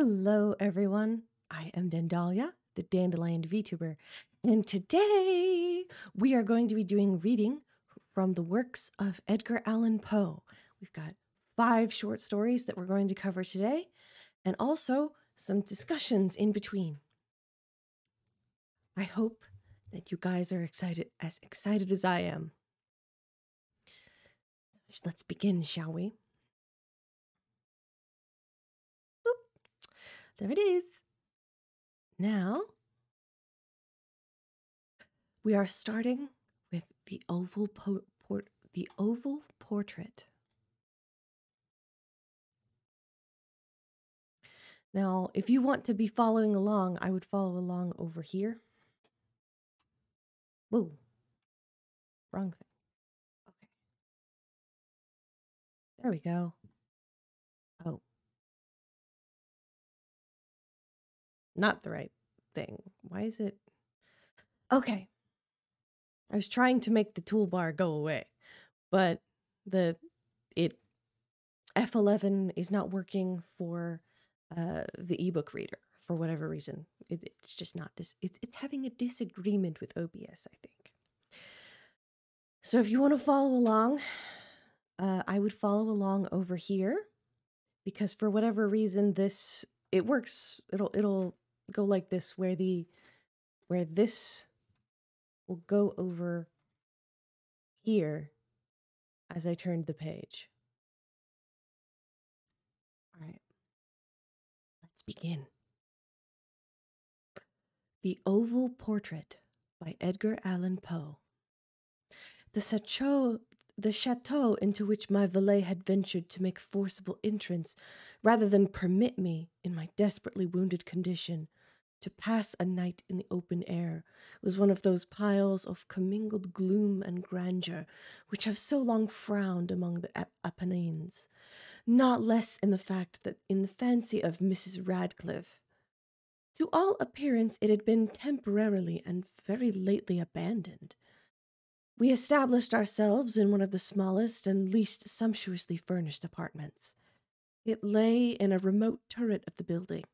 Hello, everyone. I am Dandalia, the Dandelion VTuber, and today we are going to be doing reading from the works of Edgar Allan Poe. We've got 5 short stories that we're going to cover today, and also some discussions in between. I hope that you guys are excited as I am. So let's begin, shall we? Oop. There it is. Now, we are starting with the Oval Portrait. Now, if you want to be following along, I would follow along over here. Whoa, wrong thing. Okay. There we go. Oh. Not the right thing. Why is it? Okay. I was trying to make the toolbar go away, but it F11 is not working for the ebook reader for whatever reason. It's just not this. It's having a disagreement with OBS, I think. So if you want to follow along, I would follow along over here, because for whatever reason this it works. It'll go like this, where this will go over here as I turned the page. All right, let's begin. The Oval Portrait by Edgar Allan Poe. The chateau into which my valet had ventured to make forcible entrance, rather than permit me, in my desperately wounded condition, to pass a night in the open air, was one of those piles of commingled gloom and grandeur which have so long frowned among the Apennines, not less in the fact that in the fancy of Mrs. Radcliffe. To all appearance it had been temporarily and very lately abandoned. We established ourselves in one of the smallest and least sumptuously furnished apartments. It lay in a remote turret of the building.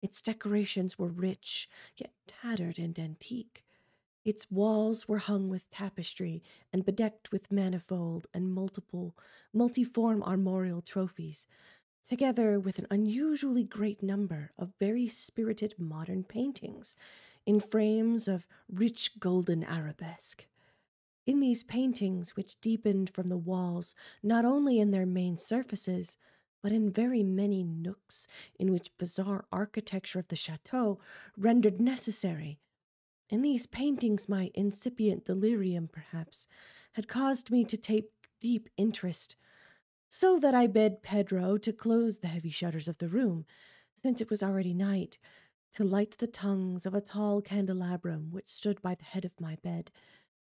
Its decorations were rich, yet tattered and antique. Its walls were hung with tapestry and bedecked with manifold and multiform armorial trophies, together with an unusually great number of very spirited modern paintings in frames of rich golden arabesque. In these paintings, which deepened from the walls not only in their main surfaces, but in very many nooks in which bizarre architecture of the chateau rendered necessary. In these paintings my incipient delirium, perhaps, had caused me to take deep interest, so that I bade Pedro to close the heavy shutters of the room, since it was already night, to light the tongues of a tall candelabrum which stood by the head of my bed,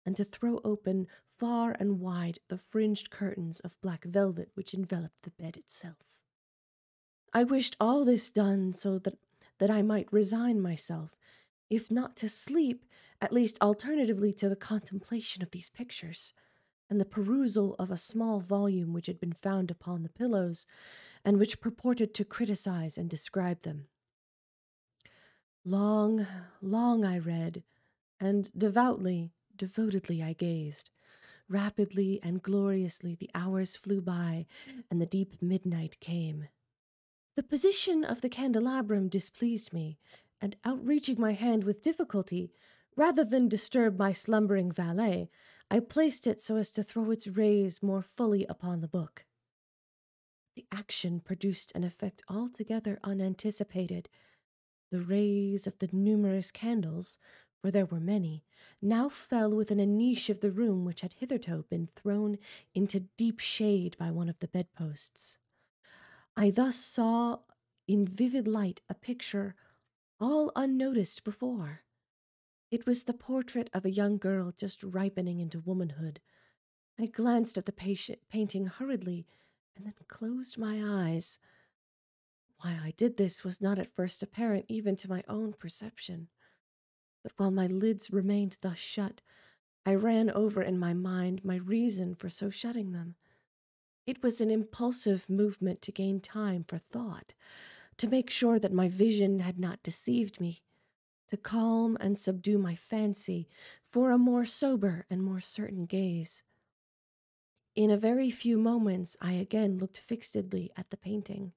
and to throw open far and wide the fringed curtains of black velvet which enveloped the bed itself. I wished all this done so that I might resign myself, if not to sleep, at least alternatively to the contemplation of these pictures, and the perusal of a small volume which had been found upon the pillows, and which purported to criticize and describe them. Long, long I read, and devotedly I gazed. Rapidly and gloriously the hours flew by, and the deep midnight came. The position of the candelabrum displeased me, and outreaching my hand with difficulty, rather than disturb my slumbering valet, I placed it so as to throw its rays more fully upon the book. The action produced an effect altogether unanticipated. The rays of the numerous candles, for there were many, now fell within a niche of the room which had hitherto been thrown into deep shade by one of the bedposts. I thus saw in vivid light a picture all unnoticed before. It was the portrait of a young girl just ripening into womanhood. I glanced at the painting hurriedly and then closed my eyes. Why I did this was not at first apparent even to my own perception. But while my lids remained thus shut, I ran over in my mind my reason for so shutting them. It was an impulsive movement to gain time for thought, to make sure that my vision had not deceived me, to calm and subdue my fancy for a more sober and more certain gaze. In a very few moments I again looked fixedly at the painting.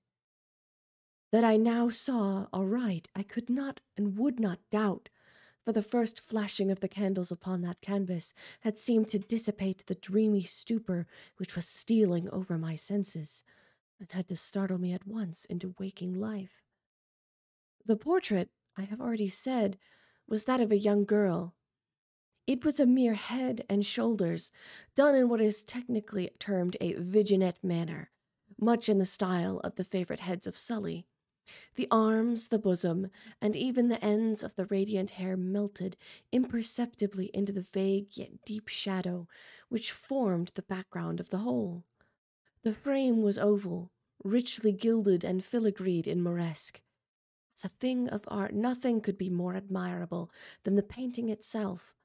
That I now saw aright I could not and would not doubt, for the first flashing of the candles upon that canvas had seemed to dissipate the dreamy stupor which was stealing over my senses, and had to startle me at once into waking life. The portrait, I have already said, was that of a young girl. It was a mere head and shoulders, done in what is technically termed a vignette manner, much in the style of the favorite heads of Sully. The arms, the bosom, and even the ends of the radiant hair melted imperceptibly into the vague yet deep shadow which formed the background of the whole. The frame was oval, richly gilded and filigreed in moresque. As a thing of art, nothing could be more admirable than the painting itself.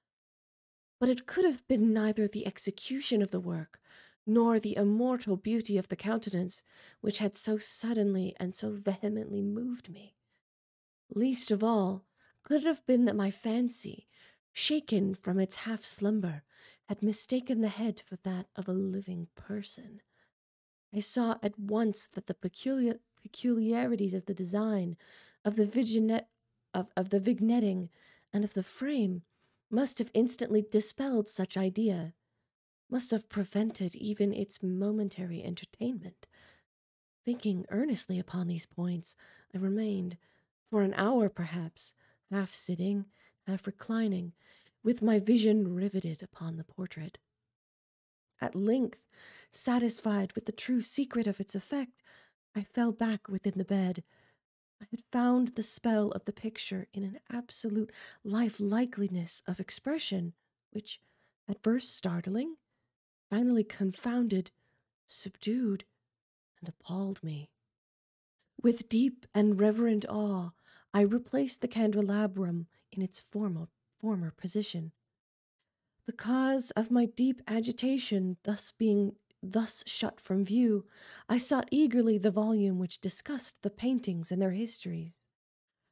But it could have been neither the execution of the work, nor the immortal beauty of the countenance which had so suddenly and so vehemently moved me. Least of all, could it have been that my fancy, shaken from its half-slumber, had mistaken the head for that of a living person. I saw at once that the peculiarities of the design, of the vignetting, and of the frame must have instantly dispelled such idea, must have prevented even its momentary entertainment. Thinking earnestly upon these points, I remained, for an hour perhaps, half sitting, half reclining, with my vision riveted upon the portrait. At length, satisfied with the true secret of its effect, I fell back within the bed. I had found the spell of the picture in an absolute life-likeliness of expression, which, at first startling, finally confounded, subdued, and appalled me. With deep and reverent awe, I replaced the candelabrum in its former position. The cause of my deep agitation thus shut from view, I sought eagerly the volume which discussed the paintings and their histories.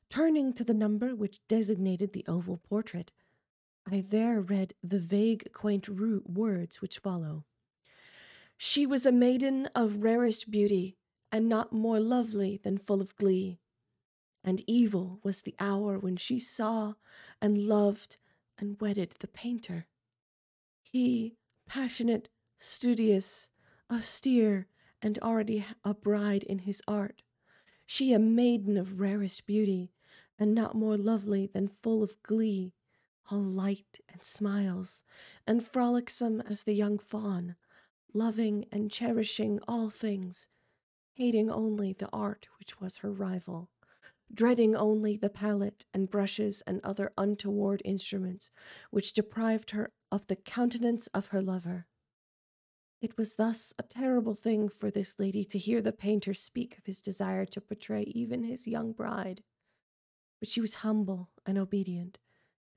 Turning to the number which designated the oval portrait, I there read the vague, quaint words which follow. She was a maiden of rarest beauty, and not more lovely than full of glee. And evil was the hour when she saw and loved and wedded the painter. He, passionate, studious, austere, and already a bride in his art. She a maiden of rarest beauty, and not more lovely than full of glee. All light and smiles, and frolicsome as the young fawn, loving and cherishing all things, hating only the art which was her rival, dreading only the palette and brushes and other untoward instruments which deprived her of the countenance of her lover. It was thus a terrible thing for this lady to hear the painter speak of his desire to portray even his young bride. But she was humble and obedient,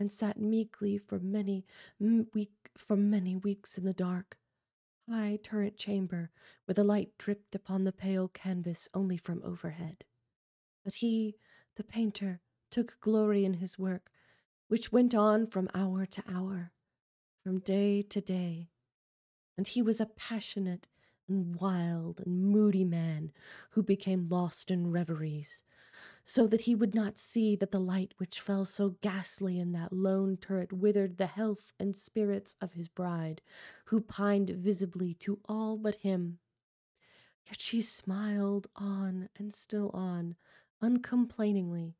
and sat meekly for many weeks in the dark, high turret chamber, where the light dripped upon the pale canvas only from overhead. But he, the painter, took glory in his work, which went on from hour to hour, from day to day. And he was a passionate and wild and moody man who became lost in reveries, so that he would not see that the light which fell so ghastly in that lone turret withered the health and spirits of his bride, who pined visibly to all but him. Yet she smiled on and still on, uncomplainingly,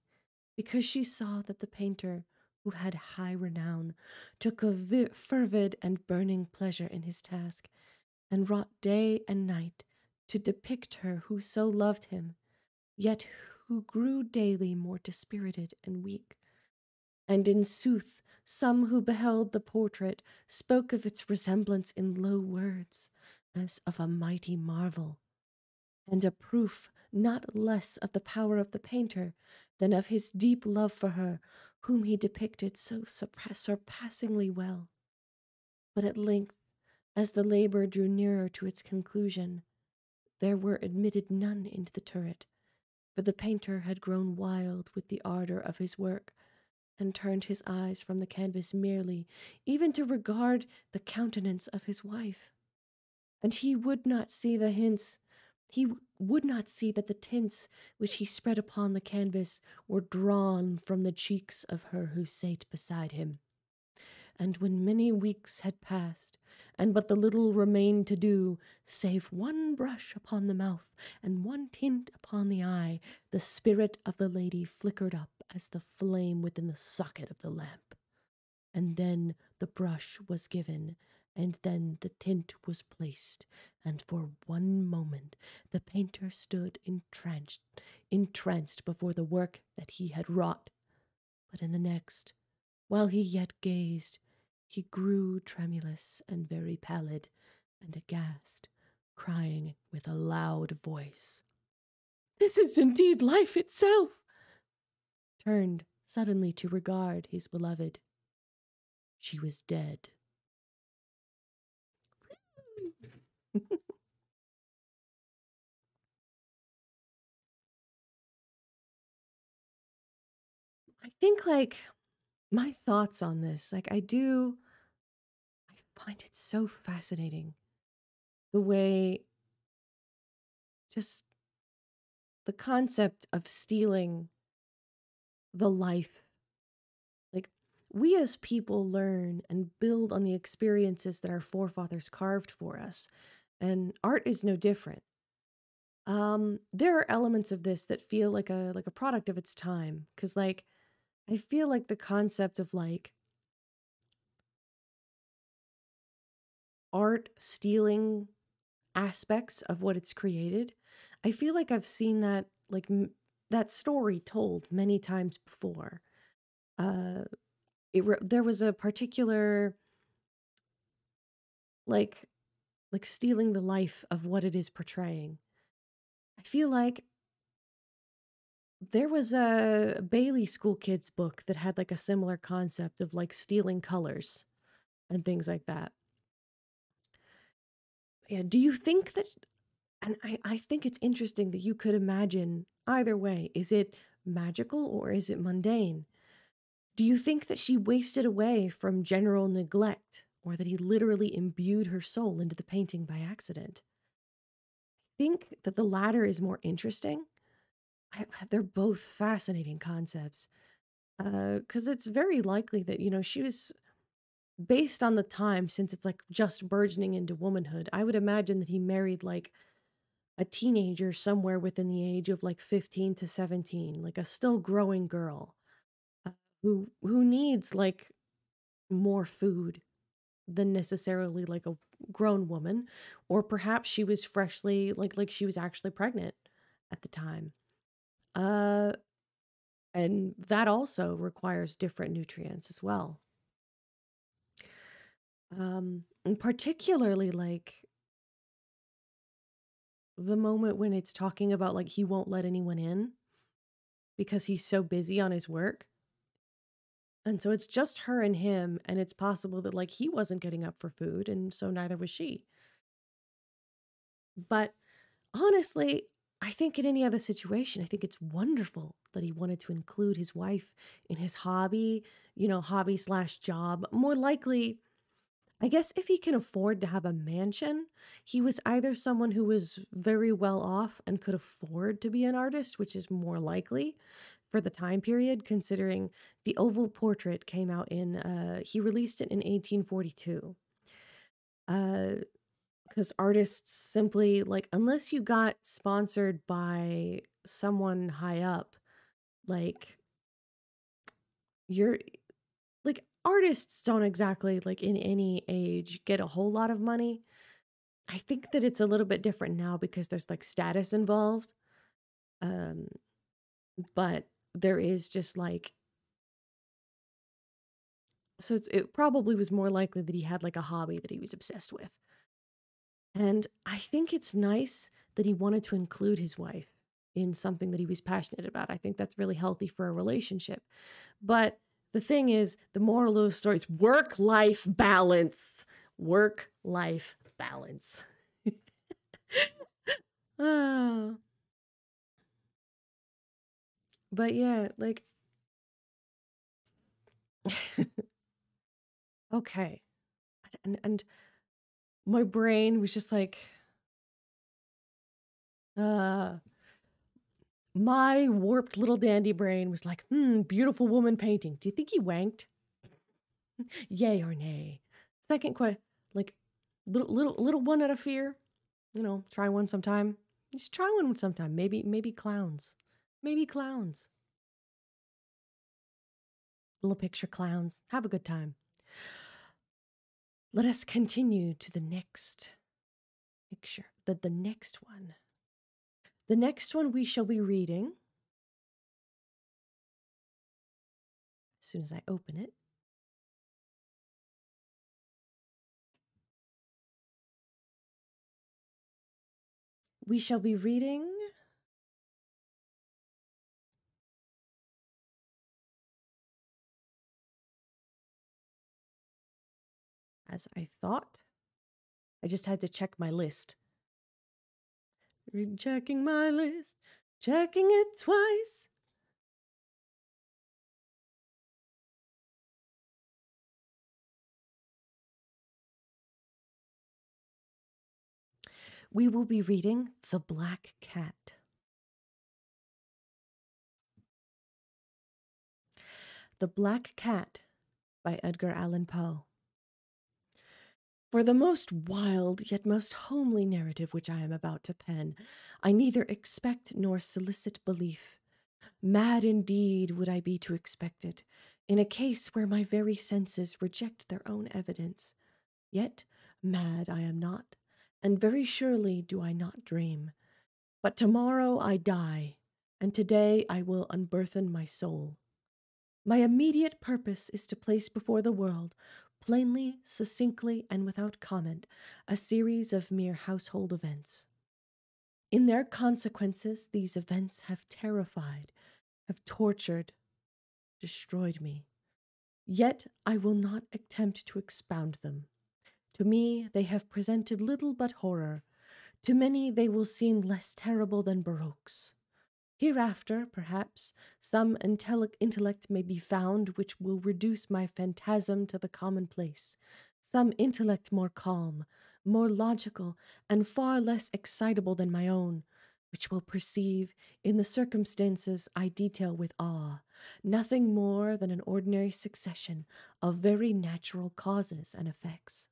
because she saw that the painter, who had high renown, took a fervid and burning pleasure in his task, and wrought day and night to depict her who so loved him, yet who grew daily more dispirited and weak. And in sooth, some who beheld the portrait spoke of its resemblance in low words, as of a mighty marvel, and a proof not less of the power of the painter than of his deep love for her, whom he depicted so surpassingly well. But at length, as the labor drew nearer to its conclusion, there were admitted none into the turret, for the painter had grown wild with the ardor of his work, and turned his eyes from the canvas merely, even to regard the countenance of his wife. And he would not see the hints, he would not see that the tints which he spread upon the canvas were drawn from the cheeks of her who sate beside him. And when many weeks had passed, and but the little remained to do, save one brush upon the mouth and one tint upon the eye, the spirit of the lady flickered up as the flame within the socket of the lamp. And then the brush was given, and then the tint was placed, and for one moment the painter stood entranced before the work that he had wrought. But in the next, while he yet gazed, he grew tremulous and very pallid, and aghast, crying with a loud voice, "This is indeed life itself!" turned suddenly to regard his beloved. She was dead. I think, like, my thoughts on this, like, I find it so fascinating, the way just the concept of stealing the life. Like, we as people learn and build on the experiences that our forefathers carved for us, and art is no different. There are elements of this that feel like a product of its time, because, like, I feel like the concept of, like, art stealing aspects of what it's created, I feel like I've seen that, like, that story told many times before. There was a particular, like stealing the life of what it is portraying. I feel like there was a Bailey School Kids book that had, like, a similar concept of, like, stealing colors and things like that. Yeah, do you think that, and I think it's interesting that you could imagine either way. Is it magical or is it mundane? Do you think that she wasted away from general neglect, or that he literally imbued her soul into the painting by accident? I think that the latter is more interesting. They're both fascinating concepts, because it's very likely that, you know, she was, based on the time, since it's, like, just burgeoning into womanhood, I would imagine that he married, like, a teenager somewhere within the age of, like, 15 to 17, like a still growing girl who needs, like, more food than necessarily, like, a grown woman, or perhaps she was freshly, like she was actually pregnant at the time. And that also requires different nutrients as well. And particularly, like, the moment when it's talking about, like, he won't let anyone in because he's so busy on his work. And so it's just her and him, and it's possible that, like, he wasn't getting up for food, and so neither was she. But honestly, I think in any other situation, I think it's wonderful that he wanted to include his wife in his hobby, you know, hobby/job. More likely, I guess, if he can afford to have a mansion, he was either someone who was very well off and could afford to be an artist, which is more likely for the time period, considering The Oval Portrait came out in, he released it in 1842. Because artists simply, like, unless you got sponsored by someone high up, like, you're, like, artists don't exactly, like, in any age get a whole lot of money. I think that it's a little bit different now because there's, like, status involved. But there is just, like, so it probably was more likely that he had, like, a hobby that he was obsessed with. And I think it's nice that he wanted to include his wife in something that he was passionate about. I think that's really healthy for a relationship. But the thing is, the moral of the story is work-life balance. Work-life balance. Oh. But yeah, like, okay. And my brain was just like, my warped little dandy brain was like, beautiful woman painting. Do you think he wanked? Yay or nay? Second question, like, little one out of fear. You know, try one sometime. Just try one sometime. Maybe clowns. Maybe clowns. Little picture clowns. Have a good time. Let us continue to the next picture. The next one. The next one we shall be reading. As soon as I open it. We shall be reading As I Thought. I just had to check my list. Checking my list, checking it twice. We will be reading The Black Cat. The Black Cat by Edgar Allan Poe. For the most wild yet most homely narrative which I am about to pen, I neither expect nor solicit belief. Mad indeed would I be to expect it, in a case where my very senses reject their own evidence. Yet mad I am not. And very surely do I not dream. But tomorrow I die, and today I will unburthen my soul. My immediate purpose is to place before the world, plainly, succinctly, and without comment, a series of mere household events. In their consequences, these events have terrified, have tortured, destroyed me. Yet I will not attempt to expound them. To me, they have presented little but horror. To many, they will seem less terrible than Baroque's. Hereafter, perhaps, some intellect may be found which will reduce my phantasm to the commonplace, some intellect more calm, more logical, and far less excitable than my own, which will perceive, in the circumstances I detail with awe, nothing more than an ordinary succession of very natural causes and effects.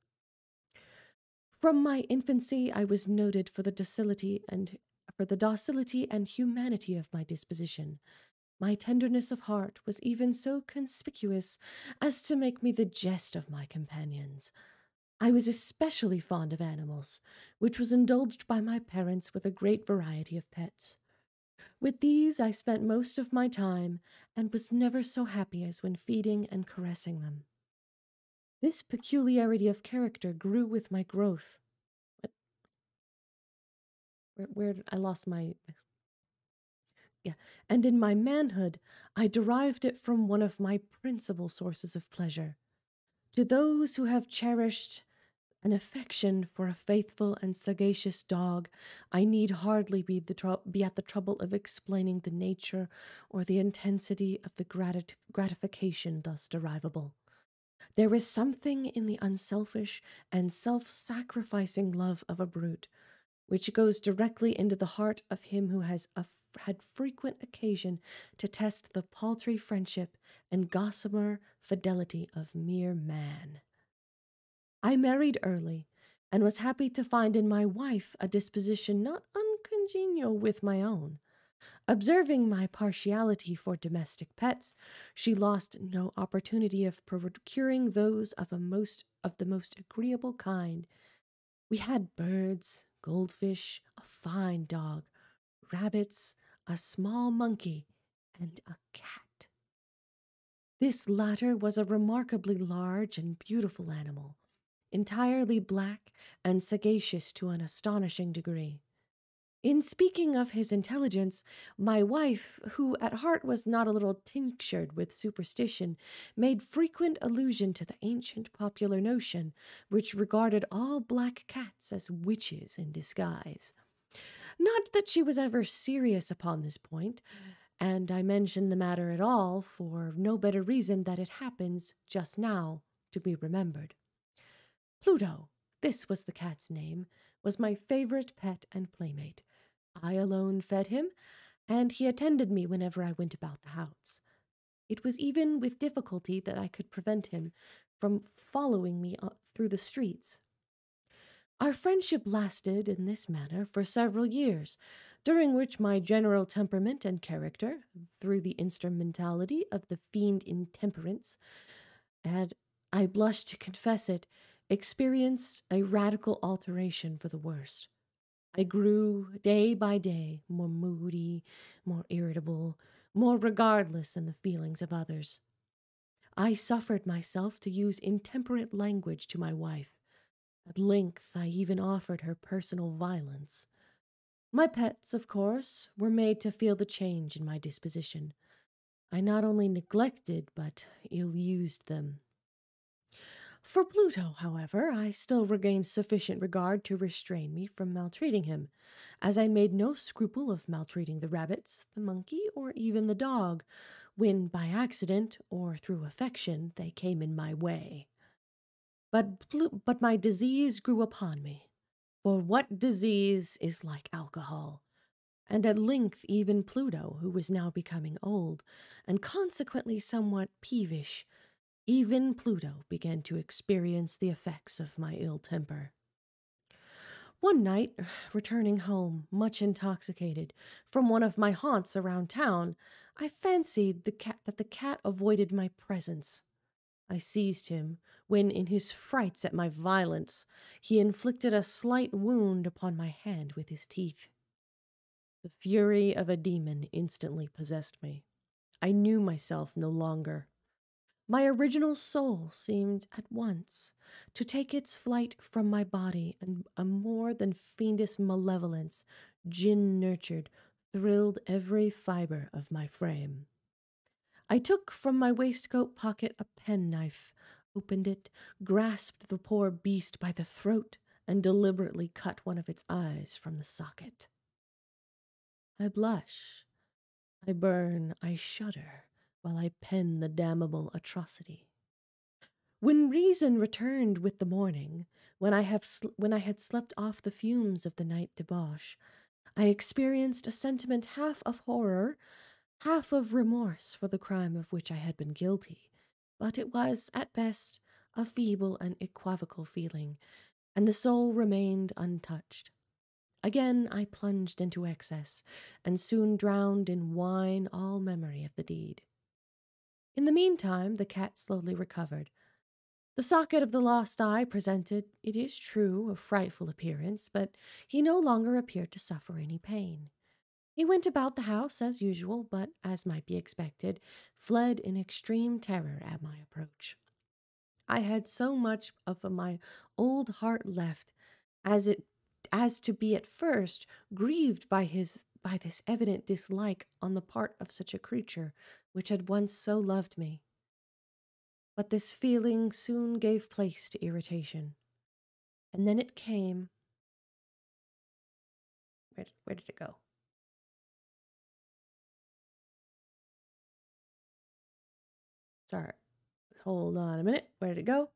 From my infancy, I was noted for the docility and humanity of my disposition. My tenderness of heart was even so conspicuous as to make me the jest of my companions. I was especially fond of animals, which was indulged by my parents with a great variety of pets. With these, I spent most of my time and was never so happy as when feeding and caressing them. This peculiarity of character grew with my growth. And in my manhood, I derived it from one of my principal sources of pleasure. To those who have cherished an affection for a faithful and sagacious dog, I need hardly be at the trouble of explaining the nature or the intensity of the gratification thus derivable. There is something in the unselfish and self-sacrificing love of a brute, which goes directly into the heart of him who has had frequent occasion to test the paltry friendship and gossamer fidelity of mere man. I married early, and was happy to find in my wife a disposition not uncongenial with my own. Observing my partiality for domestic pets, she lost no opportunity of procuring those of the most agreeable kind. We had birds, goldfish, a fine dog, rabbits, a small monkey, and a cat. This latter was a remarkably large and beautiful animal, entirely black and sagacious to an astonishing degree. In speaking of his intelligence, my wife, who at heart was not a little tinctured with superstition, made frequent allusion to the ancient popular notion, which regarded all black cats as witches in disguise. Not that she was ever serious upon this point, and I mention the matter at all for no better reason that it happens just now to be remembered. Pluto, this was the cat's name, was my favorite pet and playmate. I alone fed him, and he attended me whenever I went about the house. It was even with difficulty that I could prevent him from following me through the streets. Our friendship lasted in this manner for several years, during which my general temperament and character, through the instrumentality of the fiend intemperance, and I blush to confess it, experienced a radical alteration for the worst. I grew day by day more moody, more irritable, more regardless in the feelings of others. I suffered myself to use intemperate language to my wife. At length, I even offered her personal violence. My pets, of course, were made to feel the change in my disposition. I not only neglected, but ill-used them. For Pluto, however, I still regained sufficient regard to restrain me from maltreating him, as I made no scruple of maltreating the rabbits, the monkey, or even the dog, when by accident or through affection they came in my way. But my disease grew upon me, for what disease is like alcohol? And at length even Pluto, who was now becoming old, and consequently somewhat peevish, even Pluto began to experience the effects of my ill temper. One night, returning home, much intoxicated, from one of my haunts around town, I fancied that the cat avoided my presence. I seized him, when, in his frights at my violence, he inflicted a slight wound upon my hand with his teeth. The fury of a demon instantly possessed me. I knew myself no longer. My original soul seemed at once to take its flight from my body, and a more than fiendish malevolence, gin-nurtured, thrilled every fibre of my frame. I took from my waistcoat pocket a penknife, opened it, grasped the poor beast by the throat, and deliberately cut one of its eyes from the socket. I blush, I burn, I shudder, while I pen the damnable atrocity. When reason returned with the morning, when I had slept off the fumes of the night debauch, I experienced a sentiment half of horror, half of remorse for the crime of which I had been guilty. But it was, at best, a feeble and equivocal feeling, and the soul remained untouched. Again I plunged into excess, and soon drowned in wine all memory of the deed. In the meantime, the cat slowly recovered. The socket of the lost eye presented, it is true, a frightful appearance, but he no longer appeared to suffer any pain. He went about the house as usual, but, as might be expected, fled in extreme terror at my approach. I had so much of my old heart left, as to be at first grieved by this evident dislike on the part of such a creature which had once so loved me. But this feeling soon gave place to irritation, and then it came. Where did it go? Sorry, hold on a minute. Where did it go?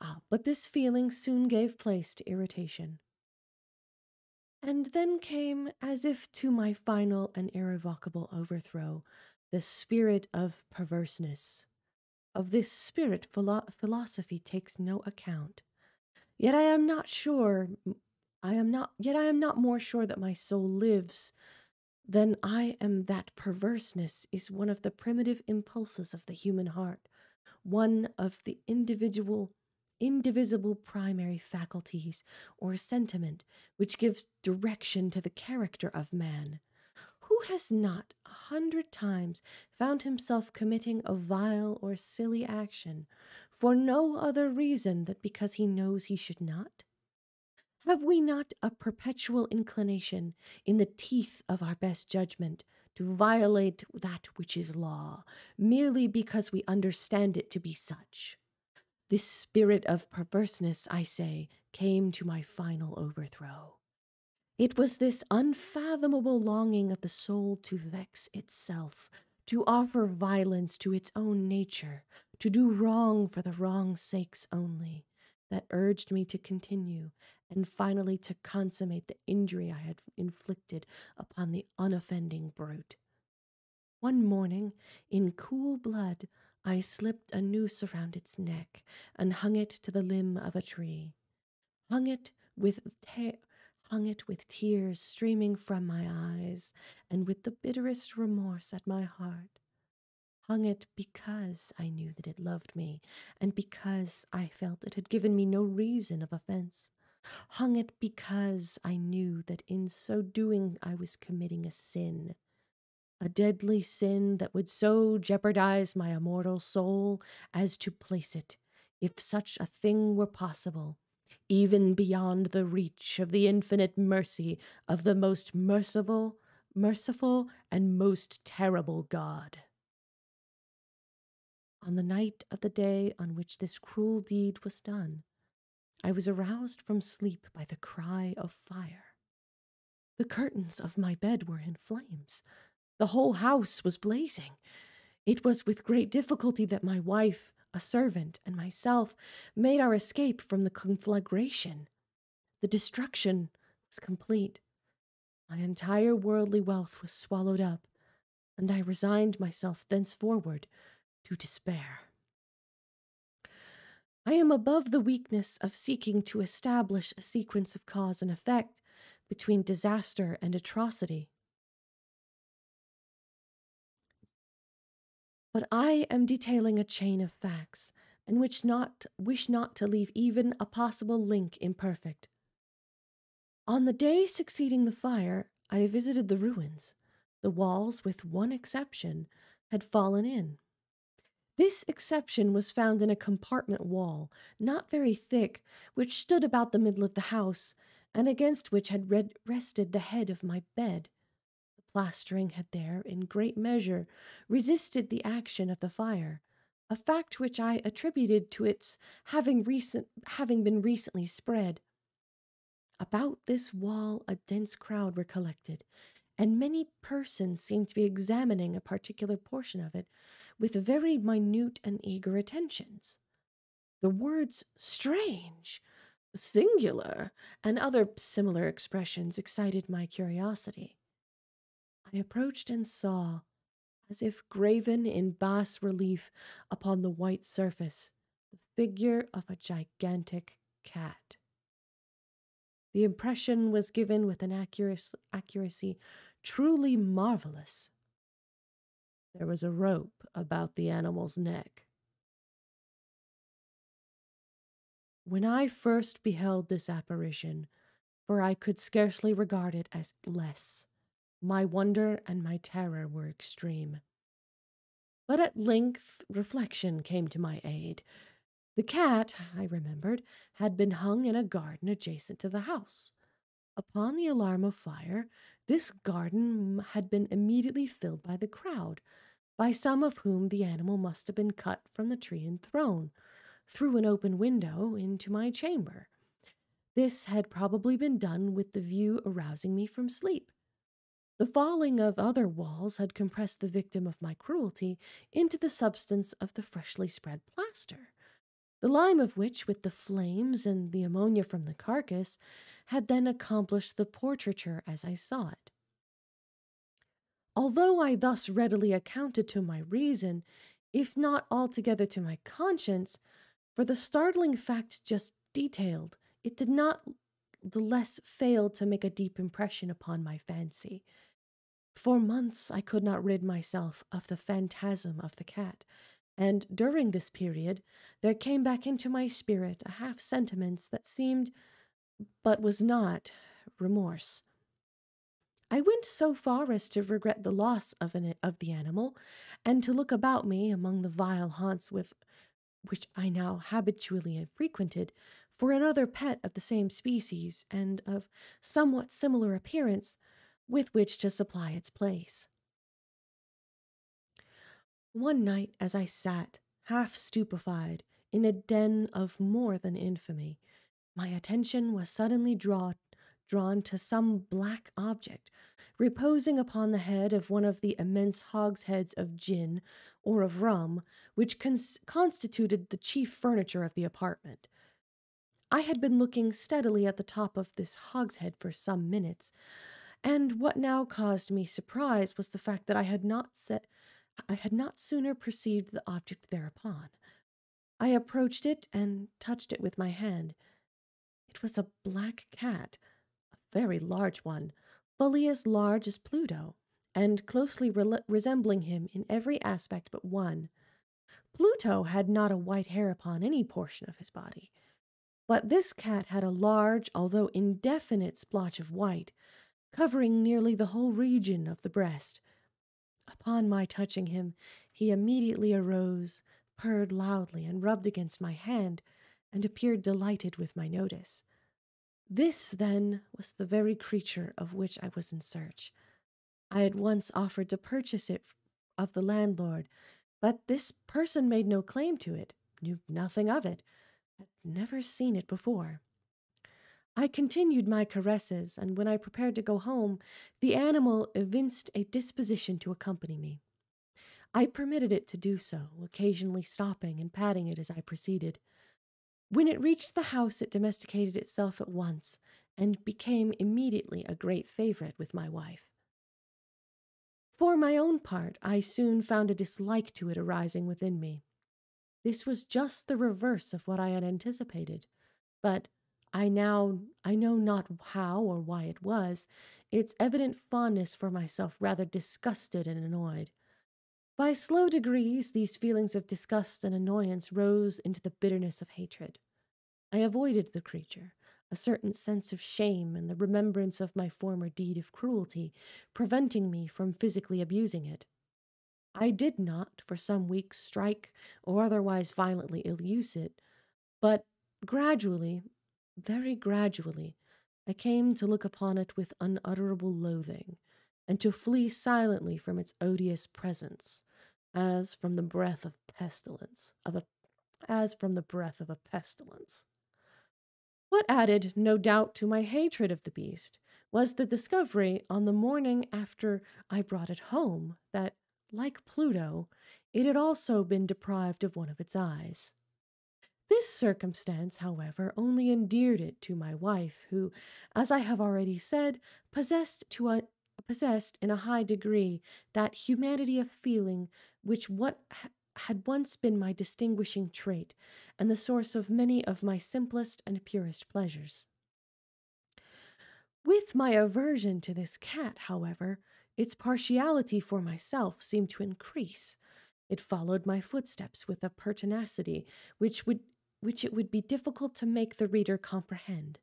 Ah, but this feeling soon gave place to irritation. And then came, as if to my final and irrevocable overthrow, the spirit of perverseness. Of this spirit philosophy takes no account. Yet I am not sure, yet I am not more sure that my soul lives then I am that perverseness is one of the primitive impulses of the human heart, one of the indivisible primary faculties or sentiment which gives direction to the character of man. Who has not 100 times found himself committing a vile or silly action for no other reason than because he knows he should not? Have we not a perpetual inclination, in the teeth of our best judgment, to violate that which is law, merely because we understand it to be such? This spirit of perverseness, I say, came to my final overthrow. It was this unfathomable longing of the soul to vex itself, to offer violence to its own nature, to do wrong for the wrong's sakes only, that urged me to continue, and finally to consummate the injury I had inflicted upon the unoffending brute. One morning, in cool blood, I slipped a noose around its neck and hung it to the limb of a tree, hung it with tears streaming from my eyes and with the bitterest remorse at my heart. Hung it because I knew that it loved me, and because I felt it had given me no reason of offense. Hung it because I knew that in so doing I was committing a sin, a deadly sin that would so jeopardize my immortal soul as to place it, if such a thing were possible, even beyond the reach of the infinite mercy of the most merciful and most terrible God. On the night of the day on which this cruel deed was done, I was aroused from sleep by the cry of fire. The curtains of my bed were in flames. The whole house was blazing. It was with great difficulty that my wife, a servant, and myself made our escape from the conflagration. The destruction was complete. My entire worldly wealth was swallowed up, and I resigned myself thenceforward to despair. I am above the weakness of seeking to establish a sequence of cause and effect between disaster and atrocity. But I am detailing a chain of facts, and which wish not to leave even a possible link imperfect. On the day succeeding the fire, I visited the ruins. The walls, with one exception, had fallen in. This exception was found in a compartment wall, not very thick, which stood about the middle of the house, and against which had rested the head of my bed. Plastering had there, in great measure, resisted the action of the fire, a fact which I attributed to its having been recently spread. About this wall a dense crowd were collected, and many persons seemed to be examining a particular portion of it with very minute and eager attentions. The words strange, singular, and other similar expressions excited my curiosity. I approached and saw, as if graven in bas relief upon the white surface, the figure of a gigantic cat. The impression was given with an accuracy truly marvelous. There was a rope about the animal's neck. When I first beheld this apparition, for I could scarcely regard it as less, my wonder and my terror were extreme. But at length reflection came to my aid. The cat, I remembered, had been hung in a garden adjacent to the house. Upon the alarm of fire, this garden had been immediately filled by the crowd, by some of whom the animal must have been cut from the tree and thrown, through an open window, into my chamber. This had probably been done with the view arousing me from sleep. The falling of other walls had compressed the victim of my cruelty into the substance of the freshly spread plaster, the lime of which, with the flames and the ammonia from the carcass, had then accomplished the portraiture as I saw it. Although I thus readily accounted to my reason, if not altogether to my conscience, for the startling fact just detailed, it did not the less fail to make a deep impression upon my fancy. For months I could not rid myself of the phantasm of the cat, and during this period there came back into my spirit a half-sentiment that seemed, but was not, remorse. I went so far as to regret the loss of the animal, and to look about me among the vile haunts with which I now habitually frequented for another pet of the same species and of somewhat similar appearance with which to supply its place. One night as I sat, half stupefied, in a den of more than infamy, my attention was suddenly drawn drawn to some black object, reposing upon the head of one of the immense hogsheads of gin or of rum, which constituted the chief furniture of the apartment. I had been looking steadily at the top of this hogshead for some minutes, and what now caused me surprise was the fact that I had not sooner perceived the object thereupon. I approached it and touched it with my hand. It was a black cat, a very large one, fully as large as Pluto, and closely resembling him in every aspect but one. Pluto had not a white hair upon any portion of his body, but this cat had a large, although indefinite, splotch of white, covering nearly the whole region of the breast. Upon my touching him, he immediately arose, purred loudly, and rubbed against my hand, and appeared delighted with my notice. This, then, was the very creature of which I was in search. I had once offered to purchase it of the landlord, but this person made no claim to it, knew nothing of it, had never seen it before. I continued my caresses, and when I prepared to go home, the animal evinced a disposition to accompany me. I permitted it to do so, occasionally stopping and patting it as I proceeded. When it reached the house, it domesticated itself at once, and became immediately a great favorite with my wife. For my own part, I soon found a dislike to it arising within me. This was just the reverse of what I had anticipated, but I know not how or why it was, its evident fondness for myself rather disgusted and annoyed. By slow degrees, these feelings of disgust and annoyance rose into the bitterness of hatred. I avoided the creature. A certain sense of shame and the remembrance of my former deed of cruelty preventing me from physically abusing it. I did not, for some weeks, strike or otherwise violently ill-use it, but gradually, very gradually, I came to look upon it with unutterable loathing, and to flee silently from its odious presence, as from the breath of pestilence, What added, no doubt, to my hatred of the beast was the discovery, on the morning after I brought it home, that, like Pluto, it had also been deprived of one of its eyes. This circumstance, however, only endeared it to my wife, who, as I have already said, possessed in a high degree that humanity of feeling which had once been my distinguishing trait, and the source of many of my simplest and purest pleasures. With my aversion to this cat, however, its partiality for myself seemed to increase. It followed my footsteps with a pertinacity which it would be difficult to make the reader comprehend.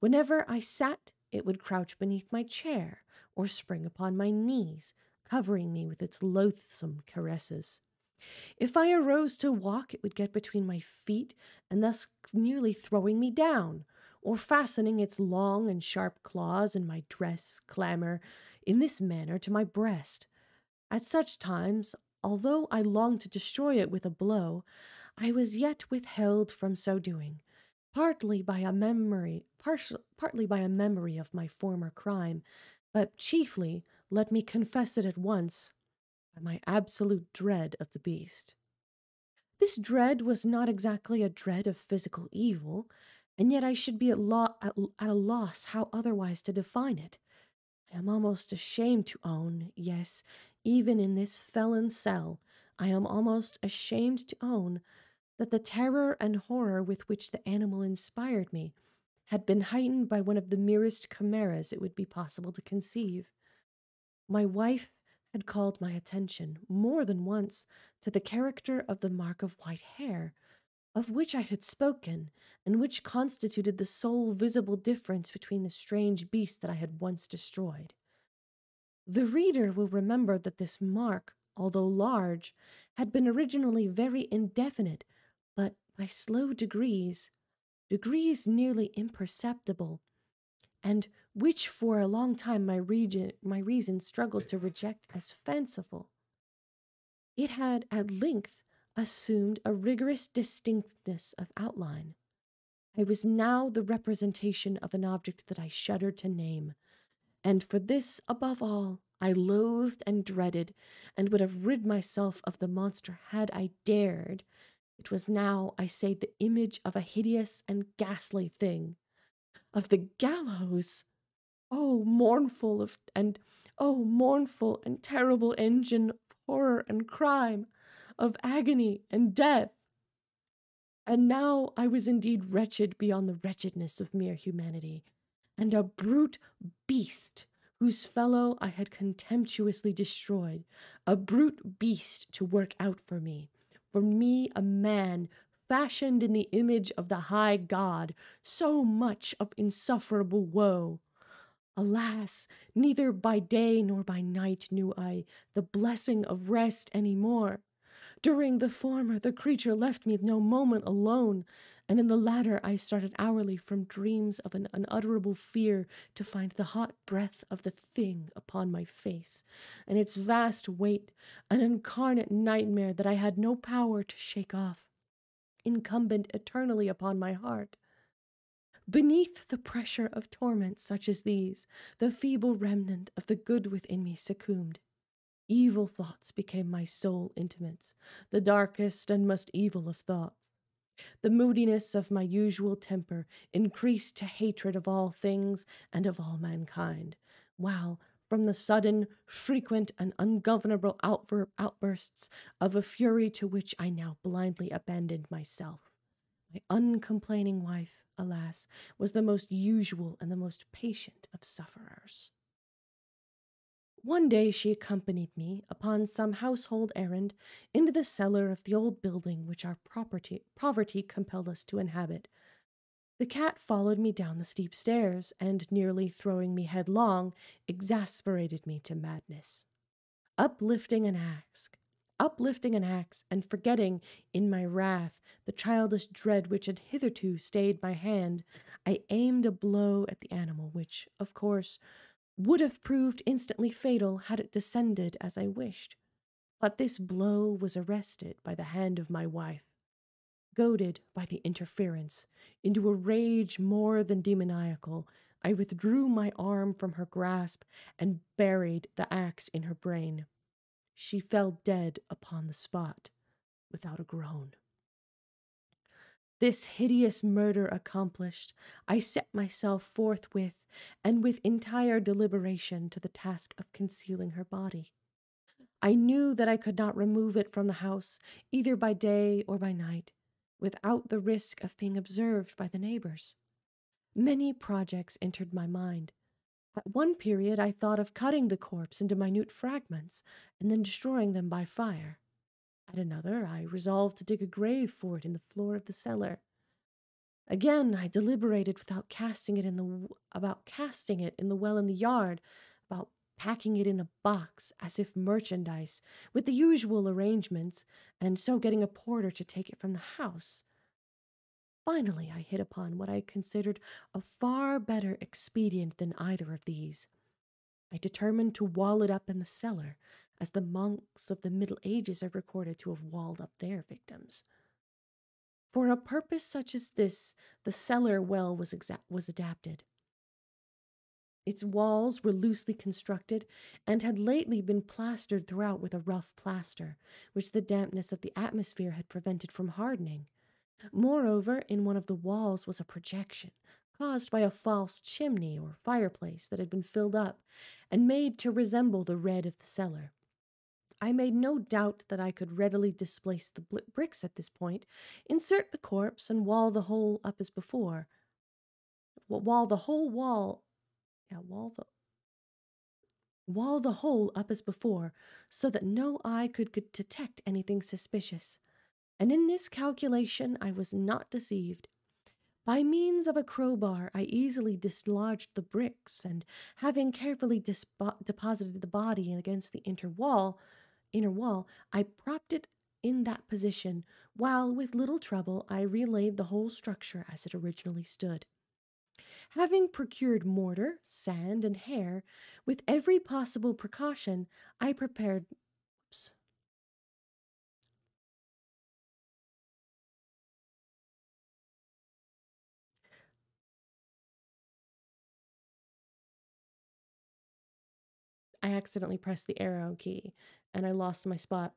Whenever I sat, it would crouch beneath my chair, or spring upon my knees, covering me with its loathsome caresses. If I arose to walk, it would get between my feet, and thus nearly throwing me down, or fastening its long and sharp claws in my dress, clamber in this manner to my breast. At such times, although I longed to destroy it with a blow, I was yet withheld from so doing, partly by a memory of my former crime, but chiefly, let me confess it at once, by my absolute dread of the beast. This dread was not exactly a dread of physical evil, and yet I should be at a loss how otherwise to define it. I am almost ashamed to own, yes, even in this felon cell, I am almost ashamed to own that the terror and horror with which the animal inspired me had been heightened by one of the merest chimeras it would be possible to conceive. My wife had called my attention more than once to the character of the mark of white hair, of which I had spoken, and which constituted the sole visible difference between the strange beast that I had once destroyed. The reader will remember that this mark, although large, had been originally very indefinite, but by slow degrees nearly imperceptible, and which for a long time my reason struggled to reject as fanciful. It had at length assumed a rigorous distinctness of outline. I was now the representation of an object that I shuddered to name, and for this, above all, I loathed and dreaded, and would have rid myself of the monster had I dared. It was now, I say, the image of a hideous and ghastly thing, of the gallows. Oh, mournful and terrible engine of horror and crime, of agony and death! And now I was indeed wretched beyond the wretchedness of mere humanity, and a brute beast whose fellow I had contemptuously destroyed, a brute beast to work out for me a man fashioned in the image of the high God, so much of insufferable woe. Alas, neither by day nor by night knew I the blessing of rest any more. During the former, the creature left me no moment alone, and in the latter I started hourly from dreams of an unutterable fear to find the hot breath of the thing upon my face, and its vast weight, an incarnate nightmare that I had no power to shake off, incumbent eternally upon my heart. Beneath the pressure of torments such as these, the feeble remnant of the good within me succumbed. Evil thoughts became my sole intimates, the darkest and most evil of thoughts. The moodiness of my usual temper increased to hatred of all things and of all mankind, while, from the sudden, frequent, and ungovernable outbursts of a fury to which I now blindly abandoned myself, my uncomplaining wife, alas, was the most usual and the most patient of sufferers. One day she accompanied me, upon some household errand, into the cellar of the old building which our poverty compelled us to inhabit. The cat followed me down the steep stairs, and, nearly throwing me headlong, exasperated me to madness. Uplifting an axe, and forgetting, in my wrath, the childish dread which had hitherto stayed my hand, I aimed a blow at the animal which, of course, would have proved instantly fatal had it descended as I wished. But this blow was arrested by the hand of my wife. Goaded by the interference, into a rage more than demoniacal, I withdrew my arm from her grasp and buried the axe in her brain. She fell dead upon the spot, without a groan. This hideous murder accomplished, I set myself forthwith, and with entire deliberation, to the task of concealing her body. I knew that I could not remove it from the house, either by day or by night, without the risk of being observed by the neighbors. Many projects entered my mind. At one period, I thought of cutting the corpse into minute fragments, and then destroying them by fire. At another, I resolved to dig a grave for it in the floor of the cellar. Again, I deliberated about casting it in the well in the yard, about packing it in a box as if merchandise, with the usual arrangements, and so getting a porter to take it from the house. Finally, I hit upon what I considered a far better expedient than either of these. I determined to wall it up in the cellar, as the monks of the Middle Ages are recorded to have walled up their victims. For a purpose such as this, the cellar well was adapted. Its walls were loosely constructed, and had lately been plastered throughout with a rough plaster, which the dampness of the atmosphere had prevented from hardening. Moreover, in one of the walls was a projection, caused by a false chimney or fireplace that had been filled up, and made to resemble the red of the cellar. I made no doubt that I could readily displace the bricks at this point, insert the corpse, and wall the whole up as before. Wall the whole up as before, so that no eye could detect anything suspicious. And in this calculation I was not deceived. By means of a crowbar I easily dislodged the bricks, and having carefully deposited the body against the inner wall, I propped it in that position, while with little trouble I relaid the whole structure as it originally stood. Having procured mortar, sand, and hair, with every possible precaution, I prepared... I accidentally pressed the arrow key and I lost my spot.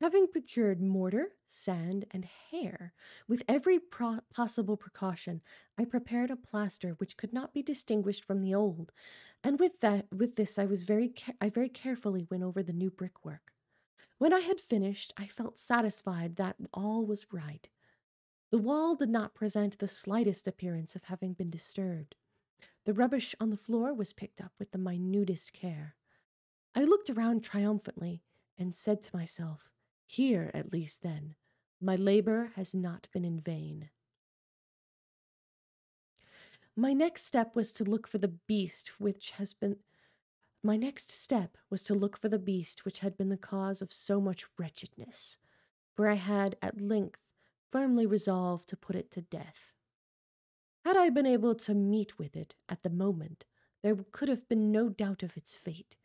Having procured mortar, sand, and hair, with every possible precaution, I prepared a plaster which could not be distinguished from the old, and with this I very carefully went over the new brickwork. When I had finished, I felt satisfied that all was right. The wall did not present the slightest appearance of having been disturbed. The rubbish on the floor was picked up with the minutest care. I looked around triumphantly and said to myself, "Here, at least, then, my labor has not been in vain." My next step was to look for the beast which had been the cause of so much wretchedness, for I had at length firmly resolved to put it to death. Had I been able to meet with it at the moment, there could have been no doubt of its fate.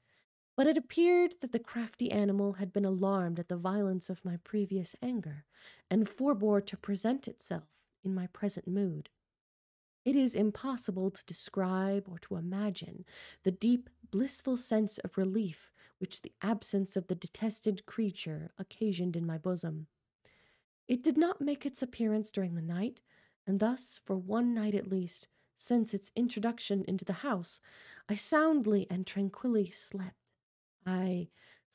But it appeared that the crafty animal had been alarmed at the violence of my previous anger, and forbore to present itself in my present mood. It is impossible to describe or to imagine the deep, blissful sense of relief which the absence of the detested creature occasioned in my bosom. It did not make its appearance during the night, and thus, for one night at least, since its introduction into the house, I soundly and tranquilly slept. I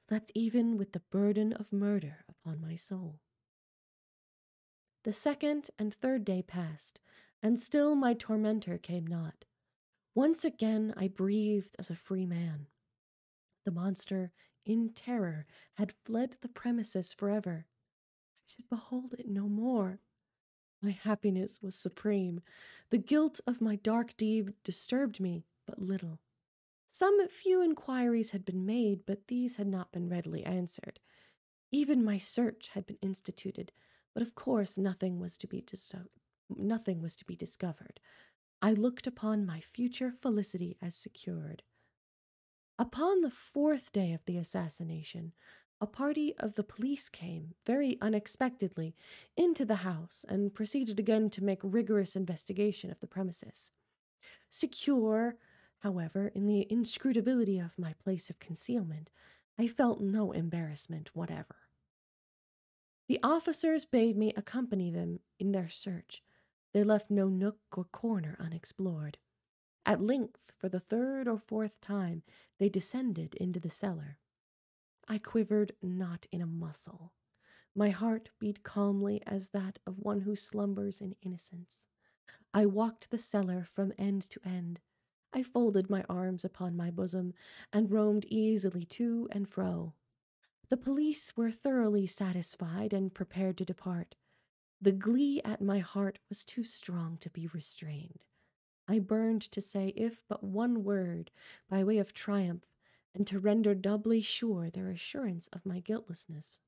slept even with the burden of murder upon my soul. The second and third day passed, and still my tormentor came not. Once again I breathed as a free man. The monster, in terror, had fled the premises forever. I should behold it no more. My happiness was supreme. The guilt of my dark deed disturbed me but little. Some few inquiries had been made, but these had not been readily answered. Even my search had been instituted, but of course nothing was to be discovered. I looked upon my future felicity as secured. Upon the fourth day of the assassination, a party of the police came, very unexpectedly, into the house and proceeded again to make rigorous investigation of the premises. Secure, however, in the inscrutability of my place of concealment, I felt no embarrassment whatever. The officers bade me accompany them in their search. They left no nook or corner unexplored. At length, for the third or fourth time, they descended into the cellar. I quivered not in a muscle. My heart beat calmly as that of one who slumbers in innocence. I walked the cellar from end to end. I folded my arms upon my bosom and roamed easily to and fro. The police were thoroughly satisfied and prepared to depart. The glee at my heart was too strong to be restrained. I burned to say if but one word by way of triumph and to render doubly sure their assurance of my guiltlessness.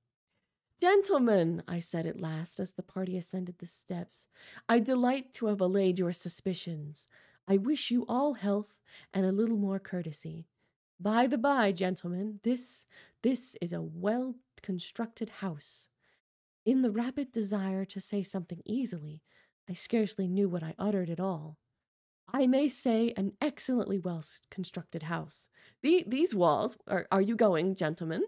"Gentlemen," I said at last as the party ascended the steps, "I delight to have allayed your suspicions. I wish you all health and a little more courtesy. By the by, gentlemen, this is a well-constructed house." In the rapid desire to say something easily, I scarcely knew what I uttered at all. "I may say an excellently well-constructed house. These walls, are you going, gentlemen?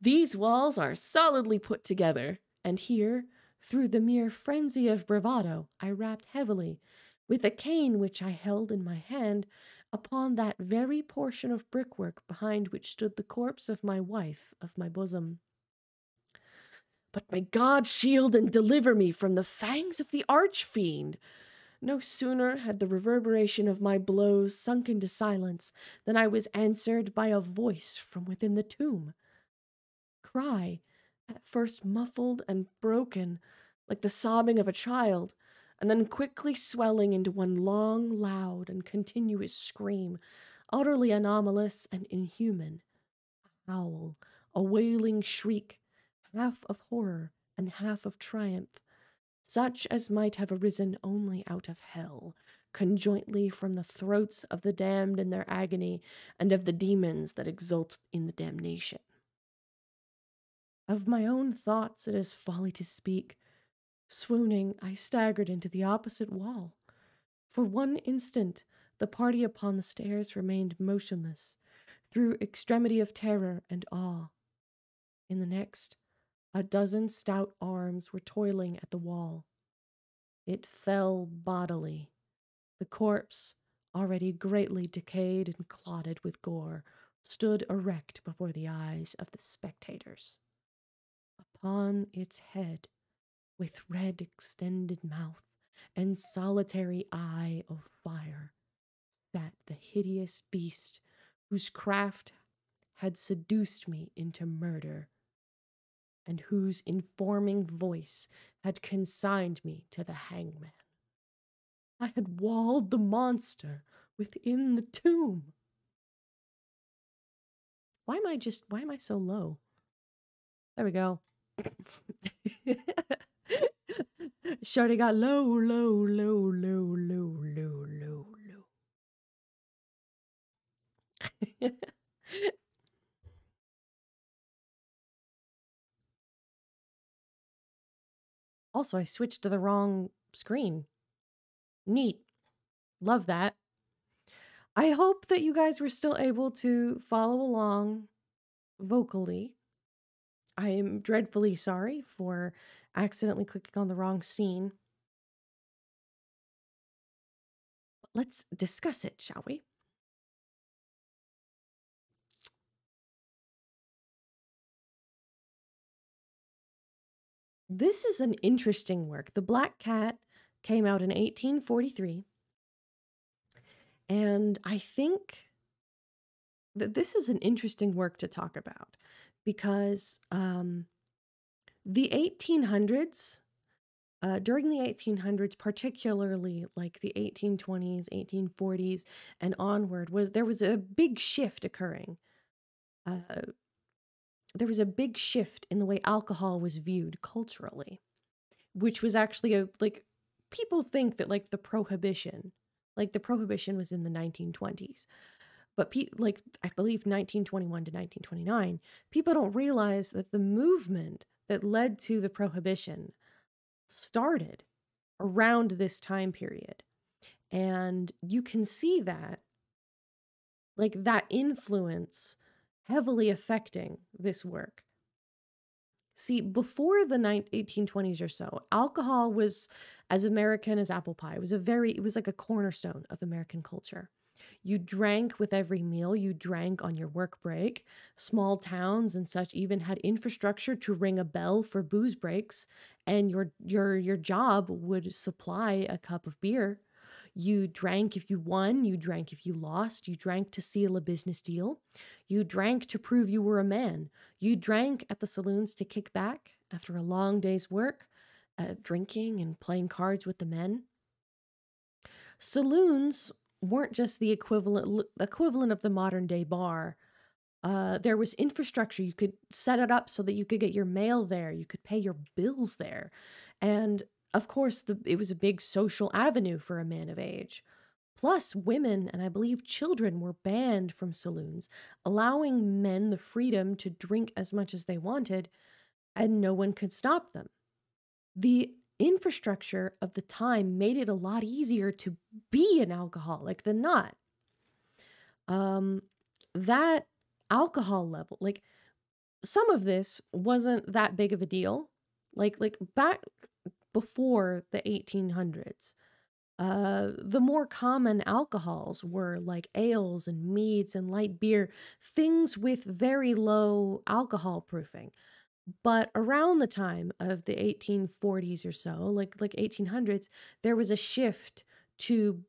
These walls are solidly put together." And here, through the mere frenzy of bravado, I rapped heavily, with a cane which I held in my hand, upon that very portion of brickwork behind which stood the corpse of my wife of my bosom. "But may God shield and deliver me from the fangs of the arch-fiend!" No sooner had the reverberation of my blows sunk into silence than I was answered by a voice from within the tomb. A cry, at first muffled and broken, like the sobbing of a child, and then quickly swelling into one long, loud, and continuous scream, utterly anomalous and inhuman. A howl, a wailing shriek, half of horror and half of triumph, such as might have arisen only out of hell, conjointly from the throats of the damned in their agony and of the demons that exult in the damnation. Of my own thoughts it is folly to speak. Swooning, I staggered into the opposite wall. For one instant, the party upon the stairs remained motionless, through extremity of terror and awe. In the next, a dozen stout arms were toiling at the wall. It fell bodily. The corpse, already greatly decayed and clotted with gore, stood erect before the eyes of the spectators. Upon its head, with red extended mouth and solitary eye of fire, sat the hideous beast whose craft had seduced me into murder, and whose informing voice had consigned me to the hangman. I had walled the monster within the tomb. Why am I so low? There we go. Shorty got low, low, low, low, low, low, low, low. Also, I switched to the wrong screen. Neat. Love that. I hope that you guys were still able to follow along vocally. I am dreadfully sorry for accidentally clicking on the wrong scene. Let's discuss it, shall we? This is an interesting work. The Black Cat came out in 1843. And I think that this is an interesting work to talk about because the 1800s, during the 1800s, particularly like the 1820s, 1840s, and onward, there was a big shift occurring. There was a big shift in the way alcohol was viewed culturally, which was actually people think that the prohibition was in the 1920s, but I believe 1921 to 1929, people don't realize that the movement that led to the prohibition started around this time period. And you can see that, that influence heavily affecting this work. See, before the 1820s or so, alcohol was as American as apple pie. It was like a cornerstone of American culture. You drank with every meal. You drank on your work break. Small towns and such even had infrastructure to ring a bell for booze breaks, and your job would supply a cup of beer. You drank if you won. You drank if you lost. You drank to seal a business deal. You drank to prove you were a man. You drank at the saloons to kick back after a long day's work, drinking and playing cards with the men. Saloons weren't just the equivalent of the modern day bar. There was infrastructure. You could set it up so that you could get your mail there. You could pay your bills there. And of course, it was a big social avenue for a man of age. Plus, women and I believe children were banned from saloons, allowing men the freedom to drink as much as they wanted, and no one could stop them. The infrastructure of the time made it a lot easier to be an alcoholic than not. That alcohol level, some of this wasn't that big of a deal. Back before the 1800s, the more common alcohols were ales and meads and light beer, things with very low alcohol proofing. But around the time of the 1840s or so, 1800s, there was a shift to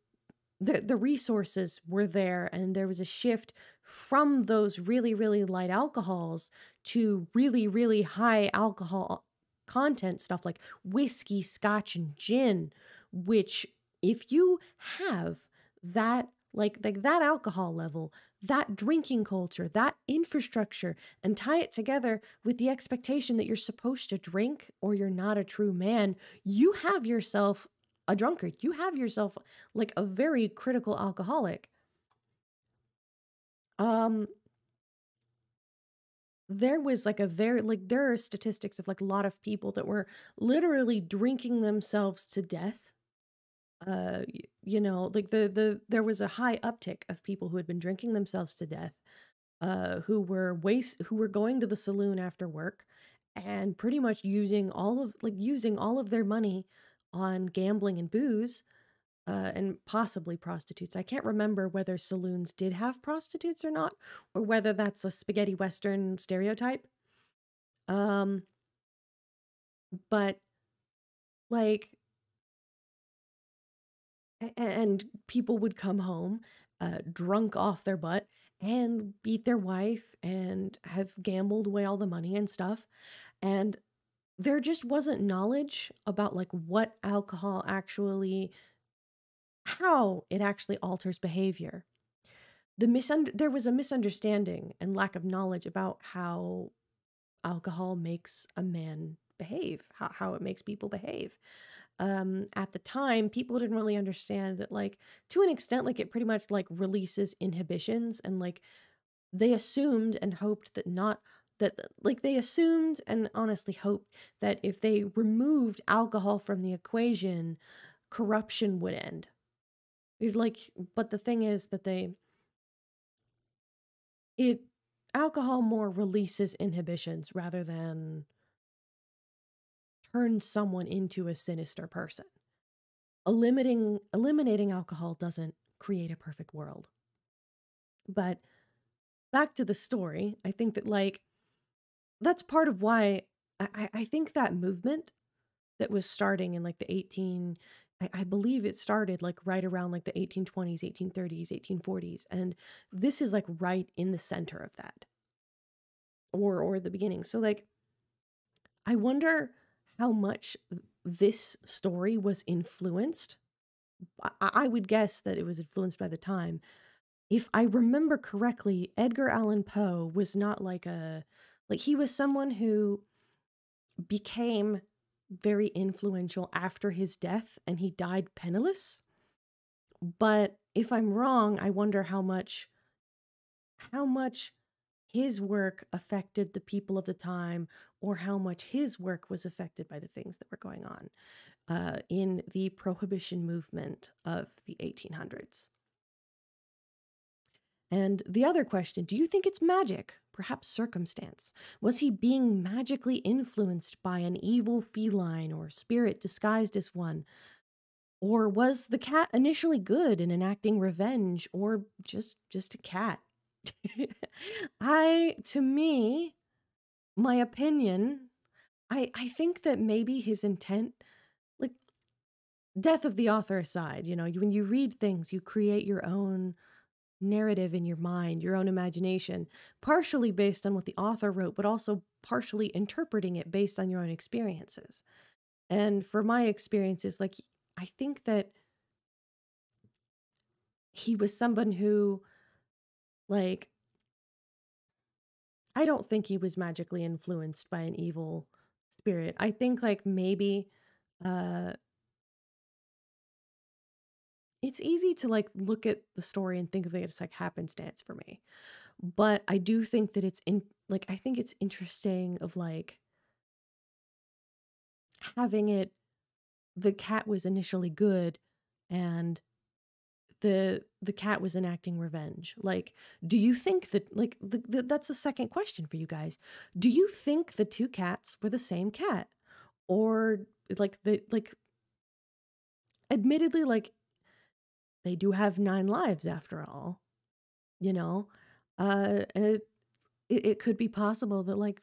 the resources were there, and there was a shift from those really, really light alcohols to really, really high alcohol content stuff like whiskey, scotch, and gin, which if you have that, that alcohol level, that drinking culture, that infrastructure, and tie it together with the expectation that you're supposed to drink or you're not a true man, you have yourself a drunkard. You have yourself a very critical alcoholic. there was like a very, like there are statistics of like a lot of people that were literally drinking themselves to death. You know, like there was a high uptick of people who had been drinking themselves to death, who were going to the saloon after work and pretty much using all of their money on gambling and booze, and possibly prostitutes. I can't remember whether saloons did have prostitutes or not, or whether that's a spaghetti Western stereotype. But like, and people would come home drunk off their butt and beat their wife and have gambled away all the money and stuff. And there just wasn't knowledge about like what alcohol actually, how it actually alters behavior. There was a misunderstanding and lack of knowledge about how alcohol makes a man behave, how it makes people behave. At the time, people didn't really understand that, like, to an extent, like, it pretty much, like, releases inhibitions, and, like, they assumed and hoped that they assumed and honestly hoped that if they removed alcohol from the equation, corruption would end. But the thing is that alcohol more releases inhibitions rather than turn someone into a sinister person. Eliminating alcohol doesn't create a perfect world. But back to the story, I think that, like, that's part of why I think that movement that was starting in like the I believe it started like right around like the 1820s, 1830s, 1840s. And this is like right in the center of that, or the beginning. So like, I wonder how much this story was influenced. I would guess that it was influenced by the time. If I remember correctly, Edgar Allan Poe was not like a, like he was someone who became very influential after his death and he died penniless. But if I'm wrong, I wonder how much his work affected the people of the time, or how much his work was affected by the things that were going on in the Prohibition movement of the 1800s. And the other question, do you think it's magic? Perhaps circumstance? Was he being magically influenced by an evil feline or spirit disguised as one? Or was the cat initially good in enacting revenge, or just a cat? I think that maybe his intent, like, death of the author aside, you know, when you read things, you create your own narrative in your mind, your own imagination, partially based on what the author wrote, but also partially interpreting it based on your own experiences. And for my experiences, like, I think that he was someone who, like, I don't think he was magically influenced by an evil spirit. I think, like, maybe it's easy to, like, look at the story and think of it as, like, happenstance for me. But I do think that it's, I think it's interesting of, like, having it, the cat was initially good and the cat was enacting revenge. Like, do you think that, like, that's the second question for you guys. Do you think the two cats were the same cat? Or, like, admittedly, like, they do have 9 lives after all, you know? It could be possible that, like,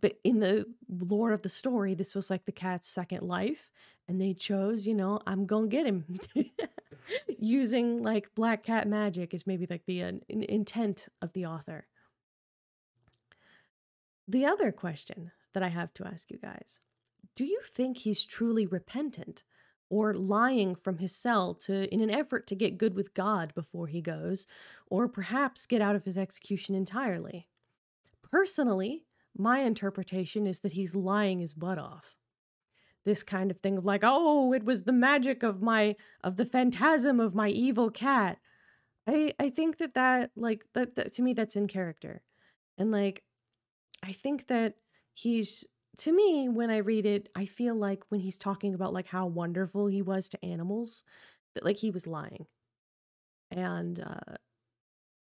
but in the lore of the story, this was like the cat's second life, and they chose, you know, I'm gonna get him. Using, like, black cat magic is maybe like the intent of the author. The other question that I have to ask you guys, do you think he's truly repentant, or lying from his cell in an effort to get good with God before he goes, or perhaps get out of his execution entirely? Personally, my interpretation is that he's lying his butt off. This kind of thing of like, oh, it was the magic of the phantasm of my evil cat. I think that, like, that to me, that's in character. And like, I think that he's, to me, when I read it, I feel like when he's talking about like how wonderful he was to animals, that like he was lying and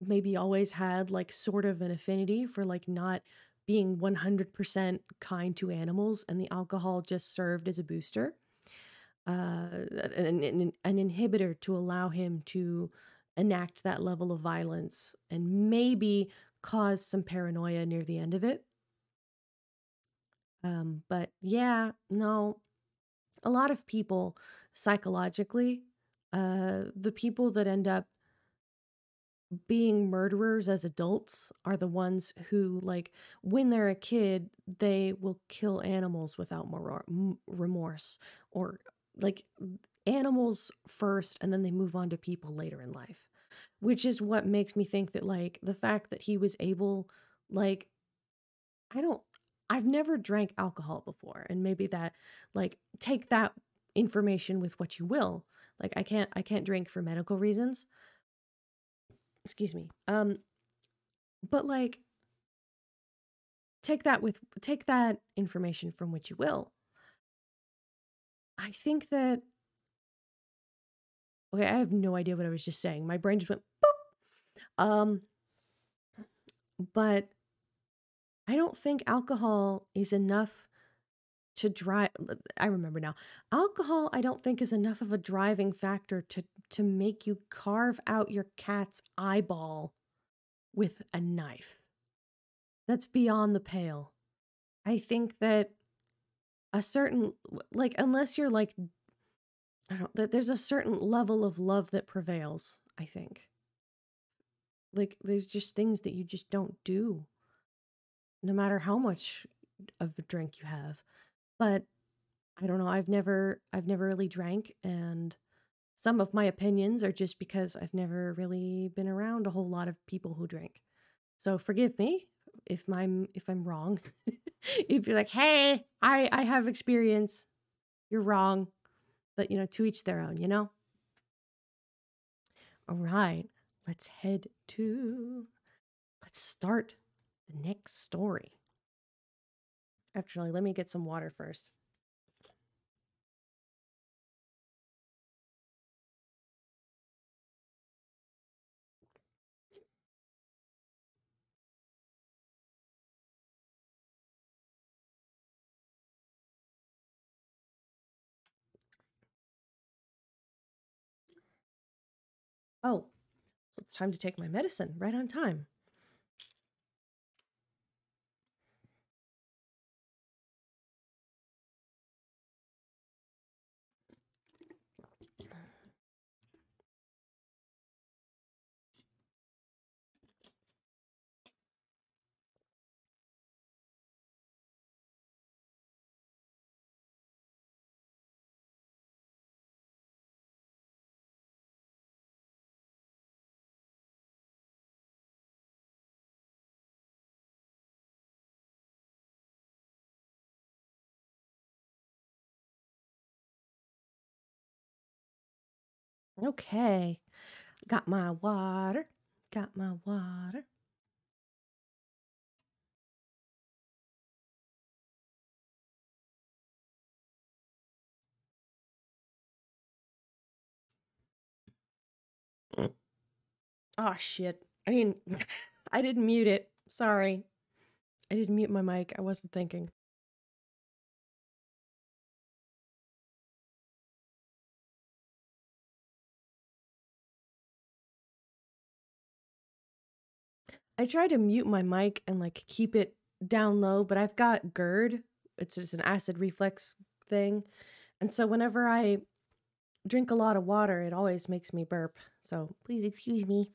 maybe always had like sort of an affinity for like not being 100% kind to animals, and the alcohol just served as a booster, an inhibitor to allow him to enact that level of violence and maybe cause some paranoia near the end of it. But yeah, no, a lot of people psychologically, the people that end up being murderers as adults are the ones who, like, when they're a kid, they will kill animals without remorse, or like animals first, and then they move on to people later in life, which is what makes me think that like the fact that he was able, like, I've never drank alcohol before, and maybe that, like, take that information with what you will. Like, I can't drink for medical reasons. Excuse me. But like, take that information from which you will. I think that, okay, I have no idea what I was just saying. My brain just went boop. But I don't think alcohol is enough to drive. I remember now. Alcohol, I don't think, is enough of a driving factor to make you carve out your cat's eyeball with a knife. That's beyond the pale. I think that a certain, like, unless you're like, I don't, that there's a certain level of love that prevails, I think. Like, there's just things that you just don't do, no matter how much of a drink you have. But I don't know, I've never really drank, and some of my opinions are just because I've never really been around a whole lot of people who drink. So forgive me if I'm wrong. If you're like, hey, I have experience, you're wrong. But, you know, to each their own, you know? All right, let's start the next story. Actually, let me get some water first. Oh, so it's time to take my medicine, right on time. Okay, got my water, got my water. Oh, shit. I didn't mute it. Sorry. I didn't mute my mic. I wasn't thinking. I try to mute my mic and like keep it down low, but I've got GERD. It's just an acid reflux thing. And so whenever I drink a lot of water, it always makes me burp. So please excuse me.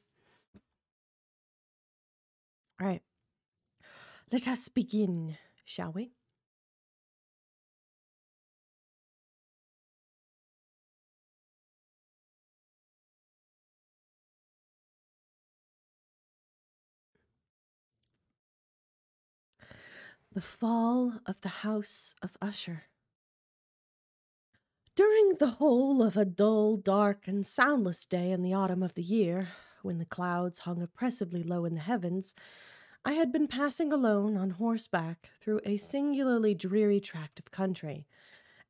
All right, let us begin, shall we? The Fall of the House of Usher. During the whole of a dull, dark, and soundless day in the autumn of the year, when the clouds hung oppressively low in the heavens, I had been passing alone on horseback through a singularly dreary tract of country,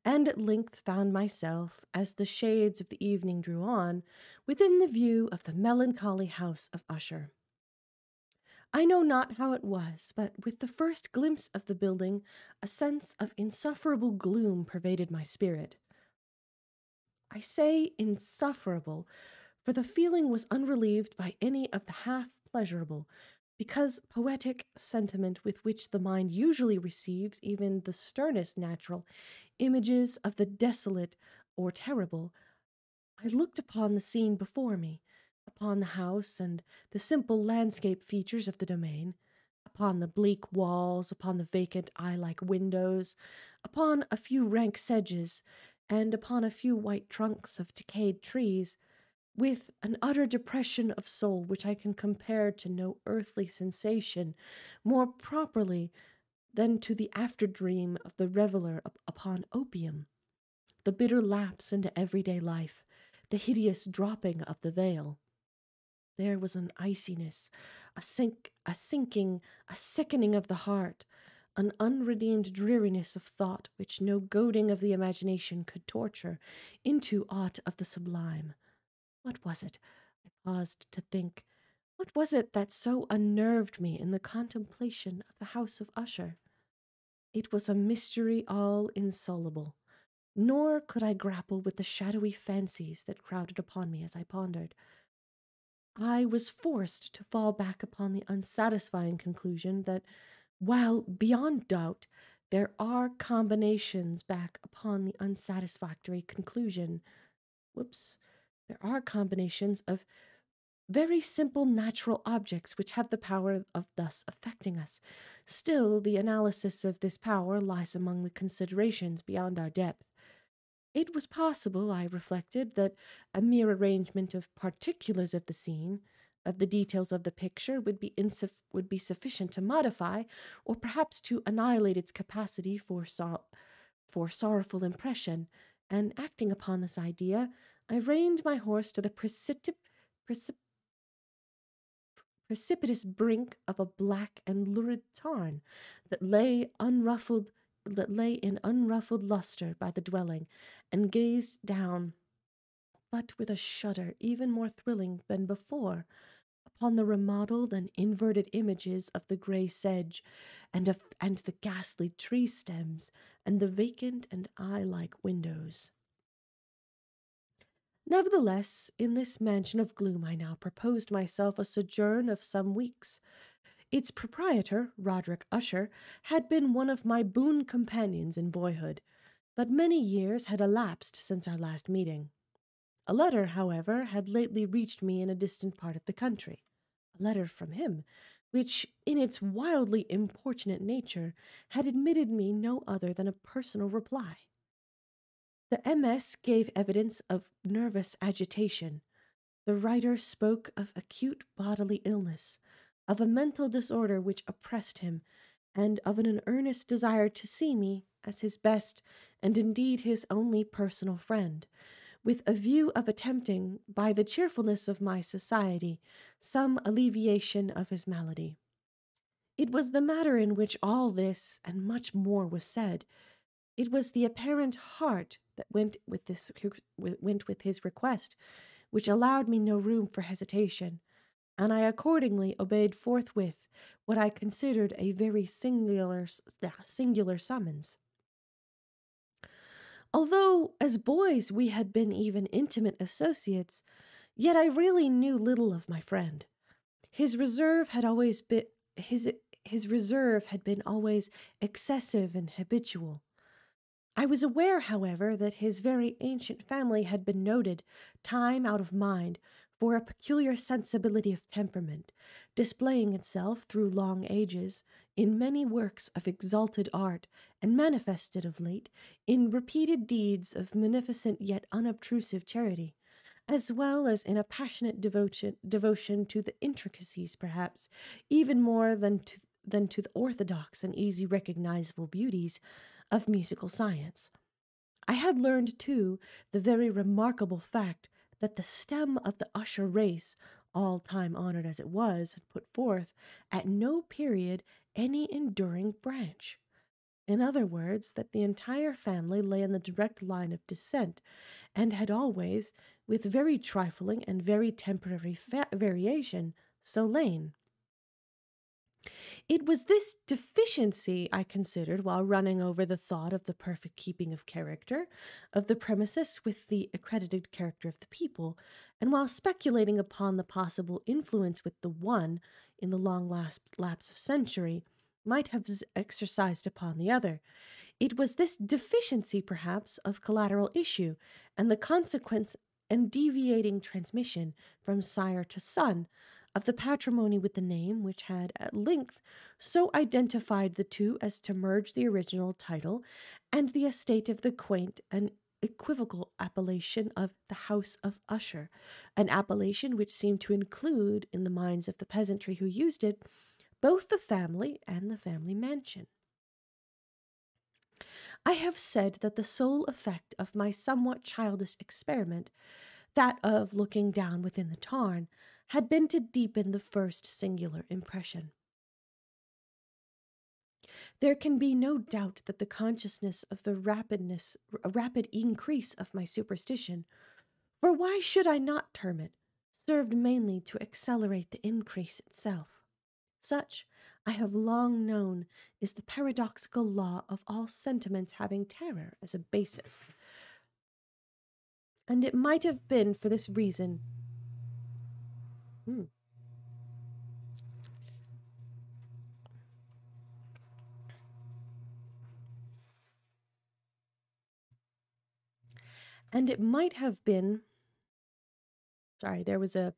and at length found myself, as the shades of the evening drew on, within the view of the melancholy house of Usher. I know not how it was, but with the first glimpse of the building, a sense of insufferable gloom pervaded my spirit. I say insufferable, for the feeling was unrelieved by any of the half-pleasurable, because poetic sentiment with which the mind usually receives even the sternest natural images of the desolate or terrible, I looked upon the scene before me, upon the house and the simple landscape features of the domain, upon the bleak walls, upon the vacant eye-like windows, upon a few rank sedges, and upon a few white trunks of decayed trees, with an utter depression of soul which I can compare to no earthly sensation more properly than to the after-dream of the reveller upon opium, the bitter lapse into everyday life, the hideous dropping of the veil. There was an iciness, a sinking, a sickening of the heart, an unredeemed dreariness of thought which no goading of the imagination could torture into aught of the sublime. What was it? I paused to think. What was it that so unnerved me in the contemplation of the house of Usher? It was a mystery all insoluble, nor could I grapple with the shadowy fancies that crowded upon me as I pondered. I was forced to fall back upon the unsatisfying conclusion that, while beyond doubt, there are combinations back upon the unsatisfactory conclusion. There are combinations of very simple natural objects which have the power of thus affecting us. Still, the analysis of this power lies among the considerations beyond our depth. It was possible, I reflected, that a mere arrangement of particulars of the scene, of the details of the picture, would be sufficient to modify, or perhaps to annihilate its capacity for sorrowful impression, and acting upon this idea, I reined my horse to the precipitous brink of a black and lurid tarn that lay in unruffled lustre by the dwelling, and gazed down, but with a shudder even more thrilling than before, upon the remodelled and inverted images of the grey sedge, and the ghastly tree stems, and the vacant and eye-like windows. Nevertheless, in this mansion of gloom I now proposed myself a sojourn of some weeks. Its proprietor, Roderick Usher, had been one of my boon companions in boyhood, but many years had elapsed since our last meeting. A letter, however, had lately reached me in a distant part of the country, a letter from him, which, in its wildly importunate nature, had admitted me no other than a personal reply. The MS gave evidence of nervous agitation. The writer spoke of acute bodily illness, of a mental disorder which oppressed him, and of an earnest desire to see me as his best and indeed his only personal friend, with a view of attempting, by the cheerfulness of my society, some alleviation of his malady. It was the matter in which all this and much more was said. It was the apparent heart that went with his request, which allowed me no room for hesitation, and I accordingly obeyed forthwith what I considered a very singular summons. Although, as boys, we had been even intimate associates, yet I really knew little of my friend. His reserve had been always excessive and habitual. I was aware, however, that his very ancient family had been noted, time out of mind, for a peculiar sensibility of temperament, displaying itself through long ages in many works of exalted art, and manifested of late in repeated deeds of beneficent yet unobtrusive charity, as well as in a passionate devotion to the intricacies, perhaps, even more than to the orthodox and easy recognizable beauties of musical science. I had learned, too, the very remarkable fact that the stem of the Usher race all time-honored as it was, had put forth, at no period, any enduring branch. In other words, that the entire family lay in the direct line of descent, and had always, with very trifling and very temporary variation, so lain. It was this deficiency I considered while running over the thought of the perfect keeping of character, of the premises with the accredited character of the people, and while speculating upon the possible influence which the one, in the long lapse of century, might have exercised upon the other. It was this deficiency, perhaps, of collateral issue, and the consequence and deviating transmission from sire to son, of the patrimony with the name which had at length so identified the two as to merge the original title and the estate of the quaint and equivocal appellation of the House of Usher, an appellation which seemed to include, in the minds of the peasantry who used it, both the family and the family mansion. I have said that the sole effect of my somewhat childish experiment, that of looking down within the tarn, had been to deepen the first singular impression. There can be no doubt that the consciousness of the rapid increase of my superstition, for why should I not term it, served mainly to accelerate the increase itself. Such, I have long known, is the paradoxical law of all sentiments having terror as a basis. And it might have been for this reason And it might have been, sorry, there was a,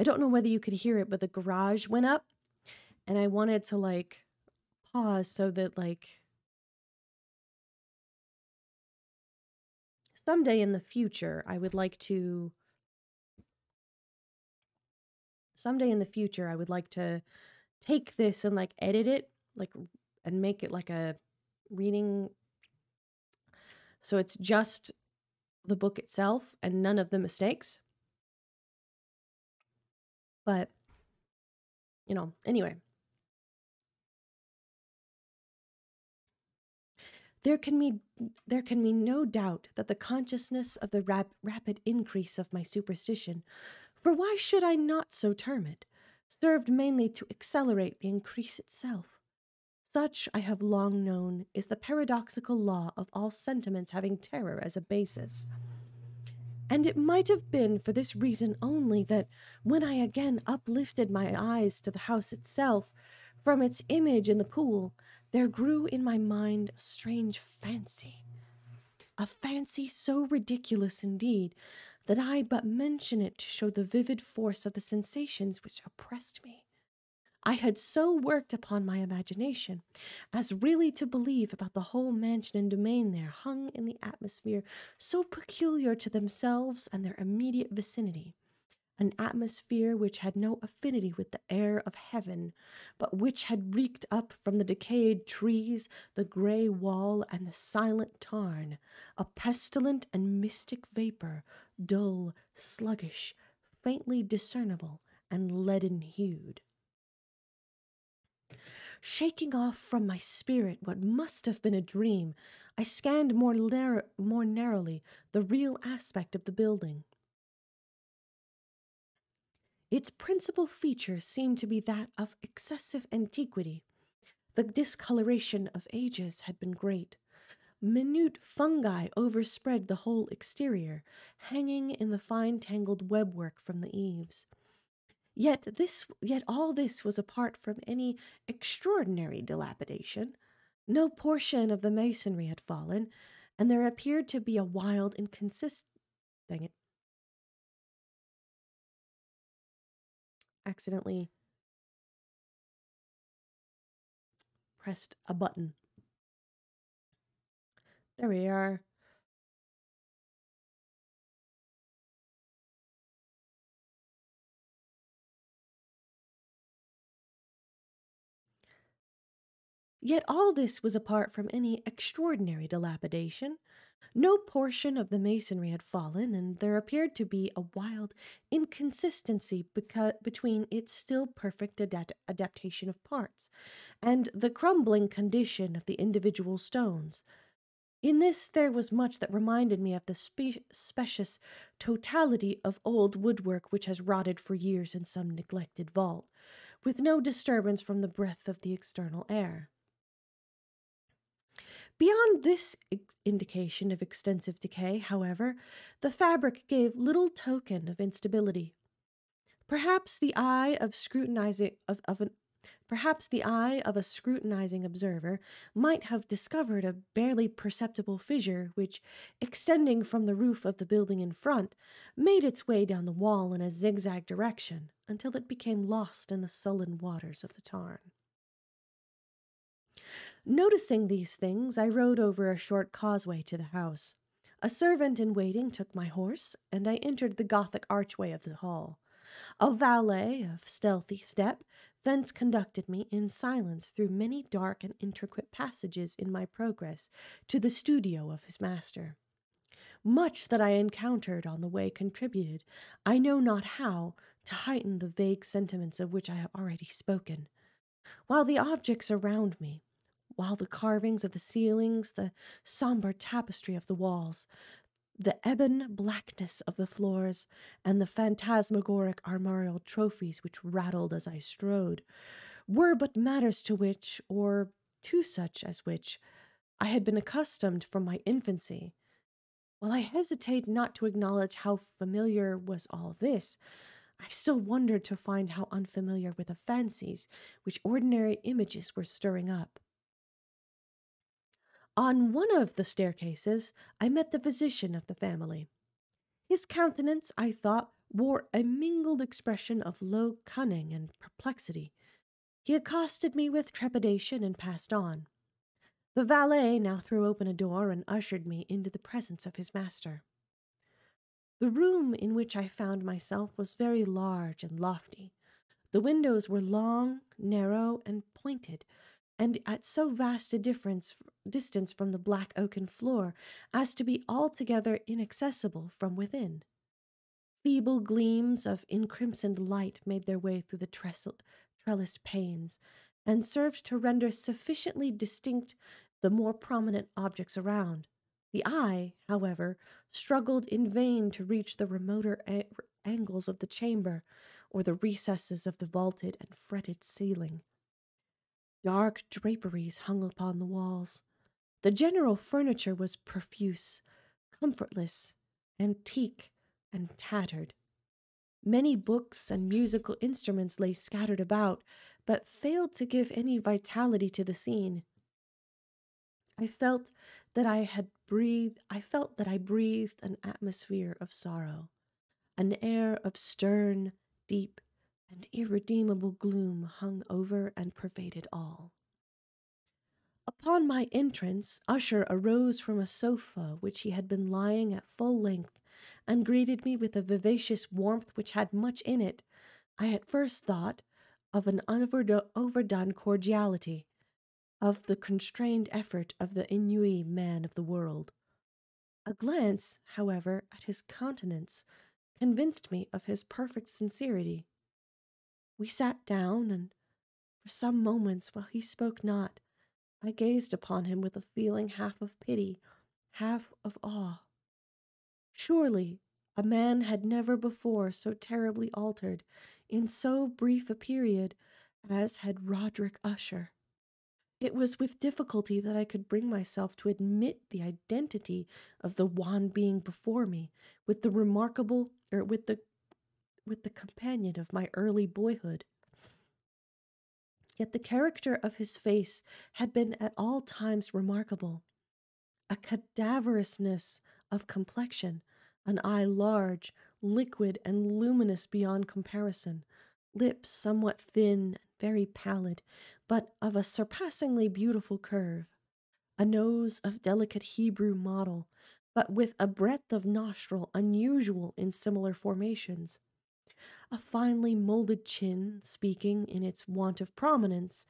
I don't know whether you could hear it, but the garage went up and I wanted to like pause so that like someday in the future, I would like to take this and like edit it, like, and make it like a reading. So it's just the book itself and none of the mistakes. But, you know, anyway. There can be no doubt that the consciousness of the rapid increase of my superstition, for why should I not so term it, served mainly to accelerate the increase itself. Such, I have long known, is the paradoxical law of all sentiments having terror as a basis. And it might have been for this reason only that, when I again uplifted my eyes to the house itself, from its image in the pool, there grew in my mind a strange fancy. A fancy so ridiculous indeed, that I but mention it to show the vivid force of the sensations which oppressed me. I had so worked upon my imagination as really to believe about the whole mansion and domain there hung in the atmosphere so peculiar to themselves and their immediate vicinity, an atmosphere which had no affinity with the air of heaven, but which had reeked up from the decayed trees, the grey wall, and the silent tarn, a pestilent and mystic vapour, dull, sluggish, faintly discernible, and leaden-hued. Shaking off from my spirit what must have been a dream, I scanned more narrowly the real aspect of the building. Its principal feature seemed to be that of excessive antiquity. The discoloration of ages had been great. Minute fungi overspread the whole exterior, hanging in the fine tangled webwork from the eaves. Yet all this was apart from any extraordinary dilapidation. No portion of the masonry had fallen, and there appeared to be a wild inconsist... Dang it. Accidentally pressed a button. There we are. Yet all this was apart from any extraordinary dilapidation. No portion of the masonry had fallen, and there appeared to be a wild inconsistency between its still perfect adaptation of parts and the crumbling condition of the individual stones. In this there was much that reminded me of the specious totality of old woodwork which has rotted for years in some neglected vault, with no disturbance from the breath of the external air. Beyond this indication of extensive decay, however, the fabric gave little token of instability. Perhaps the eye of a scrutinizing observer might have discovered a barely perceptible fissure which, extending from the roof of the building in front, made its way down the wall in a zigzag direction until it became lost in the sullen waters of the tarn. Noticing these things, I rode over a short causeway to the house. A servant in waiting took my horse, and I entered the Gothic archway of the hall. A valet of stealthy step thence conducted me in silence through many dark and intricate passages in my progress to the studio of his master. Much that I encountered on the way contributed, I know not how, to heighten the vague sentiments of which I have already spoken. While the objects around me, while the carvings of the ceilings, the sombre tapestry of the walls, the ebon blackness of the floors, and the phantasmagoric armorial trophies which rattled as I strode, were but matters to which, or to such as which, I had been accustomed from my infancy. While I hesitate not to acknowledge how familiar was all this, I still wondered to find how unfamiliar were the fancies which ordinary images were stirring up. On one of the staircases, I met the physician of the family. His countenance, I thought, wore a mingled expression of low cunning and perplexity. He accosted me with trepidation and passed on. The valet now threw open a door and ushered me into the presence of his master. The room in which I found myself was very large and lofty. The windows were long, narrow, and pointed, and at so vast a distance from the black oaken floor as to be altogether inaccessible from within. Feeble gleams of encrimsoned light made their way through the trellis panes, and served to render sufficiently distinct the more prominent objects around. The eye, however, struggled in vain to reach the remoter angles of the chamber, or the recesses of the vaulted and fretted ceiling. Dark draperies hung upon the walls. The general furniture was profuse, comfortless, antique, and tattered. Many books and musical instruments lay scattered about, but failed to give any vitality to the scene. I felt that I breathed an atmosphere of sorrow, an air of stern, deep, and irredeemable gloom hung over and pervaded all. Upon my entrance, Usher arose from a sofa which he had been lying at full length, and greeted me with a vivacious warmth which had much in it. I at first thought of an overdone cordiality, of the constrained effort of the ennui man of the world. A glance, however, at his countenance convinced me of his perfect sincerity. We sat down, and for some moments, while he spoke not, I gazed upon him with a feeling half of pity, half of awe. Surely, a man had never before so terribly altered, in so brief a period, as had Roderick Usher. It was with difficulty that I could bring myself to admit the identity of the wan being before me with the companion of my early boyhood. Yet the character of his face had been at all times remarkable. A cadaverousness of complexion, an eye large, liquid, and luminous beyond comparison, lips somewhat thin and very pallid, but of a surpassingly beautiful curve, a nose of delicate Hebrew model, but with a breadth of nostril unusual in similar formations, a finely molded chin, speaking in its want of prominence,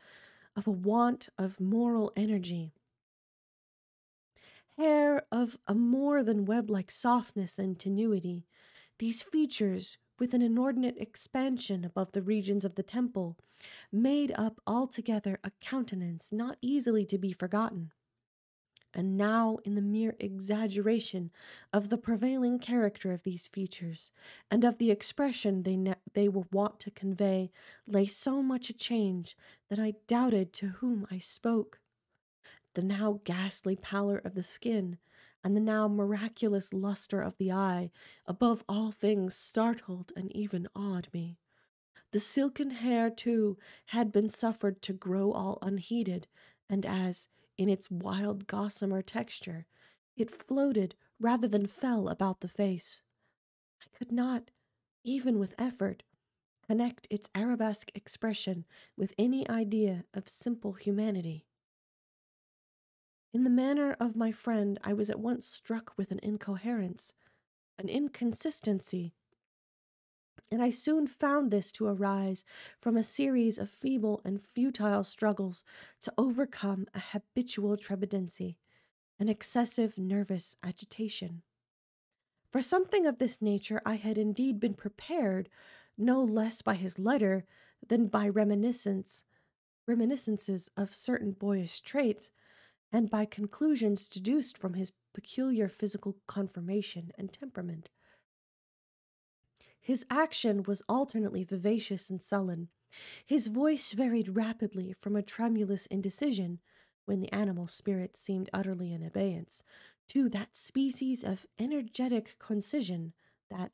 of a want of moral energy, hair of a more than web-like softness and tenuity, these features, with an inordinate expansion above the regions of the temple, made up altogether a countenance not easily to be forgotten. And now, in the mere exaggeration of the prevailing character of these features, and of the expression they were wont to convey, lay so much a change that I doubted to whom I spoke. The now ghastly pallor of the skin, and the now miraculous luster of the eye, above all things startled and even awed me. The silken hair, too, had been suffered to grow all unheeded, and as, in its wild gossamer texture, it floated rather than fell about the face, I could not, even with effort, connect its arabesque expression with any idea of simple humanity. In the manner of my friend, I was at once struck with an incoherence, an inconsistency, and I soon found this to arise from a series of feeble and futile struggles to overcome a habitual trepidancy, an excessive nervous agitation. For something of this nature I had indeed been prepared, no less by his letter than by reminiscences of certain boyish traits, and by conclusions deduced from his peculiar physical conformation and temperament. His action was alternately vivacious and sullen. His voice varied rapidly from a tremulous indecision, when the animal spirit seemed utterly in abeyance, to that species of energetic concision, that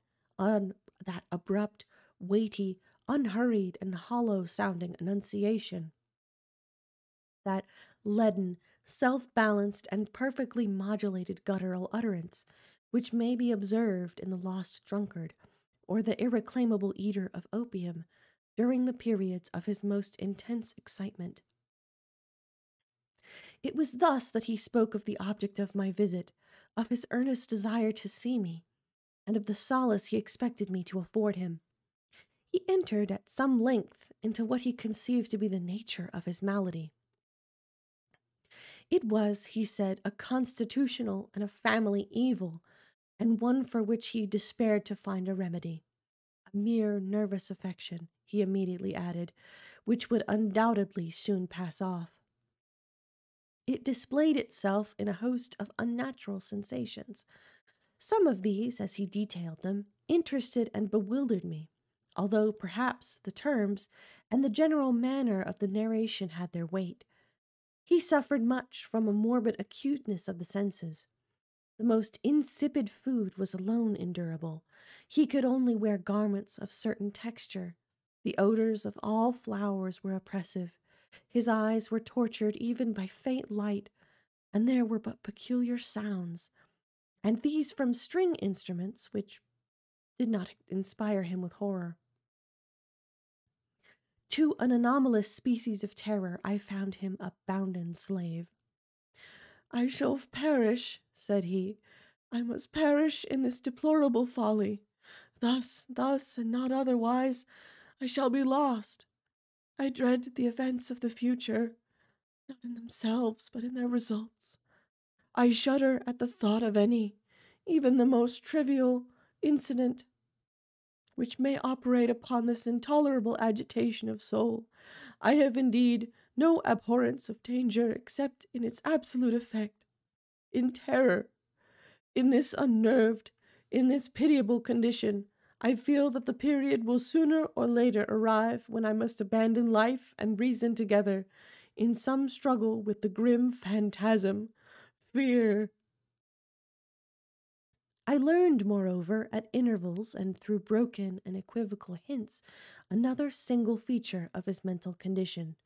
abrupt, weighty, unhurried, and hollow-sounding enunciation, that leaden, self-balanced, and perfectly modulated guttural utterance, which may be observed in the lost drunkard, or the irreclaimable eater of opium, during the periods of his most intense excitement. It was thus that he spoke of the object of my visit, of his earnest desire to see me, and of the solace he expected me to afford him. He entered at some length into what he conceived to be the nature of his malady. It was, he said, a constitutional and a family evil, and one for which he despaired to find a remedy. A mere nervous affection, he immediately added, which would undoubtedly soon pass off. It displayed itself in a host of unnatural sensations. Some of these, as he detailed them, interested and bewildered me, although perhaps the terms and the general manner of the narration had their weight. He suffered much from a morbid acuteness of the senses. The most insipid food was alone endurable. He could only wear garments of certain texture. The odors of all flowers were oppressive. His eyes were tortured even by faint light, and there were but peculiar sounds, and these from string instruments, which did not inspire him with horror. To an anomalous species of terror I found him a bounden slave. "I shall perish," said he. "I must perish in this deplorable folly. Thus, and not otherwise, I shall be lost. I dread the events of the future, not in themselves, but in their results. I shudder at the thought of any, even the most trivial, incident which may operate upon this intolerable agitation of soul. I have indeed no abhorrence of danger except in its absolute effect, in terror. In this unnerved, in this pitiable condition, I feel that the period will sooner or later arrive when I must abandon life and reason together in some struggle with the grim phantasm, fear." I learned, moreover, at intervals and through broken and equivocal hints, another single feature of his mental condition.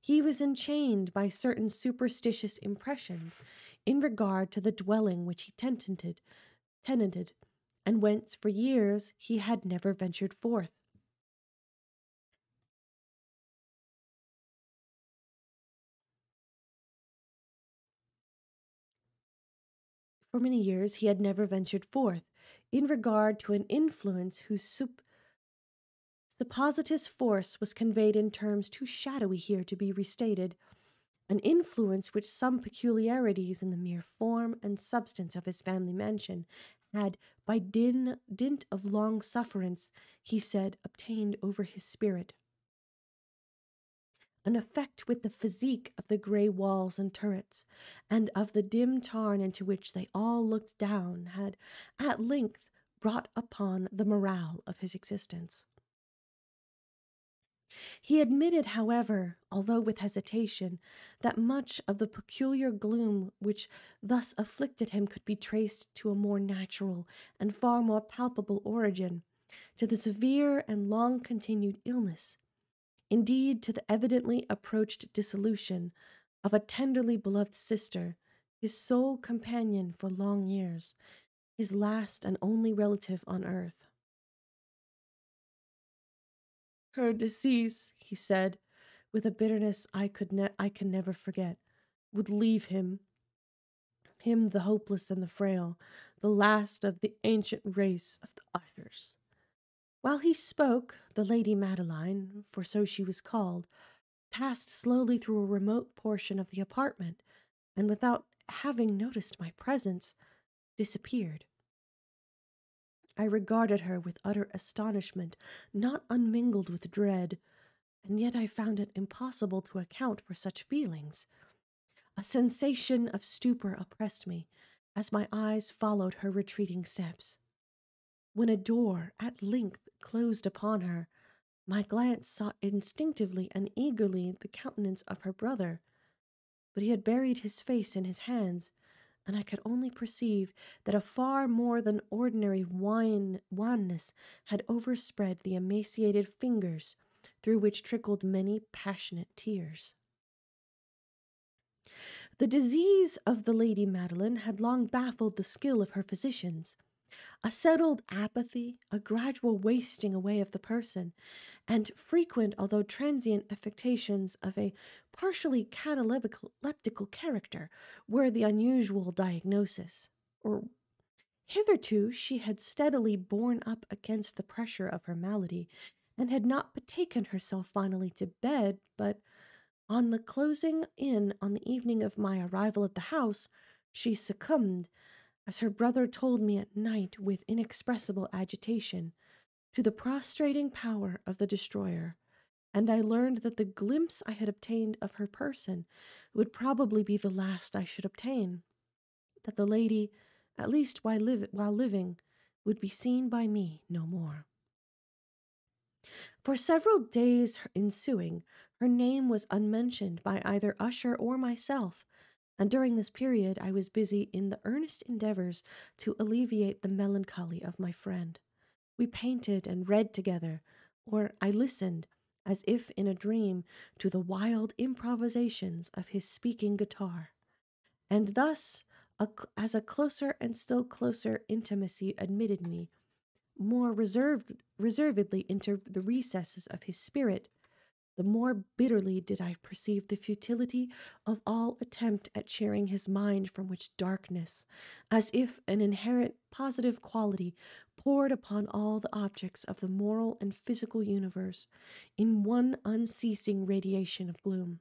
He was enchained by certain superstitious impressions in regard to the dwelling which he tenanted, and whence for years he had never ventured forth. For many years he had never ventured forth, in regard to an influence whose supposititious force was conveyed in terms too shadowy here to be restated, an influence which some peculiarities in the mere form and substance of his family mansion had, by dint of long sufferance, he said, obtained over his spirit. An effect with the physique of the grey walls and turrets, and of the dim tarn into which they all looked down, had at length brought upon the morale of his existence. He admitted, however, although with hesitation, that much of the peculiar gloom which thus afflicted him could be traced to a more natural and far more palpable origin, to the severe and long-continued illness, indeed to the evidently approached dissolution of a tenderly beloved sister, his sole companion for long years, his last and only relative on earth. "Her decease," he said, with a bitterness I can never forget, would leave him the hopeless and the frail, the last of the ancient race of the Ushers. While he spoke, the Lady Madeline, for so she was called, passed slowly through a remote portion of the apartment, and without having noticed my presence, disappeared. I regarded her with utter astonishment, not unmingled with dread, and yet I found it impossible to account for such feelings. A sensation of stupor oppressed me as my eyes followed her retreating steps. When a door at length closed upon her, my glance sought instinctively and eagerly the countenance of her brother, but he had buried his face in his hands, and I could only perceive that a far more than ordinary wanness had overspread the emaciated fingers through which trickled many passionate tears. The disease of the Lady Madeline had long baffled the skill of her physicians. A settled apathy, a gradual wasting away of the person, and frequent although transient affectations of a partially cataleptical character were the unusual diagnosis, or hitherto she had steadily borne up against the pressure of her malady, and had not betaken herself finally to bed, but on the closing in on the evening of my arrival at the house, she succumbed, as her brother told me at night with inexpressible agitation, to the prostrating power of the destroyer, and I learned that the glimpse I had obtained of her person would probably be the last I should obtain, that the lady, at least while living, would be seen by me no more. For several days ensuing, her name was unmentioned by either Usher or myself, and during this period I was busy in the earnest endeavors to alleviate the melancholy of my friend. We painted and read together, or I listened, as if in a dream, to the wild improvisations of his speaking guitar. And thus, as a closer and still closer intimacy admitted me, more reservedly into the recesses of his spirit, the more bitterly did I perceive the futility of all attempt at sharing his mind, from which darkness, as if an inherent positive quality, poured upon all the objects of the moral and physical universe in one unceasing radiation of gloom.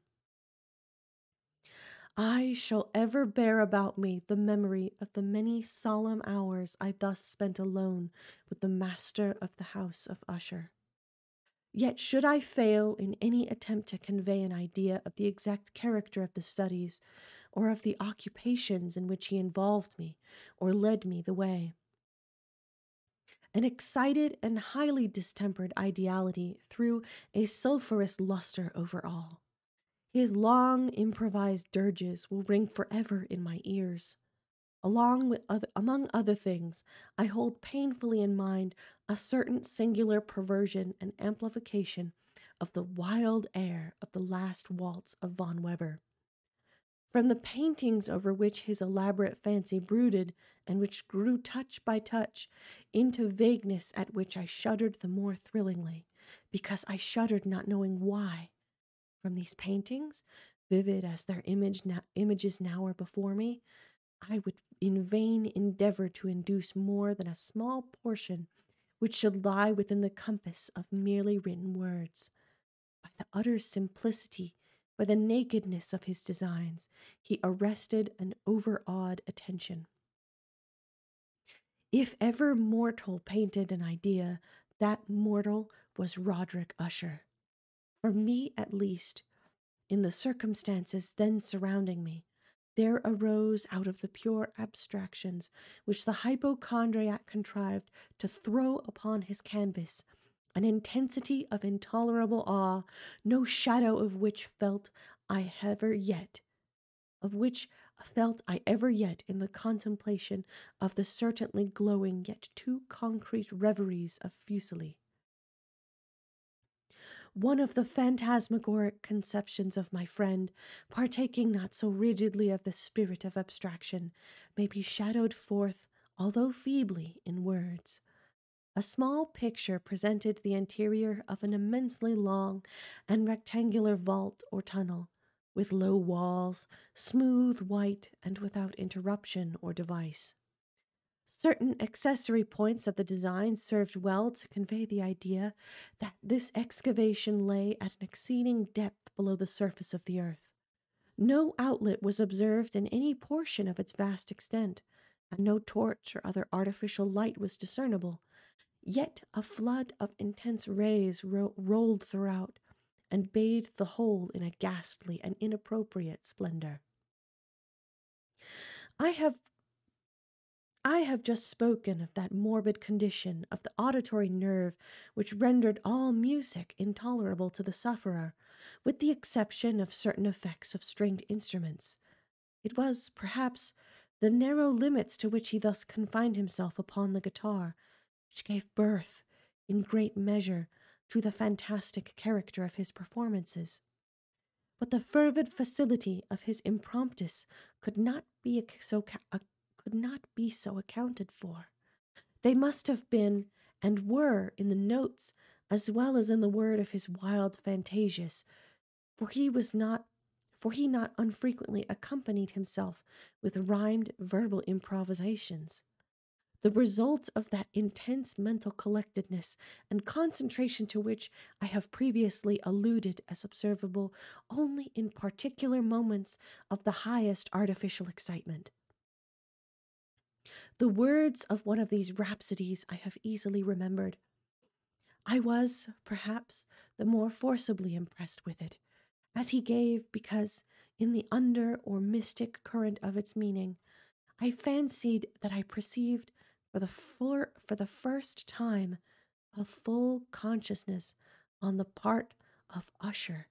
I shall ever bear about me the memory of the many solemn hours I thus spent alone with the master of the house of Usher. Yet should I fail in any attempt to convey an idea of the exact character of the studies, or of the occupations in which he involved me, or led me the way, an excited and highly distempered ideality threw a sulphurous luster over all. His long improvised dirges will ring forever in my ears. Among other things, I hold painfully in mind a certain singular perversion and amplification of the wild air of the last waltz of von Weber. From the paintings over which his elaborate fancy brooded, and which grew touch by touch into vagueness at which I shuddered the more thrillingly, because I shuddered not knowing why, from these paintings, vivid as their images now are before me, I would in vain endeavor to induce more than a small portion which should lie within the compass of merely written words. By the utter simplicity By the nakedness of his designs, he arrested an overawed attention. If ever mortal painted an idea, that mortal was Roderick Usher. For me, at least, in the circumstances then surrounding me, there arose out of the pure abstractions which the hypochondriac contrived to throw upon his canvas an intensity of intolerable awe, no shadow of which felt I ever yet in the contemplation of the certainly glowing yet too concrete reveries of Fuseli. One of the phantasmagoric conceptions of my friend, partaking not so rigidly of the spirit of abstraction, may be shadowed forth, although feebly, in words. A small picture presented the interior of an immensely long and rectangular vault or tunnel, with low walls, smooth, white, and without interruption or device. Certain accessory points of the design served well to convey the idea that this excavation lay at an exceeding depth below the surface of the earth. No outlet was observed in any portion of its vast extent, and no torch or other artificial light was discernible. Yet a flood of intense rays rolled throughout and bathed the whole in a ghastly and inappropriate splendor. I have just spoken of that morbid condition of the auditory nerve which rendered all music intolerable to the sufferer, with the exception of certain effects of stringed instruments. It was, perhaps, the narrow limits to which he thus confined himself upon the guitar, which gave birth, in great measure, to the fantastic character of his performances. But the fervid facility of his impromptus could not be so accounted for. They must have been, and were, in the notes, as well as in the word of his wild fantasias, for he not unfrequently accompanied himself with rhymed verbal improvisations. The result of that intense mental collectedness and concentration to which I have previously alluded as observable only in particular moments of the highest artificial excitement. The words of one of these rhapsodies I have easily remembered. I was, perhaps, the more forcibly impressed with it, as he gave, because, in the under or mystic current of its meaning, I fancied that I perceived for the first time a full consciousness on the part of Usher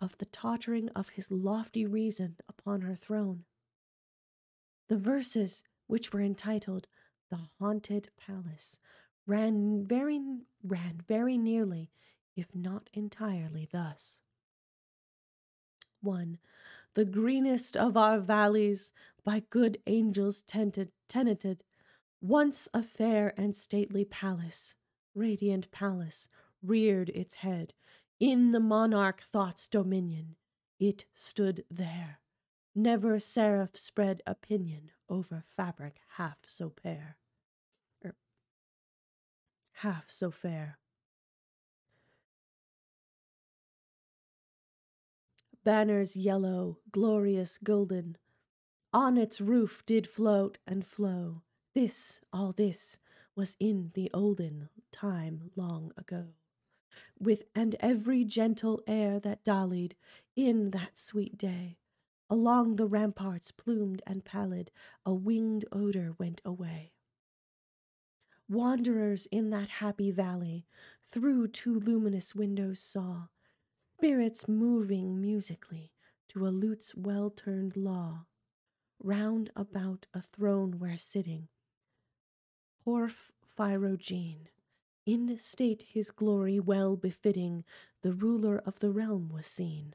of the tottering of his lofty reason upon her throne. The verses, which were entitled The Haunted Palace, ran very nearly, if not entirely, thus. 1. The greenest of our valleys, by good angels tenanted, once a fair and stately palace, radiant palace, reared its head. In the monarch thought's dominion, it stood there. Never seraph spread opinion over fabric half so fair. Banners yellow, glorious golden, on its roof did float and flow. This, all this, was in the olden time long ago. With and every gentle air that dallied in that sweet day, along the ramparts plumed and pallid, a winged odor went away. Wanderers in that happy valley, through two luminous windows saw, spirits moving musically to a lute's well-turned law, round about a throne where sitting Porphyrogene, in state his glory well befitting, the ruler of the realm was seen.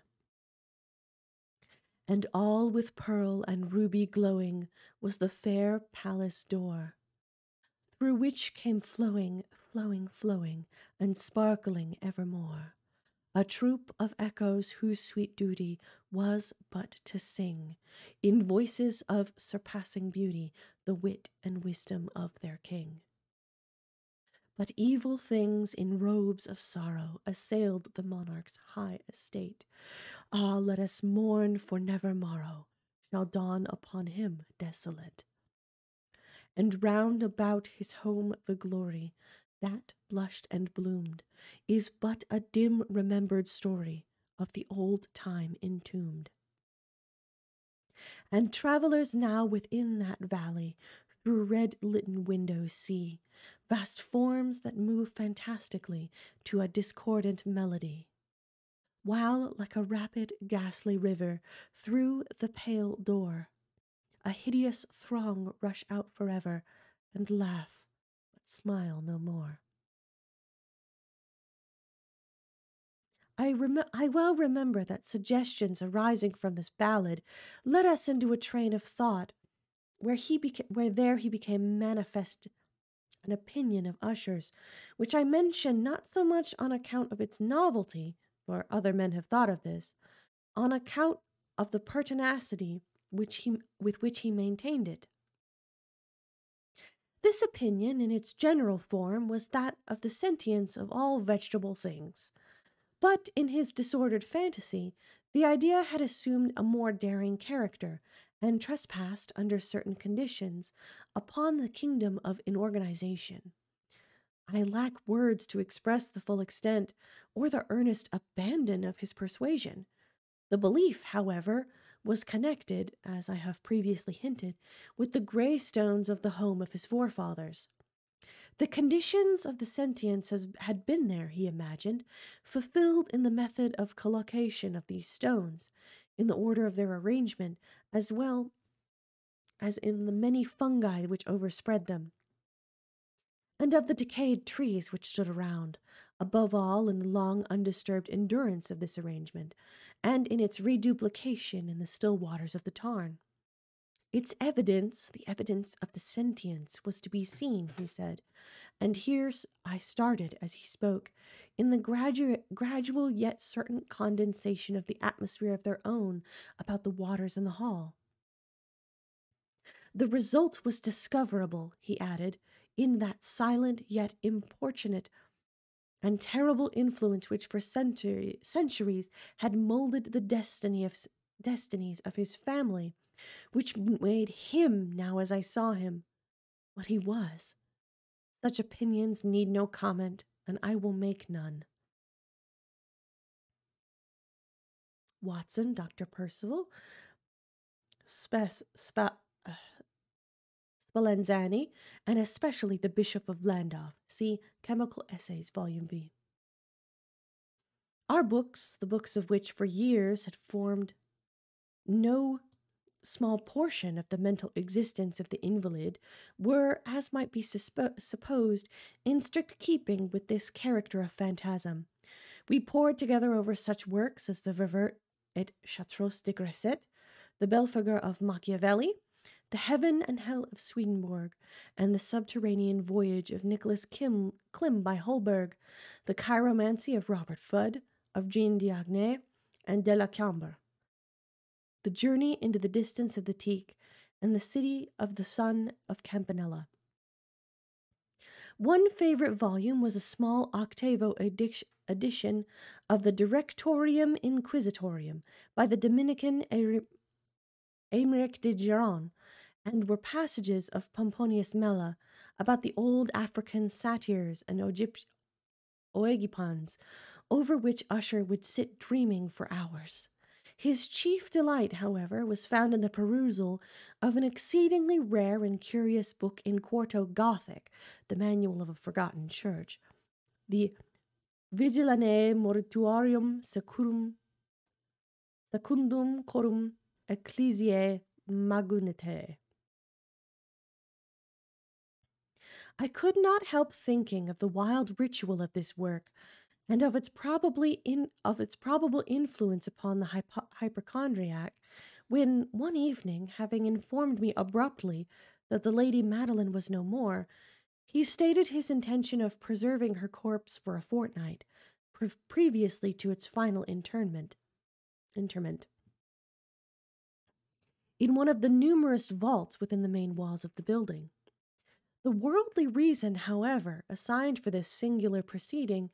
And all with pearl and ruby glowing was the fair palace door, through which came flowing, and sparkling evermore, a troop of echoes whose sweet duty was but to sing, in voices of surpassing beauty, the wit and wisdom of their king. but evil things in robes of sorrow assailed the monarch's high estate. Ah, let us mourn, for never morrow shall dawn upon him desolate. And round about his home the glory that blushed and bloomed is but a dim remembered story of the old time entombed. And travellers now within that valley through red-litten windows see vast forms that move fantastically to a discordant melody, while like a rapid ghastly river through the pale door a hideous throng rush out forever and laugh but smile no more. I well remember that suggestions arising from this ballad led us into a train of thought where there he became manifest an opinion of Usher's, which I mention not so much on account of its novelty, for other men have thought of this, on account of the pertinacity with which he maintained it. This opinion, in its general form, was that of the sentience of all vegetable things, but in his disordered fantasy, the idea had assumed a more daring character, and trespassed under certain conditions upon the kingdom of inorganization. I lack words to express the full extent or the earnest abandon of his persuasion. The belief, however, was connected, as I have previously hinted, with the grey stones of the home of his forefathers. The conditions of the sentience had been there, he imagined, fulfilled in the method of collocation of these stones, in the order of their arrangement, as well as in the many fungi which overspread them, and of the decayed trees which stood around, above all in the long undisturbed endurance of this arrangement, and in its reduplication in the still waters of the tarn. Its evidence, the evidence of the sentience, was to be seen, he said, and here I started as he spoke, in the gradual yet certain condensation of the atmosphere of their own about the waters in the hall. The result was discoverable, he added, in that silent yet importunate and terrible influence which for centuries had molded the destinies of his family, which made him, now as I saw him, what he was. Such opinions need no comment, and I will make none. Watson, Dr. Percival, Spallanzani, and especially the Bishop of Landoff. See Chemical Essays, Volume B. Our books, the books of which for years had formed no small portion of the mental existence of the invalid, were, as might be supposed, in strict keeping with this character of phantasm. We pored together over such works as the Ver-Vert et Chartreuse de Gresset, the Belphegor of Machiavelli, the Heaven and Hell of Swedenborg, and the Subterranean Voyage of Nicholas Klim by Holberg, the Chiromancy of Robert Fudd, of Jean d'Agenais, and de la Cambre, the Journey into the Distance of the Teak, and the City of the Sun of Campanella. One favorite volume was a small octavo edition of the Directorium Inquisitorium by the Dominican Aymeric de Giron, and were passages of Pomponius Mela about the old African satyrs and Oegipans, over which Usher would sit dreaming for hours. His chief delight, however, was found in the perusal of an exceedingly rare and curious book in Quarto Gothic, the Manual of a Forgotten Church, the Vigilanae Mortuorium Secundum Corum Ecclesiae Magunitae. I could not help thinking of the wild ritual of this work, and of its probable influence upon the hypochondriac, when one evening, having informed me abruptly that the Lady Madeline was no more, he stated his intention of preserving her corpse for a fortnight, previously to its final interment, in one of the numerous vaults within the main walls of the building. The worldly reason, however, assigned for this singular proceeding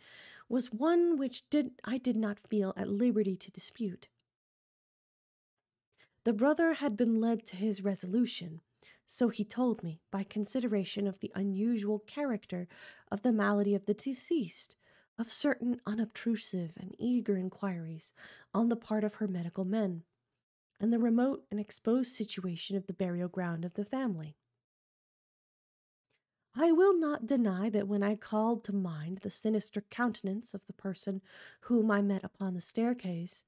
was one which I did not feel at liberty to dispute. The brother had been led to his resolution, so he told me, by consideration of the unusual character of the malady of the deceased, of certain unobtrusive and eager inquiries on the part of her medical men, and the remote and exposed situation of the burial ground of the family. I will not deny that when I called to mind the sinister countenance of the person whom I met upon the staircase,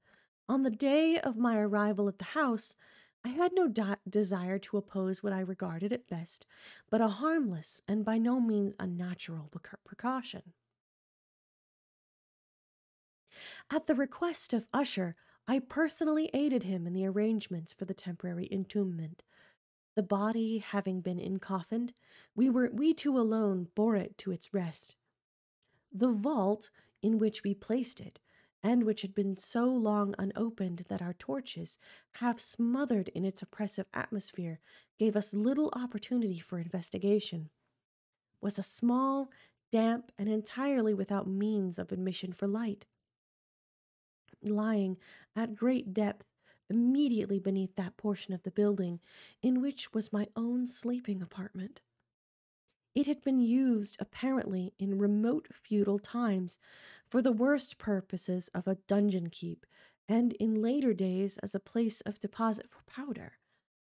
on the day of my arrival at the house, I had no desire to oppose what I regarded at best, but a harmless and by no means unnatural precaution. At the request of Usher, I personally aided him in the arrangements for the temporary entombment. The body having been encoffined, we two alone bore it to its rest. The vault in which we placed it, and which had been so long unopened that our torches, half smothered in its oppressive atmosphere, gave us little opportunity for investigation, was a small, damp, and entirely without means of admission for light, lying at great depth immediately beneath that portion of the building in which was my own sleeping apartment. It had been used, apparently, in remote feudal times for the worst purposes of a dungeon keep, and in later days as a place of deposit for powder,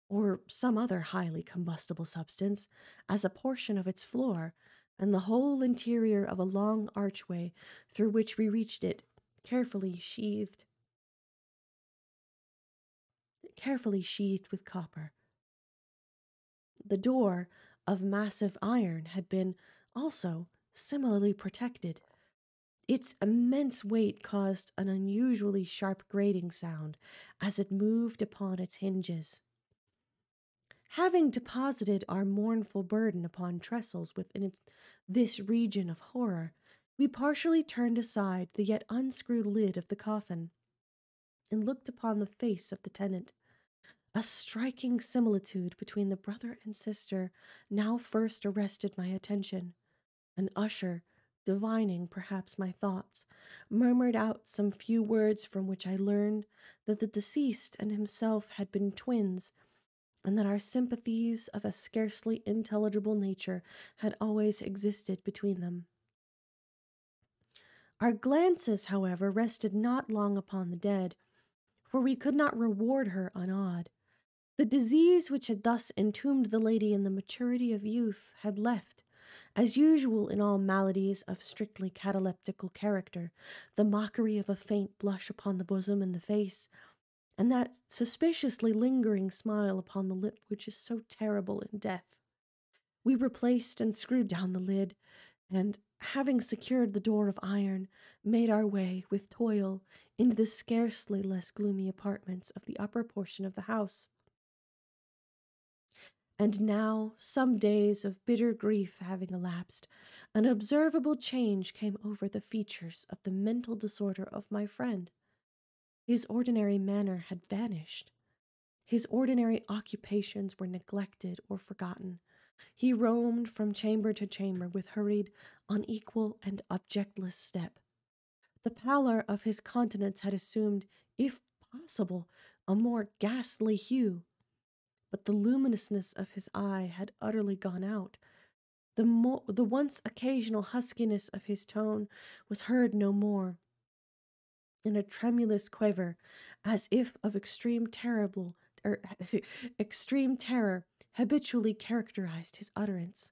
or some other highly combustible substance, as a portion of its floor, and the whole interior of a long archway through which we reached it, carefully sheathed with copper. The door of massive iron had been also similarly protected. Its immense weight caused an unusually sharp grating sound as it moved upon its hinges. Having deposited our mournful burden upon trestles within this region of horror, we partially turned aside the yet unscrewed lid of the coffin and looked upon the face of the tenant. A striking similitude between the brother and sister now first arrested my attention, and Usher, divining perhaps my thoughts, murmured out some few words from which I learned that the deceased and himself had been twins, and that our sympathies of a scarcely intelligible nature had always existed between them. Our glances, however, rested not long upon the dead, for we could not reward her unawed. The disease which had thus entombed the lady in the maturity of youth had left, as usual in all maladies of strictly cataleptical character, the mockery of a faint blush upon the bosom and the face, and that suspiciously lingering smile upon the lip which is so terrible in death. We replaced and screwed down the lid, and, having secured the door of iron, made our way, with toil, into the scarcely less gloomy apartments of the upper portion of the house. And now, some days of bitter grief having elapsed, an observable change came over the features of the mental disorder of my friend. His ordinary manner had vanished. His ordinary occupations were neglected or forgotten. He roamed from chamber to chamber with hurried, unequal, and objectless step. The pallor of his countenance had assumed, if possible, a more ghastly hue, but the luminousness of his eye had utterly gone out. The once occasional huskiness of his tone was heard no more, in a tremulous quiver, as if of extreme terror habitually characterized his utterance.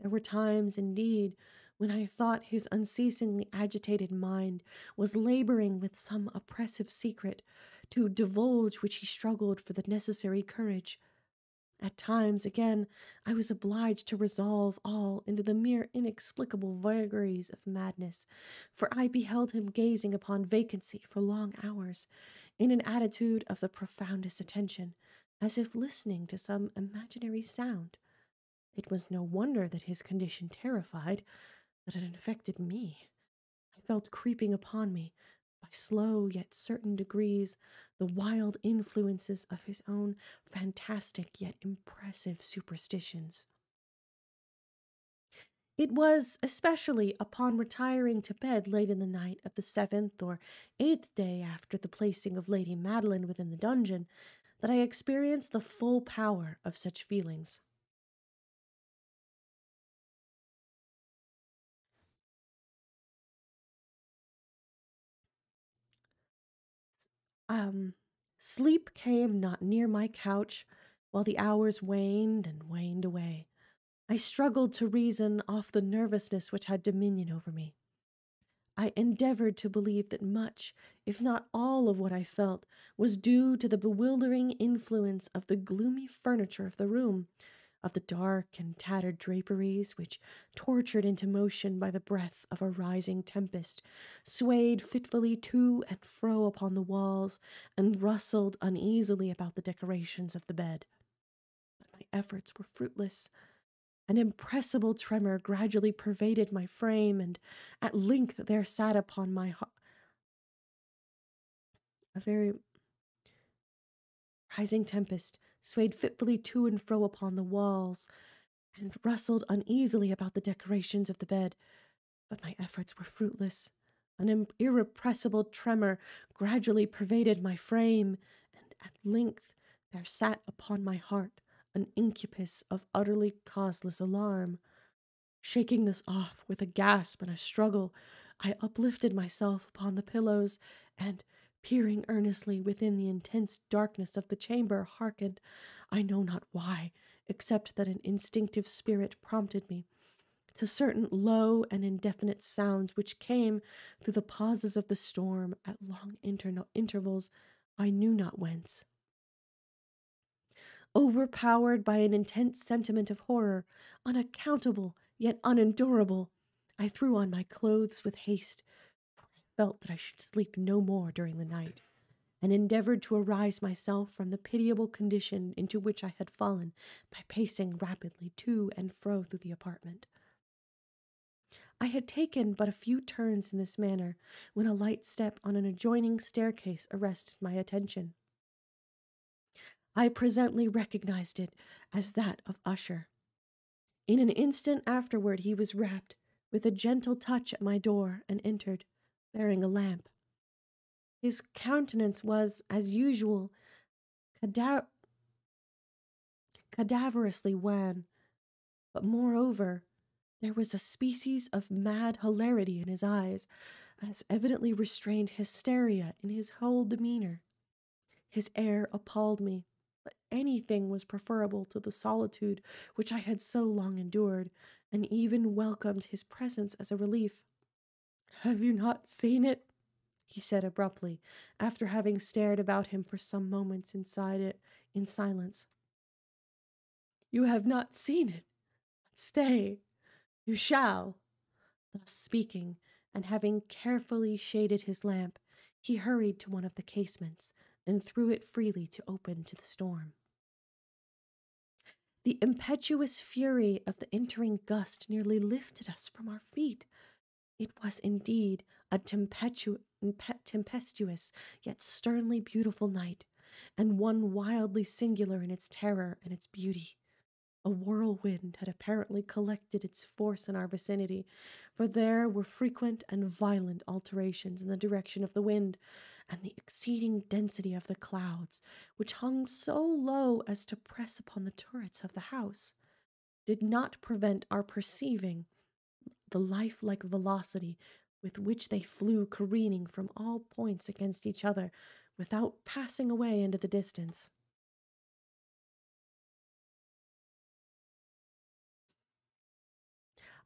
There were times, indeed, when I thought his unceasingly agitated mind was laboring with some oppressive secret, to divulge which he struggled for the necessary courage. At times, again, I was obliged to resolve all into the mere inexplicable vagaries of madness, for I beheld him gazing upon vacancy for long hours, in an attitude of the profoundest attention, as if listening to some imaginary sound. It was no wonder that his condition terrified, that it infected me. I felt creeping upon me, by slow yet certain degrees, the wild influences of his own fantastic yet impressive superstitions. It was especially upon retiring to bed late in the night of the 7th or 8th day after the placing of Lady Madeline within the dungeon that I experienced the full power of such feelings. Sleep came not near my couch while the hours waned and waned away. I struggled to reason off the nervousness which had dominion over me. I endeavored to believe that much, if not all, of what I felt was due to the bewildering influence of the gloomy furniture of the room, of the dark and tattered draperies which, tortured into motion by the breath of a rising tempest, swayed fitfully to and fro upon the walls and rustled uneasily about the decorations of the bed. But my efforts were fruitless. An impressible tremor gradually pervaded my frame, and at length there sat upon my heart a very rising tempest, swayed fitfully to and fro upon the walls, and rustled uneasily about the decorations of the bed. But my efforts were fruitless. An irrepressible tremor gradually pervaded my frame, and at length there sat upon my heart an incubus of utterly causeless alarm. Shaking this off with a gasp and a struggle, I uplifted myself upon the pillows, and, peering earnestly within the intense darkness of the chamber, hearkened, I know not why, except that an instinctive spirit prompted me, to certain low and indefinite sounds which came through the pauses of the storm at long intervals, I knew not whence. Overpowered by an intense sentiment of horror, unaccountable yet unendurable, I threw on my clothes with haste, for I felt that I should sleep no more during the night, and endeavored to arouse myself from the pitiable condition into which I had fallen by pacing rapidly to and fro through the apartment. I had taken but a few turns in this manner when a light step on an adjoining staircase arrested my attention. I presently recognized it as that of Usher. In an instant afterward he was rapped with a gentle touch at my door and entered, bearing a lamp. His countenance was, as usual, cadaverously wan, but moreover there was a species of mad hilarity in his eyes, as evidently restrained hysteria in his whole demeanor. His air appalled me. Anything was preferable to the solitude which I had so long endured, and even welcomed his presence as a relief. "Have you not seen it?" he said abruptly, after having stared about him for some moments inside it in silence. "You have not seen it. Stay. You shall." Thus speaking, and having carefully shaded his lamp, he hurried to one of the casements, and threw it freely to open to the storm. The impetuous fury of the entering gust nearly lifted us from our feet. It was indeed a tempestuous yet sternly beautiful night, and one wildly singular in its terror and its beauty. A whirlwind had apparently collected its force in our vicinity, for there were frequent and violent alterations in the direction of the wind, and the exceeding density of the clouds, which hung so low as to press upon the turrets of the house, did not prevent our perceiving the lifelike velocity with which they flew careening from all points against each other, without passing away into the distance.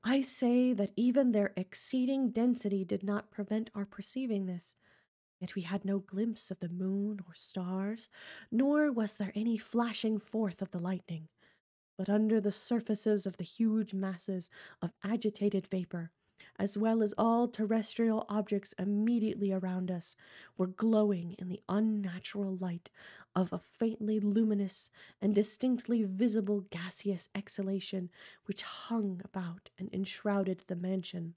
I say that even their exceeding density did not prevent our perceiving this. Yet we had no glimpse of the moon or stars, nor was there any flashing forth of the lightning. But under the surfaces of the huge masses of agitated vapor, as well as all terrestrial objects immediately around us, were glowing in the unnatural light of a faintly luminous and distinctly visible gaseous exhalation which hung about and enshrouded the mansion.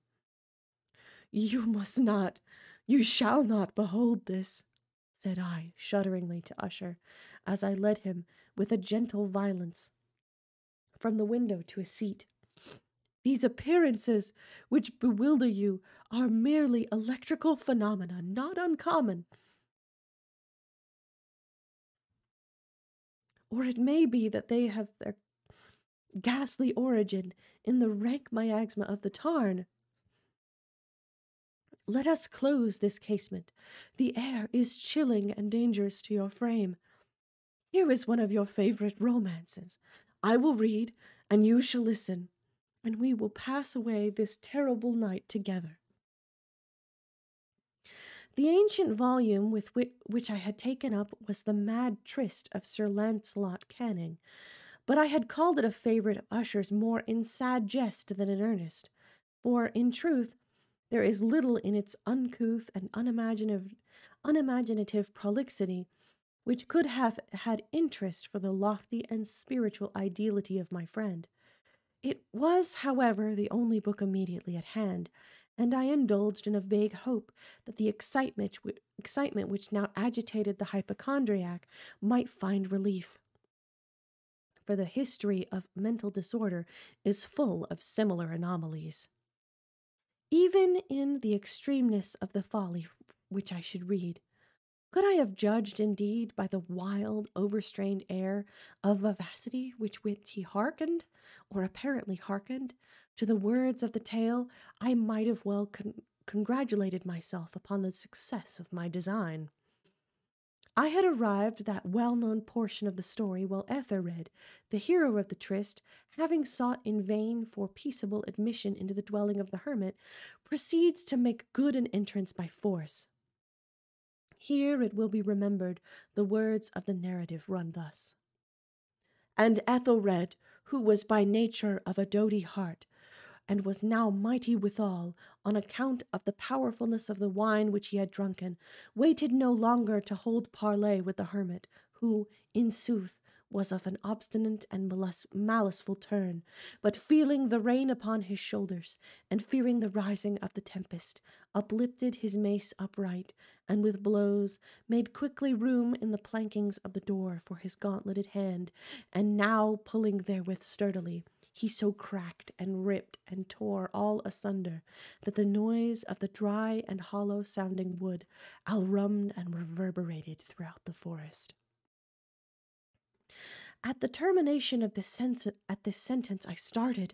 "You must not, you shall not behold this," said I shudderingly to Usher, as I led him, with a gentle violence, from the window to a seat, These appearances, which bewilder you, are merely electrical phenomena, not uncommon. Or it may be that they have their ghastly origin in the rank miasma of the tarn. Let us close this casement. The air is chilling and dangerous to your frame. Here is one of your favorite romances. I will read, and you shall listen, and we will pass away this terrible night together." The ancient volume with which I had taken up was the Mad Tryst of Sir Lancelot Canning, but I had called it a favourite of Usher's more in sad jest than in earnest, for, in truth, there is little in its uncouth and unimaginative prolixity which could have had interest for the lofty and spiritual ideality of my friend. It was, however, the only book immediately at hand, and I indulged in a vague hope that the excitement which now agitated the hypochondriac might find relief. For the history of mental disorder is full of similar anomalies. Even in the extremeness of the folly which I should read, could I have judged indeed by the wild, overstrained air of vivacity with which he hearkened, or apparently hearkened, to the words of the tale, I might have well congratulated myself upon the success of my design. I had arrived at that well-known portion of the story while Ethelred, the hero of the tryst, having sought in vain for peaceable admission into the dwelling of the hermit, proceeds to make good an entrance by force. Here, it will be remembered, the words of the narrative run thus. "And Ethelred, who was by nature of a doughty heart, and was now mighty withal, on account of the powerfulness of the wine which he had drunken, waited no longer to hold parley with the hermit, who, in sooth, was of an obstinate and maliceful turn, but feeling the rain upon his shoulders, and fearing the rising of the tempest, uplifted his mace upright, and with blows made quickly room in the plankings of the door for his gauntleted hand, and now pulling therewith sturdily, he so cracked and ripped and tore all asunder that the noise of the dry and hollow-sounding wood outrummed and reverberated throughout the forest." At the termination of this sentence I started,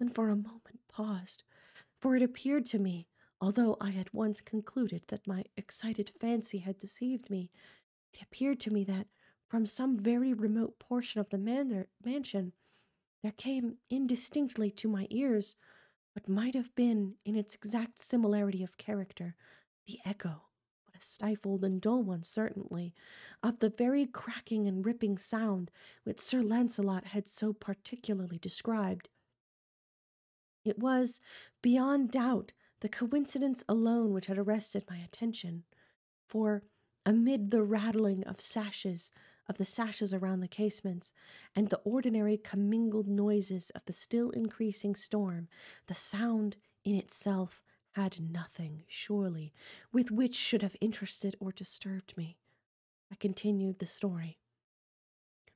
and for a moment paused, for it appeared to me, although I at once concluded that my excited fancy had deceived me, it appeared to me that, from some very remote portion of the mansion, there came indistinctly to my ears what might have been, in its exact similarity of character, the echo, but a stifled and dull one certainly, of the very cracking and ripping sound which Sir Lancelot had so particularly described. It was, beyond doubt, the coincidence alone which had arrested my attention, for, amid the rattling of the sashes around the casements, and the ordinary commingled noises of the still increasing storm, the sound in itself had nothing, surely, with which should have interested or disturbed me. I continued the story.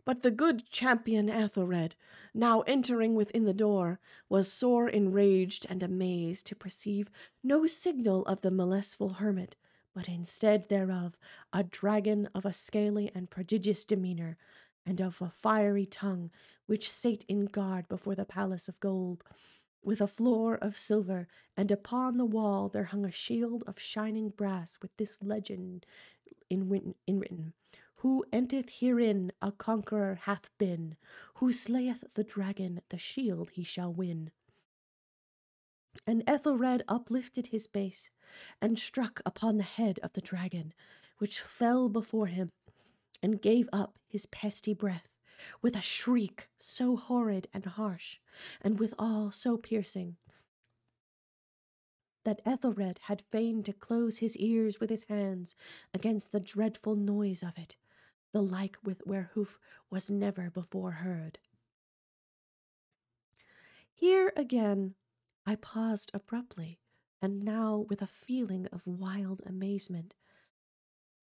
"But the good champion Ethelred, now entering within the door, was sore enraged and amazed to perceive no signal of the maliceful hermit, but instead thereof a dragon of a scaly and prodigious demeanour, and of a fiery tongue, which sate in guard before the palace of gold, with a floor of silver, and upon the wall there hung a shield of shining brass with this legend inwritten, Who enteth herein a conqueror hath been, who slayeth the dragon, the shield he shall win." And Ethelred uplifted his mace, and struck upon the head of the dragon, which fell before him, and gave up his pesky breath, with a shriek so horrid and harsh, and withal so piercing, that Ethelred had fain to close his ears with his hands against the dreadful noise of it, the like with wherehoof was never before heard. Here again I paused abruptly, and now with a feeling of wild amazement,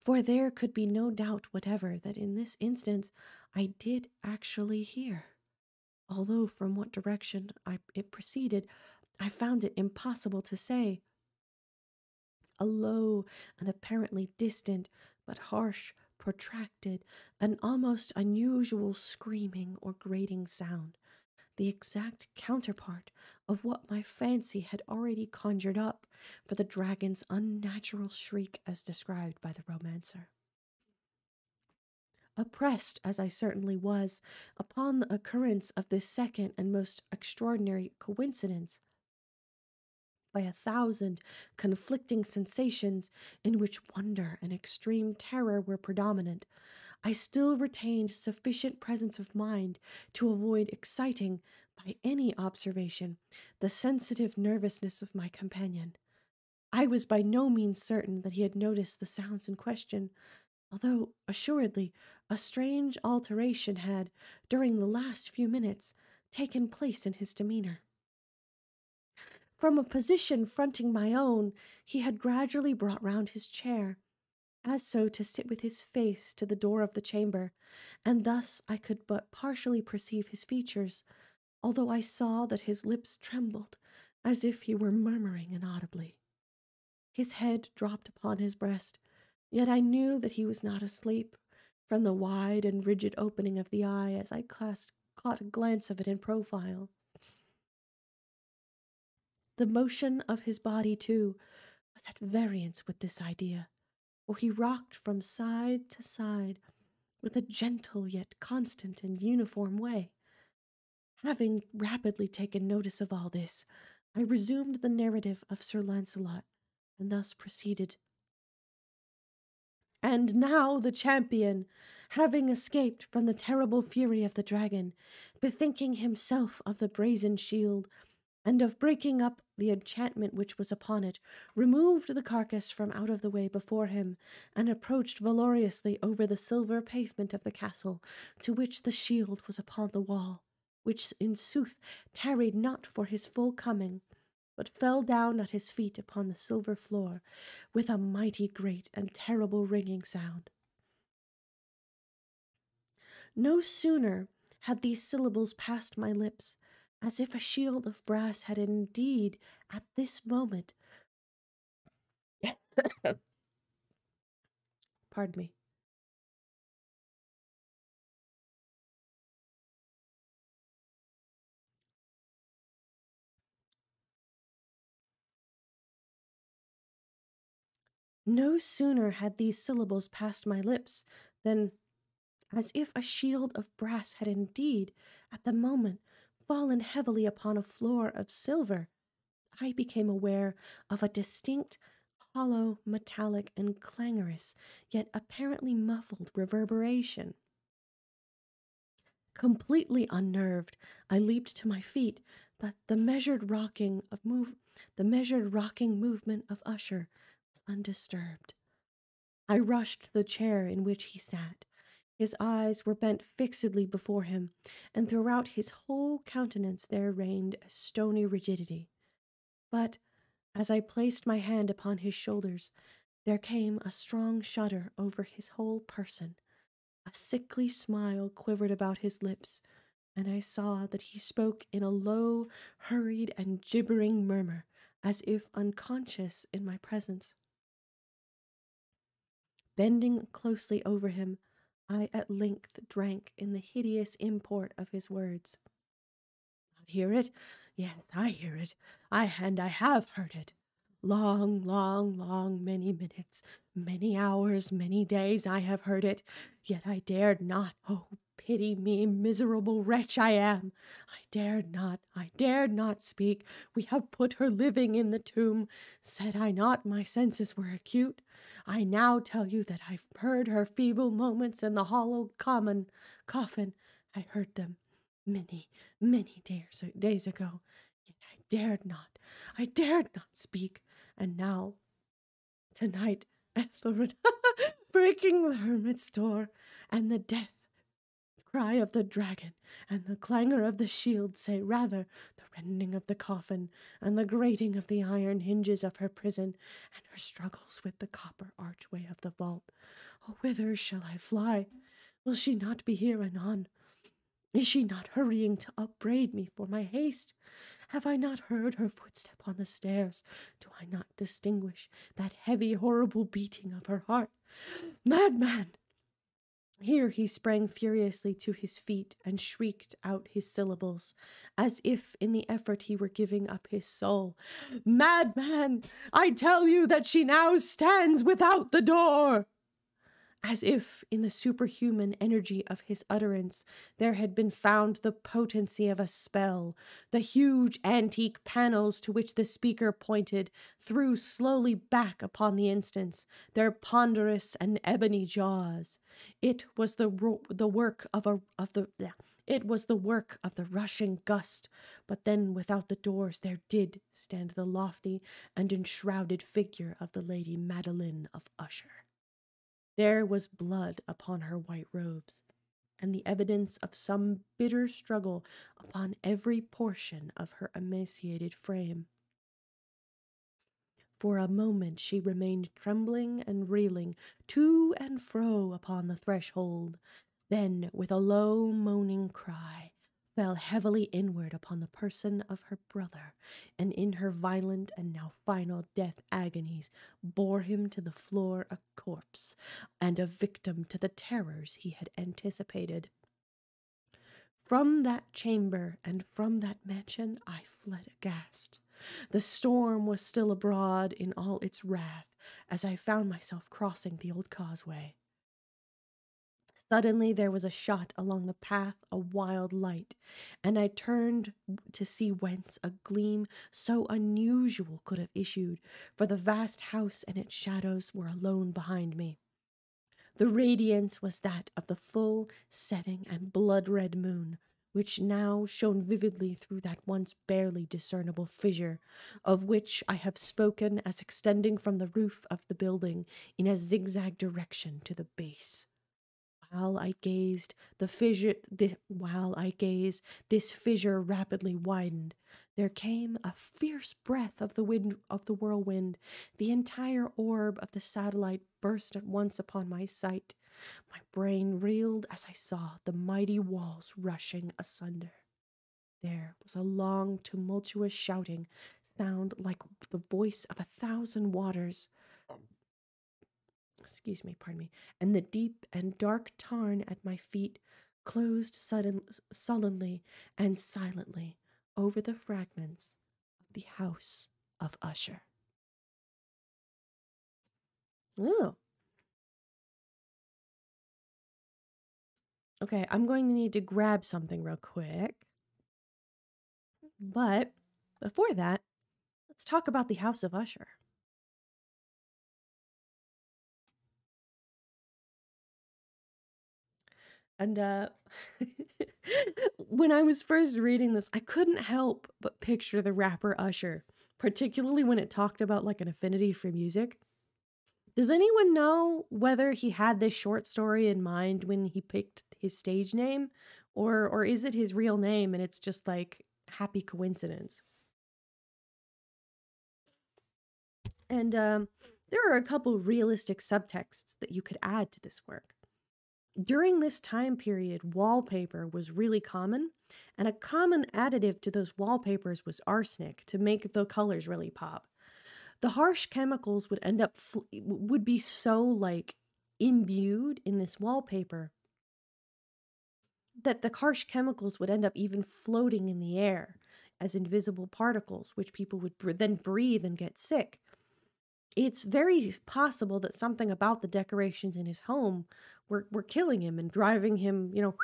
for there could be no doubt whatever that in this instance I did actually hear although from what direction it proceeded, I found it impossible to say. A low and apparently distant, but harsh, protracted, an almost unusual screaming or grating sound, the exact counterpart of what my fancy had already conjured up for the dragon's unnatural shriek as described by the romancer. Oppressed, as I certainly was, upon the occurrence of this second and most extraordinary coincidence, by a thousand conflicting sensations in which wonder and extreme terror were predominant, I still retained sufficient presence of mind to avoid exciting, by any observation, the sensitive nervousness of my companion. I was by no means certain that he had noticed the sounds in question, although, assuredly, a strange alteration had, during the last few minutes, taken place in his demeanour. From a position fronting my own, he had gradually brought round his chair, as so to sit with his face to the door of the chamber, and thus I could but partially perceive his features, although I saw that his lips trembled, as if he were murmuring inaudibly. His head dropped upon his breast, yet I knew that he was not asleep, from the wide and rigid opening of the eye as I caught a glance of it in profile. The motion of his body, too, was at variance with this idea, for he rocked from side to side with a gentle yet constant and uniform way. Having rapidly taken notice of all this, I resumed the narrative of Sir Launcelot, and thus proceeded. And now the champion, having escaped from the terrible fury of the dragon, bethinking himself of the brazen shield, and of breaking up the enchantment which was upon it, removed the carcass from out of the way before him, and approached valorously over the silver pavement of the castle, to which the shield was upon the wall, which in sooth tarried not for his full coming, but fell down at his feet upon the silver floor, with a mighty great and terrible ringing sound. No sooner had these syllables passed my lips, as if a shield of brass had indeed, at this moment, pardon me, no sooner had these syllables passed my lips than, as if a shield of brass had indeed, at the moment, fallen heavily upon a floor of silver, I became aware of a distinct, hollow, metallic, and clangorous, yet apparently muffled reverberation. Completely unnerved, I leaped to my feet, but the measured rocking movement of Usher was undisturbed. I rushed to the chair in which he sat. His eyes were bent fixedly before him, and throughout his whole countenance there reigned a stony rigidity. But, as I placed my hand upon his shoulders, there came a strong shudder over his whole person. A sickly smile quivered about his lips, and I saw that he spoke in a low, hurried, and gibbering murmur, as if unconscious in my presence. Bending closely over him, I at length drank in the hideous import of his words. I hear it. Yes, I hear it. I have heard it. Long, long, long, many minutes, many hours, many days I have heard it. Yet I dared not. Oh, pity me, miserable wretch I am. I dared not speak. We have put her living in the tomb. Said I not my senses were acute? I now tell you that I've heard her feeble moments in the hollow coffin. I heard them many, many days ago. Yet I dared not speak. And now, tonight, Ethelred, breaking the hermit's door, and the death cry of the dragon, and the clangor of the shield, say rather, the rending of the coffin, and the grating of the iron hinges of her prison, and her struggles with the copper archway of the vault. Oh, whither shall I fly? Will she not be here anon? Is she not hurrying to upbraid me for my haste? Have I not heard her footstep on the stairs? Do I not distinguish that heavy, horrible beating of her heart? Madman! Here he sprang furiously to his feet and shrieked out his syllables, as if in the effort he were giving up his soul. Madman! I tell you that she now stands without the door! As if, in the superhuman energy of his utterance, there had been found the potency of a spell. The huge antique panels to which the speaker pointed threw slowly back upon the instance, their ponderous and ebony jaws. It was the work of the rushing gust, but then without the doors there did stand the lofty and enshrouded figure of the Lady Madeline of Usher. There was blood upon her white robes, and the evidence of some bitter struggle upon every portion of her emaciated frame. For a moment she remained trembling and reeling to and fro upon the threshold, then, with a low moaning cry, fell heavily inward upon the person of her brother, and in her violent and now final death agonies bore him to the floor a corpse, and a victim to the terrors he had anticipated. From that chamber and from that mansion I fled aghast. The storm was still abroad in all its wrath, as I found myself crossing the old causeway. Suddenly there was a shot along the path, a wild light, and I turned to see whence a gleam so unusual could have issued, for the vast house and its shadows were alone behind me. The radiance was that of the full setting and blood-red moon, which now shone vividly through that once barely discernible fissure, of which I have spoken as extending from the roof of the building in a zigzag direction to the base. While I gazed, this fissure rapidly widened. There came a fierce breath of the whirlwind. The entire orb of the satellite burst at once upon my sight. My brain reeled as I saw the mighty walls rushing asunder. There was a long, tumultuous shouting sound like the voice of 1,000 waters. Pardon me, and the deep and dark tarn at my feet closed sullenly and silently over the fragments of the House of Usher. Ooh. Okay, I'm going to need to grab something real quick. But before that, let's talk about the House of Usher. And when I was first reading this, I couldn't help but picture the rapper Usher, particularly when it talked about like an affinity for music. Does anyone know whether he had this short story in mind when he picked his stage name, or is it his real name and it's just like happy coincidence? And there are a couple realistic subtexts that you could add to this work. During this time period, wallpaper was really common, and a common additive to those wallpapers was arsenic to make the colors really pop. The harsh chemicals would be so like imbued in this wallpaper that the harsh chemicals would end up even floating in the air as invisible particles, which people would then breathe and get sick. It's very possible that something about the decorations in his home were killing him and driving him, you know. Whew.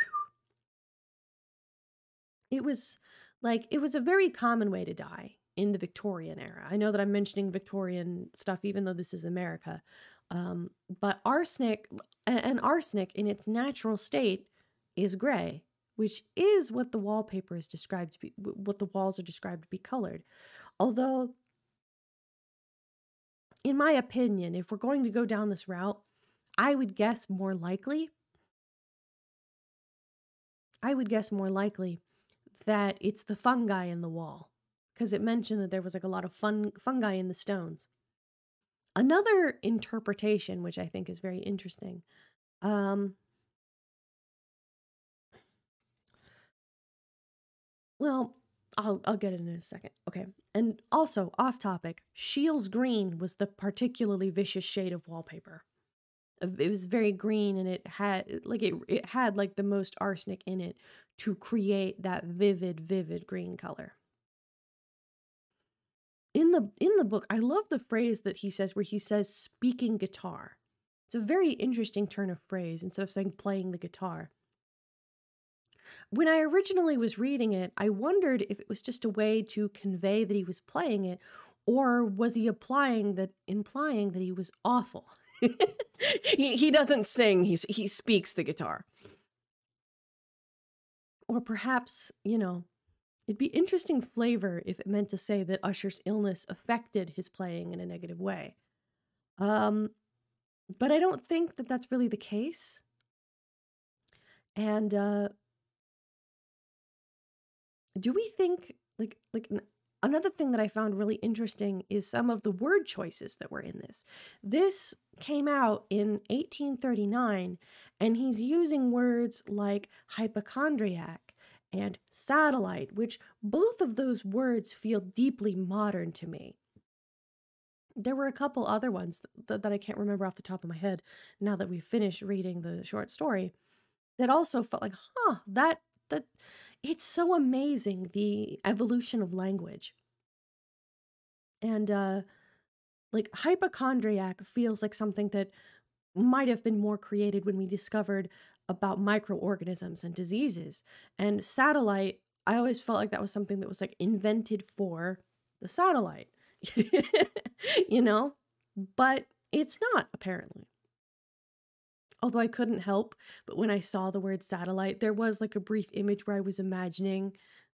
It was a very common way to die in the Victorian era. I know that I'm mentioning Victorian stuff, even though this is America. But arsenic in its natural state is gray, which is what the wallpaper is described to be, what the walls are described to be colored. Although, in my opinion, if we're going to go down this route, I would guess more likely that it's the fungi in the wall, because it mentioned that there was like a lot of fungi in the stones. Another interpretation, which I think is very interesting, Well, I'll get it in a second. Okay. And also, off topic, Scheele's green was the particularly vicious shade of wallpaper. It was very green, and it had like the most arsenic in it to create that vivid, vivid green color. In the book, I love the phrase that he says where he says speaking guitar. It's a very interesting turn of phrase instead of saying playing the guitar. When I originally was reading it, I wondered if it was just a way to convey that he was playing it, or was he implying that he was awful. He doesn't sing, he speaks the guitar. Or perhaps, you know, it'd be interesting flavor if it meant to say that Usher's illness affected his playing in a negative way. But I don't think that that's really the case. And do we think, like another thing that I found really interesting is some of the word choices that were in this. This came out in 1839, and he's using words like hypochondriac and satellite, which both of those words feel deeply modern to me. There were a couple other ones that I can't remember off the top of my head now that we've finished reading the short story that also felt like, huh, that it's so amazing, the evolution of language. And like hypochondriac feels like something that might have been more created when we discovered about microorganisms and diseases. And satellite, I always felt like that was something that was like invented for the satellite, you know, but it's not apparently. Although I couldn't help, but when I saw the word satellite, there was like a brief image where I was imagining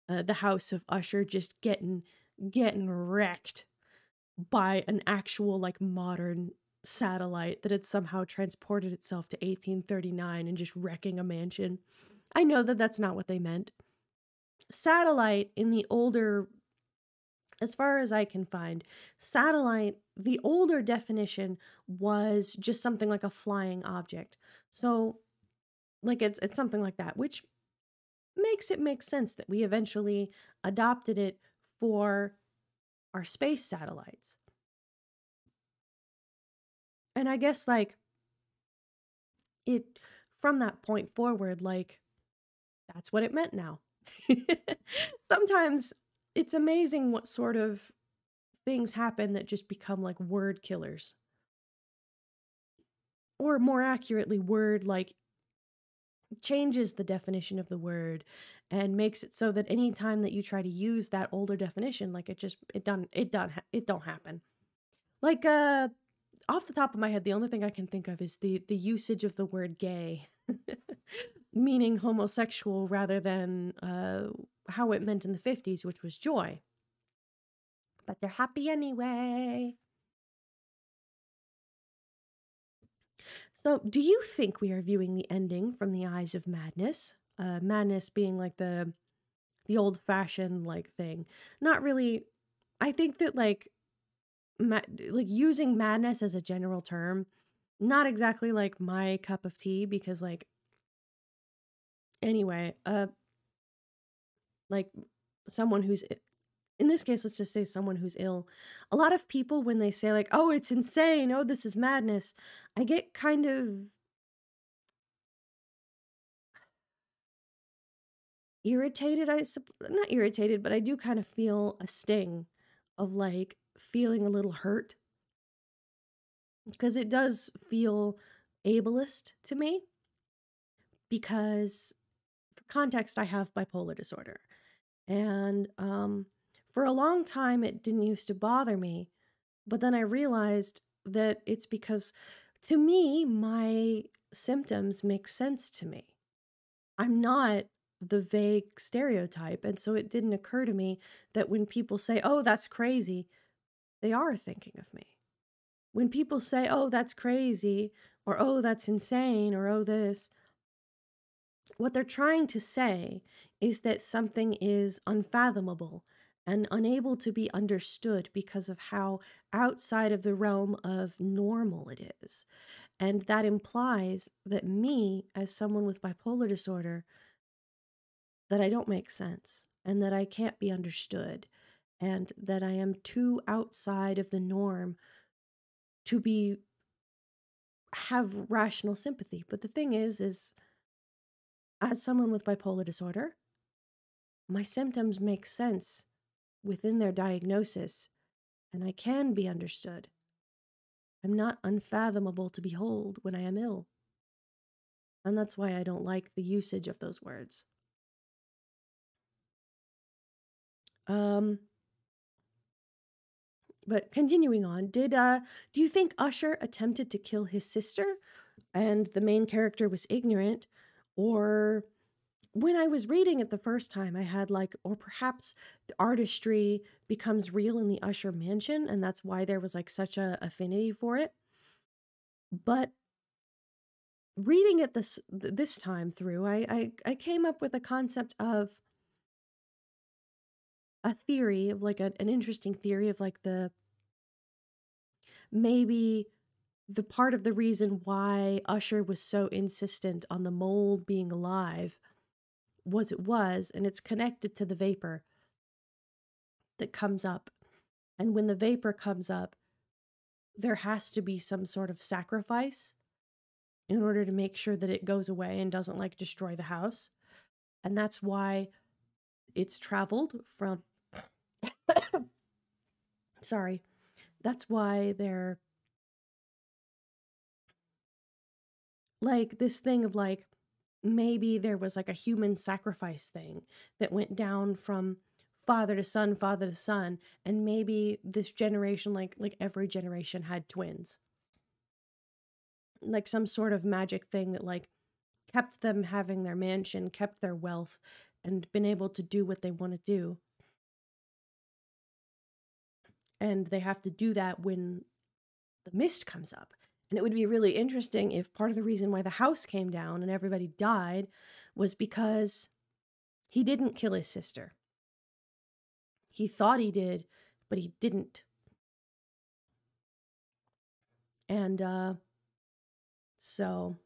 the house of Usher just getting wrecked by an actual like modern satellite that had somehow transported itself to 1839 and just wrecking a mansion. I know that that's not what they meant. Satellite in the older, as far as I can find, satellite, the older definition was just something like a flying object. So like it's something like that, which makes it make sense that we eventually adopted it for our space satellites. And I guess like it, from that point forward, like that's what it meant now. Sometimes it's amazing what sort of things happen that just become like word killers. Or more accurately, word like changes the definition of the word and makes it so that any time that you try to use that older definition, like it don't happen. Like off the top of my head, the only thing I can think of is the usage of the word gay, meaning homosexual rather than how it meant in the 50s, which was joy. But they're happy anyway. So do you think we are viewing the ending from the eyes of madness? Madness being like the old-fashioned like thing. Not really. I think that like using madness as a general term, not exactly like my cup of tea, because like anyway, like someone who's, in this case, let's just say someone who's ill. A lot of people, when they say like, oh, it's insane, oh, this is madness, I get kind of irritated. Not irritated, but I do kind of feel a sting of like feeling a little hurt, because it does feel ableist to me, because for context, I have bipolar disorder, and for a long time it didn't used to bother me, but then I realized that it's because, to me, my symptoms make sense to me. I'm not the vague stereotype, and so it didn't occur to me that when people say, oh, that's crazy, they are thinking of me. When people say, oh, that's crazy, or oh, that's insane, or oh, this, what they're trying to say is that something is unfathomable and unable to be understood because of how outside of the realm of normal it is. And that implies that me, as someone with bipolar disorder, that I don't make sense. and that I can't be understood, and that I am too outside of the norm to have rational sympathy. But the thing is as someone with bipolar disorder, my symptoms make sense within their diagnosis, and I can be understood. I'm not unfathomable to behold when I am ill. And that's why I don't like the usage of those words. But continuing on, do you think Usher attempted to kill his sister and the main character was ignorant? Or when I was reading it the first time, I had like, or perhaps the artistry becomes real in the Usher mansion, and that's why there was like such a affinity for it. But reading it this time through, I came up with a concept of a theory of like an interesting theory of like maybe the part of the reason why Usher was so insistent on the mold being alive was, and it's connected to the vapor that comes up. And when the vapor comes up, there has to be some sort of sacrifice in order to make sure that it goes away and doesn't like destroy the house. And that's why it's traveled from, sorry, that's why they're like this thing of like, maybe there was like a human sacrifice thing that went down from father to son, and maybe this generation, like every generation had twins. Like some sort of magic thing that like kept them having their mansion, kept their wealth, and been able to do what they want to do. And they have to do that when the mist comes up. And it would be really interesting if part of the reason why the house came down and everybody died was because he didn't kill his sister. He thought he did, but he didn't. And so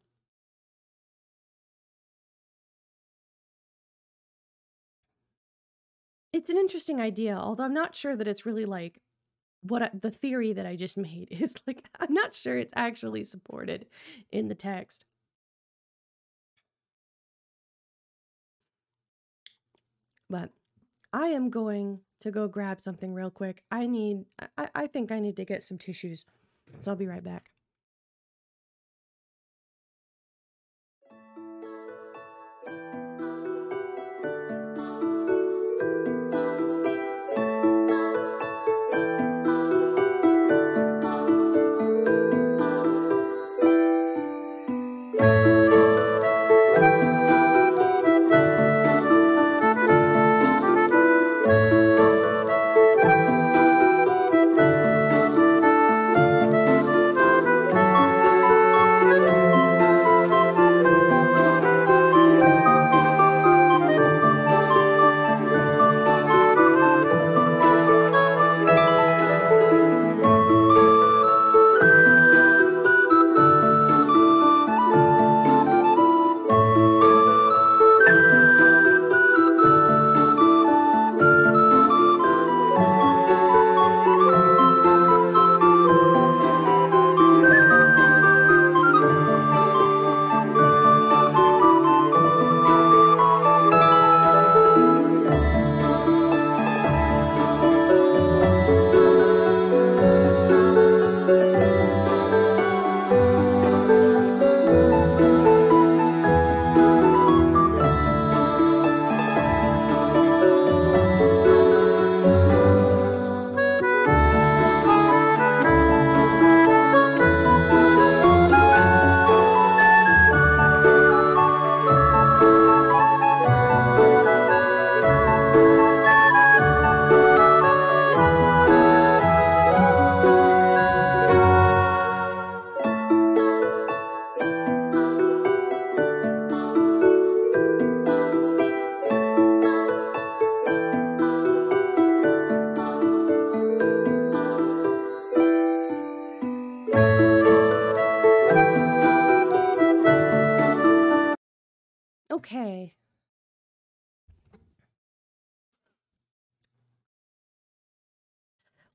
it's an interesting idea, although I'm not sure that it's really like the theory that I just made is like, I'm not sure it's actually supported in the text. But I am going to go grab something real quick. I think I need to get some tissues. So I'll be right back.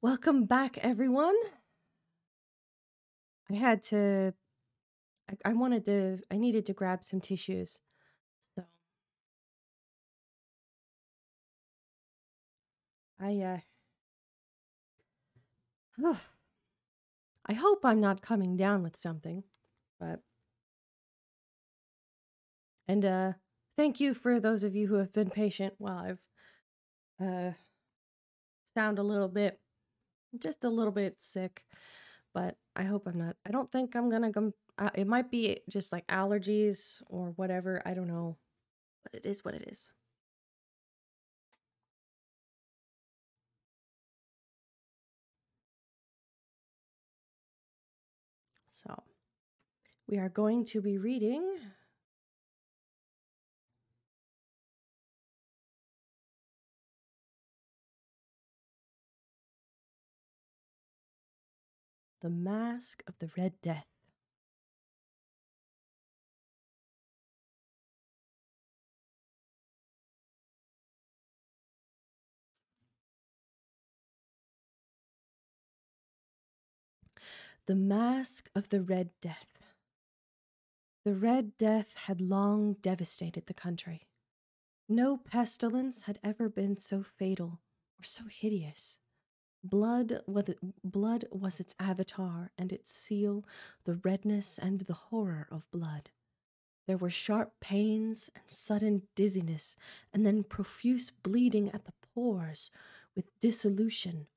Welcome back, everyone. I needed to grab some tissues. So I hope I'm not coming down with something, but thank you for those of you who have been patient while I've sound a little bit, just a little bit sick, but I hope I'm not. I don't think I'm gonna go. It might be just like allergies or whatever. I don't know, but it is what it is. So we are going to be reading The Mask of the Red Death. The Mask of the Red Death. The Red Death had long devastated the country. No pestilence had ever been so fatal or so hideous. Blood was its avatar and its seal, the redness and the horror of blood. There were sharp pains and sudden dizziness, and then profuse bleeding at the pores with dissolution.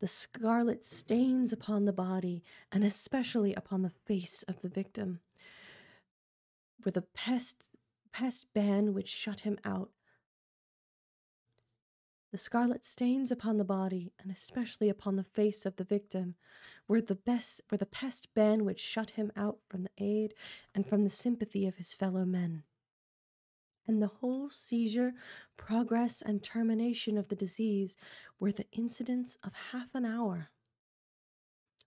The scarlet stains upon the body, and especially upon the face of the victim, were the pest ban which shut him out. The scarlet stains upon the body, and especially upon the face of the victim, were the pest ban which shut him out from the aid and from the sympathy of his fellow men. And the whole seizure, progress, and termination of the disease were the incidents of half an hour.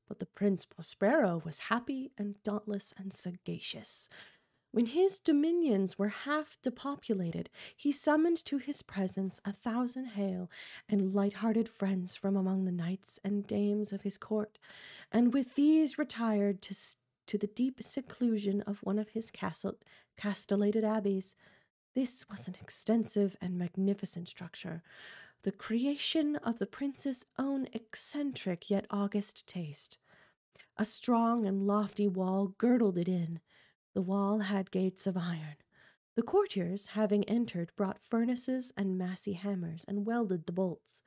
But the Prince Prospero was happy and dauntless and sagacious. When his dominions were half depopulated, he summoned to his presence 1,000 hale and light-hearted friends from among the knights and dames of his court, and with these retired to the deep seclusion of one of his castellated abbeys. This was an extensive and magnificent structure, the creation of the prince's own eccentric yet august taste. A strong and lofty wall girdled it in. The wall had gates of iron. The courtiers, having entered, brought furnaces and massy hammers and welded the bolts.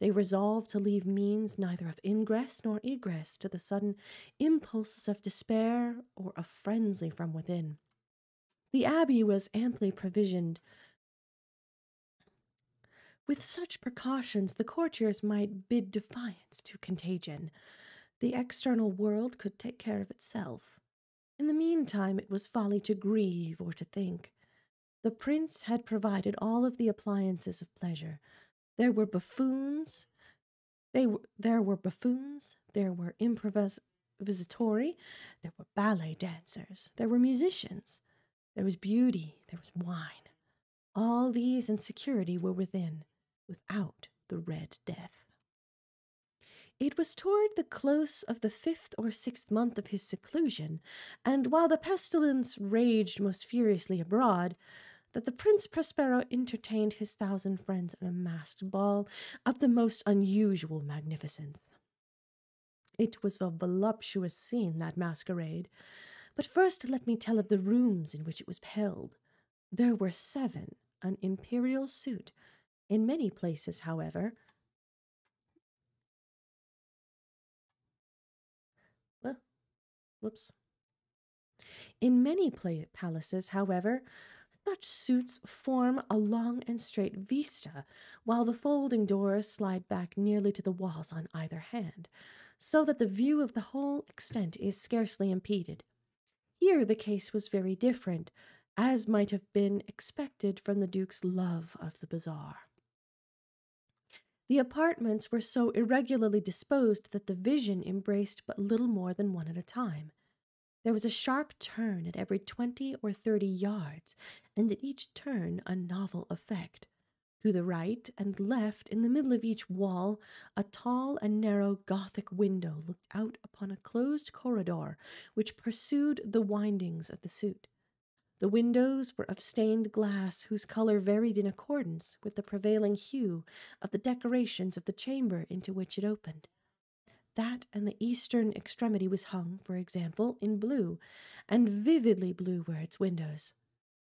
They resolved to leave means neither of ingress nor egress to the sudden impulses of despair or of frenzy from within. The abbey was amply provisioned. With such precautions, the courtiers might bid defiance to contagion. The external world could take care of itself. In the meantime, it was folly to grieve or to think. The prince had provided all of the appliances of pleasure. There were improvisatory, there were ballet dancers, there were musicians, there was beauty, there was wine. All these and security were without the Red Death. It was toward the close of the 5th or 6th month of his seclusion, and while the pestilence raged most furiously abroad, that the Prince Prospero entertained his 1,000 friends at a masked ball of the most unusual magnificence. It was a voluptuous scene, that masquerade. But first let me tell of the rooms in which it was held. There were 7, an imperial suite. In many places, however, In many palaces, however, such suites form a long and straight vista, while the folding doors slide back nearly to the walls on either hand, so that the view of the whole extent is scarcely impeded. Here the case was very different, as might have been expected from the Duke's love of the bazaar. The apartments were so irregularly disposed that the vision embraced but little more than one at a time. There was a sharp turn at every 20 or 30 yards, and at each turn a novel effect. To the right and left, in the middle of each wall, a tall and narrow Gothic window looked out upon a closed corridor which pursued the windings of the suite. The windows were of stained glass, whose color varied in accordance with the prevailing hue of the decorations of the chamber into which it opened. That and the eastern extremity was hung, for example, in blue, and vividly blue were its windows.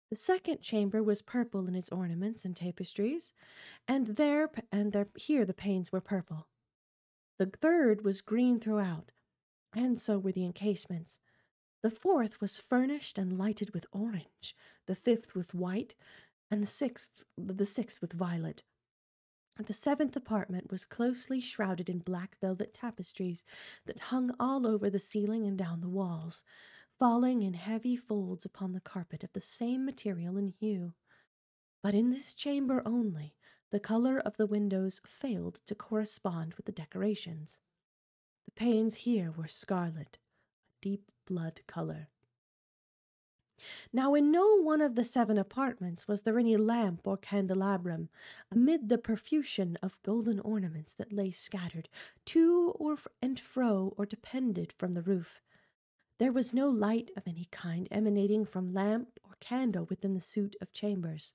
The second chamber was purple in its ornaments and tapestries, and here the panes were purple. The third was green throughout, and so were the encasements. The fourth was furnished and lighted with orange, the fifth with white, and the sixth with violet. The seventh apartment was closely shrouded in black velvet tapestries that hung all over the ceiling and down the walls, falling in heavy folds upon the carpet of the same material and hue. But in this chamber only, the color of the windows failed to correspond with the decorations. The panes here were scarlet, a deep blood color. Now, in no one of the seven apartments was there any lamp or candelabrum, amid the profusion of golden ornaments that lay scattered to and fro or depended from the roof. There was no light of any kind emanating from lamp or candle within the suite of chambers.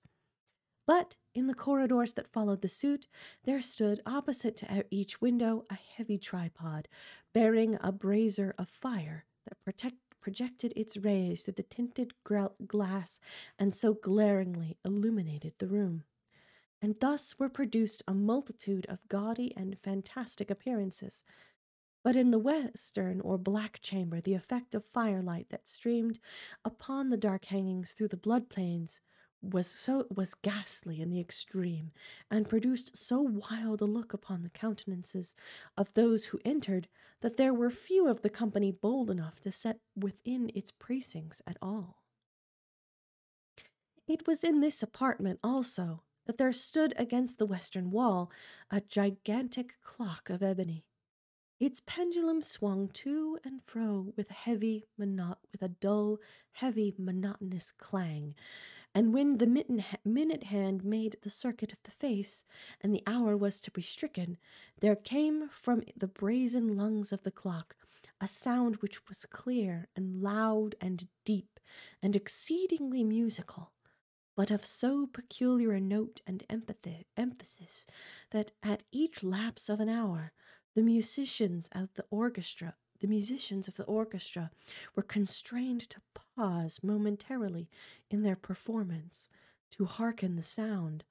But in the corridors that followed the suite, there stood opposite to each window a heavy tripod, bearing a brazier of fire that projected its rays through the tinted glass and so glaringly illuminated the room. And thus were produced a multitude of gaudy and fantastic appearances. But in the western or black chamber, the effect of firelight that streamed upon the dark hangings through the blood panes was ghastly in the extreme, and produced so wild a look upon the countenances of those who entered that there were few of the company bold enough to set within its precincts at all. It was in this apartment also that there stood against the western wall a gigantic clock of ebony. Its pendulum swung to and fro with a dull, heavy, monotonous clang, and when the minute hand made the circuit of the face, and the hour was to be stricken, there came from the brazen lungs of the clock a sound which was clear and loud and deep and exceedingly musical, but of so peculiar a note and emphasis that at each lapse of an hour the musicians of the orchestra were constrained to pause momentarily in their performance to hearken the sound,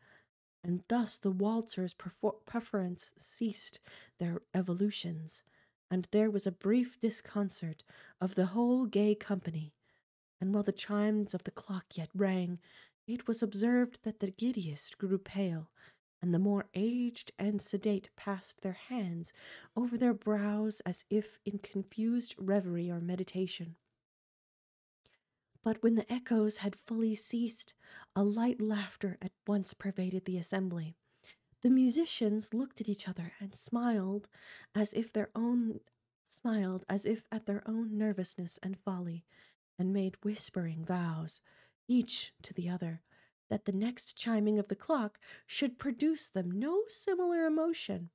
and thus the waltzer's preference ceased their evolutions, and there was a brief disconcert of the whole gay company, and while the chimes of the clock yet rang, it was observed that the giddiest grew pale, and the more aged and sedate passed their hands over their brows as if in confused reverie or meditation. But when the echoes had fully ceased, a light laughter at once pervaded the assembly. The musicians looked at each other and smiled as if at their own nervousness and folly, and made whispering vows, each to the other, that the next chiming of the clock should produce them no similar emotion.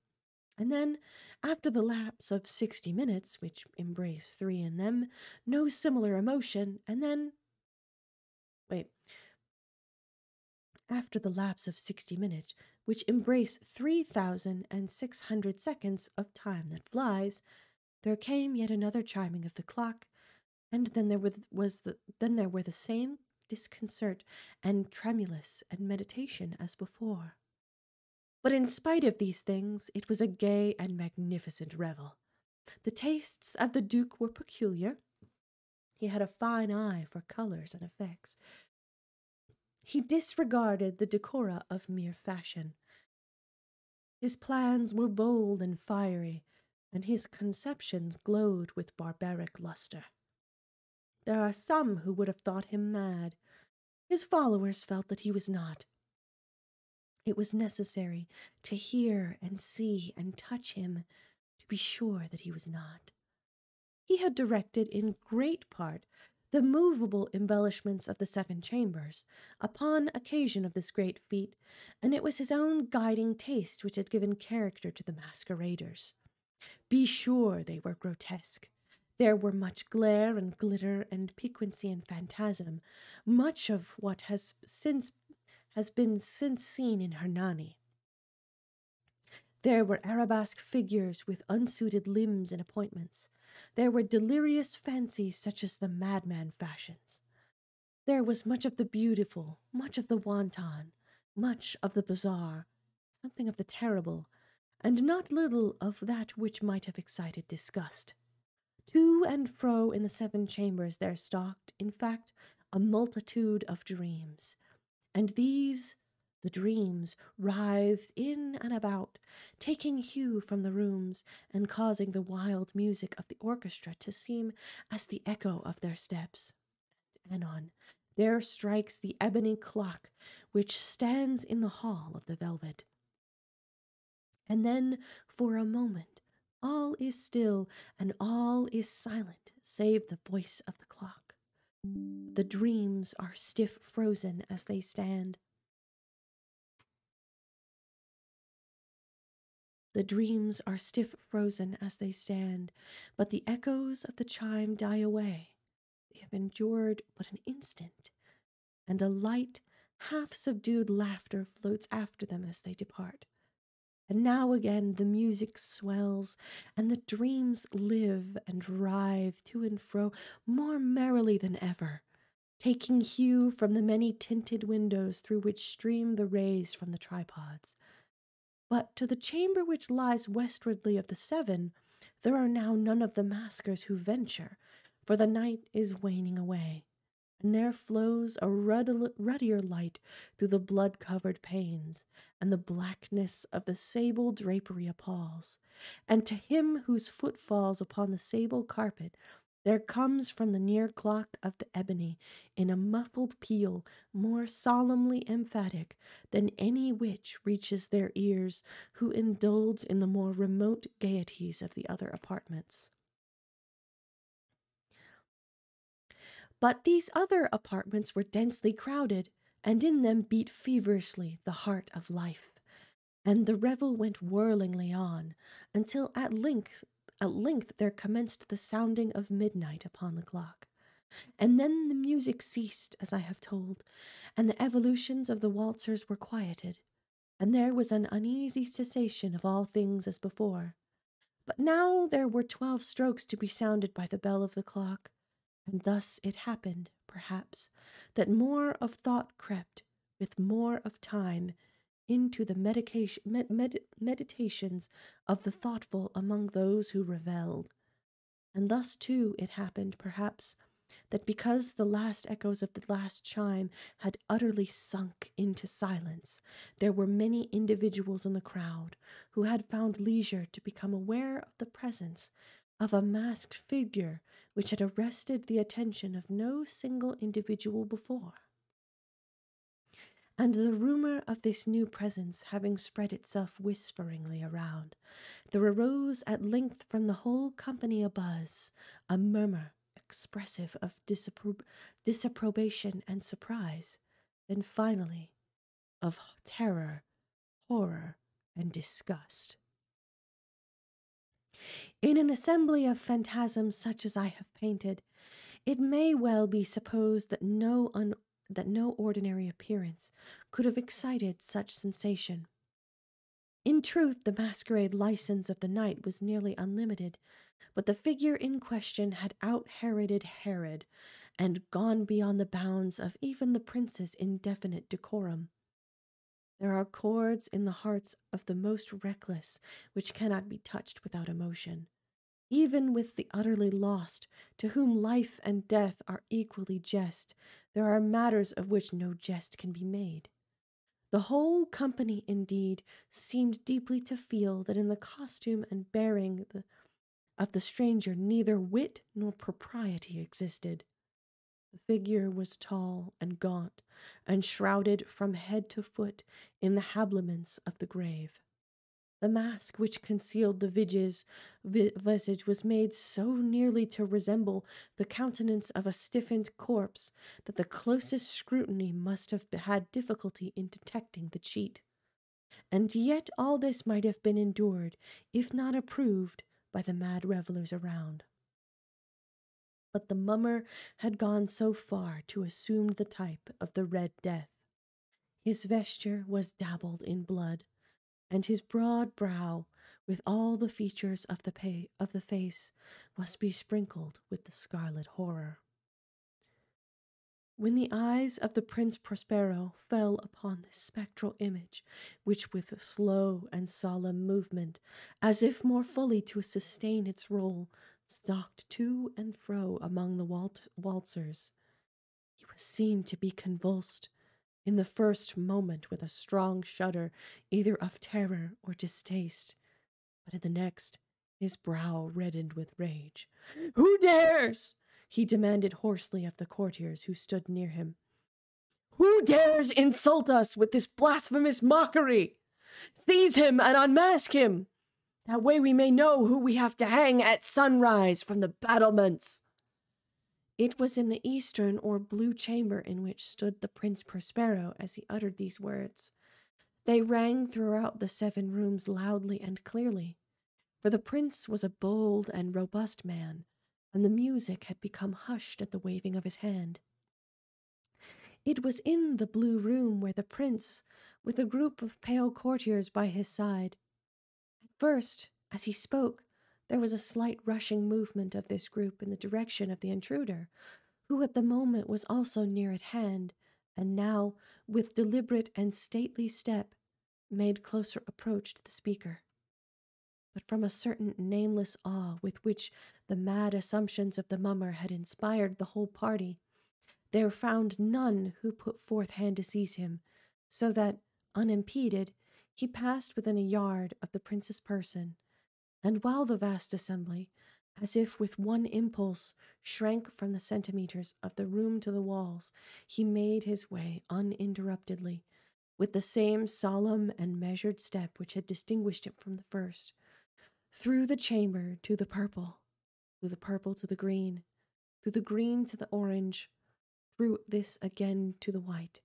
And then, after the lapse of 60 minutes, which embraced three in them, no similar emotion, and then... Wait. After the lapse of 60 minutes, which embraced 3,600 seconds of time that flies, there came yet another chiming of the clock, and then there were the same disconcert and tremulous and meditation as before. But in spite of these things, it was a gay and magnificent revel. The tastes of the Duke were peculiar. He had a fine eye for colors and effects. He disregarded the decora of mere fashion. His plans were bold and fiery, and his conceptions glowed with barbaric luster. There are some who would have thought him mad. His followers felt that he was not. It was necessary to hear and see and touch him to be sure that he was not. He had directed in great part the movable embellishments of the seven chambers, upon occasion of this great feat, and it was his own guiding taste which had given character to the masqueraders. Be sure they were grotesque. There were much glare and glitter and piquancy and phantasm, much of what has been since seen in Hernani. There were arabesque figures with unsuited limbs and appointments. There were delirious fancies such as the madman fashions. There was much of the beautiful, much of the wanton, much of the bizarre, something of the terrible, and not little of that which might have excited disgust. To and fro in the seven chambers there stalked, in fact, a multitude of dreams, and these, the dreams, writhed in and about, taking hue from the rooms and causing the wild music of the orchestra to seem as the echo of their steps. And anon, there strikes the ebony clock which stands in the hall of the velvet. And then, for a moment, all is still and all is silent save the voice of the clock. The dreams are stiff frozen as they stand. The dreams are stiff frozen as they stand, but the echoes of the chime die away. They have endured but an instant, and a light, half-subdued laughter floats after them as they depart. And now again the music swells, and the dreams live and writhe to and fro more merrily than ever, taking hue from the many-tinted windows through which stream the rays from the tripods. But to the chamber which lies westwardly of the seven, there are now none of the maskers who venture, for the night is waning away, and there flows a ruddier light through the blood-covered panes, and the blackness of the sable drapery appalls. And to him whose foot falls upon the sable carpet, there comes from the near clock of the ebony, in a muffled peal more solemnly emphatic than any which reaches their ears who indulge in the more remote gaieties of the other apartments. But these other apartments were densely crowded, and in them beat feverishly the heart of life, and the revel went whirlingly on, until at length there commenced the sounding of midnight upon the clock. And then the music ceased, as I have told, and the evolutions of the waltzers were quieted, and there was an uneasy cessation of all things as before. But now there were 12 strokes to be sounded by the bell of the clock, and thus it happened, perhaps, that more of thought crept, with more of time, into the meditations of the thoughtful among those who revelled. And thus, too, it happened, perhaps, that because the last echoes of the last chime had utterly sunk into silence, there were many individuals in the crowd who had found leisure to become aware of the presence of a masked figure which had arrested the attention of no single individual before. And the rumour of this new presence having spread itself whisperingly around, there arose at length from the whole company a buzz, a murmur expressive of disapprobation and surprise, and finally of terror, horror, and disgust. In an assembly of phantasms such as I have painted, it may well be supposed that no ordinary appearance could have excited such sensation. In truth, the masquerade license of the night was nearly unlimited, but the figure in question had out-Heroded Herod, and gone beyond the bounds of even the prince's indefinite decorum. There are chords in the hearts of the most reckless which cannot be touched without emotion, even with the utterly lost, to whom life and death are equally jest. There are matters of which no jest can be made. The whole company, indeed, seemed deeply to feel that in the costume and bearing of the stranger neither wit nor propriety existed. The figure was tall and gaunt, and shrouded from head to foot in the habiliments of the grave. The mask which concealed the visage was made so nearly to resemble the countenance of a stiffened corpse that the closest scrutiny must have had difficulty in detecting the cheat. And yet all this might have been endured, if not approved, by the mad revelers around. But the mummer had gone so far to assume the type of the Red Death. His vesture was dabbled in blood, and his broad brow, with all the features of the face, was besprinkled with the scarlet horror. When the eyes of the Prince Prospero fell upon this spectral image, which with slow and solemn movement, as if more fully to sustain its role, stalked to and fro among the waltzers, he was seen to be convulsed, in the first moment with a strong shudder either of terror or distaste, but in the next his brow reddened with rage. "Who dares?" he demanded hoarsely of the courtiers who stood near him. "Who dares insult us with this blasphemous mockery? Seize him and unmask him! That way we may know who we have to hang at sunrise from the battlements." It was in the eastern or blue chamber in which stood the Prince Prospero as he uttered these words. They rang throughout the 7 rooms loudly and clearly, for the prince was a bold and robust man, and the music had become hushed at the waving of his hand. It was in the blue room where the prince, with a group of pale courtiers by his side. At first, as he spoke, there was a slight rushing movement of this group in the direction of the intruder, who at the moment was also near at hand, and now, with deliberate and stately step, made closer approach to the speaker. But from a certain nameless awe with which the mad assumptions of the mummer had inspired the whole party, there found none who put forth hand to seize him, so that, unimpeded, he passed within a yard of the prince's person, and while the vast assembly, as if with one impulse, shrank from the centimeters of the room to the walls, he made his way uninterruptedly, with the same solemn and measured step which had distinguished him from the first, through the chamber to the purple, through the purple to the green, through the green to the orange, through this again to the white,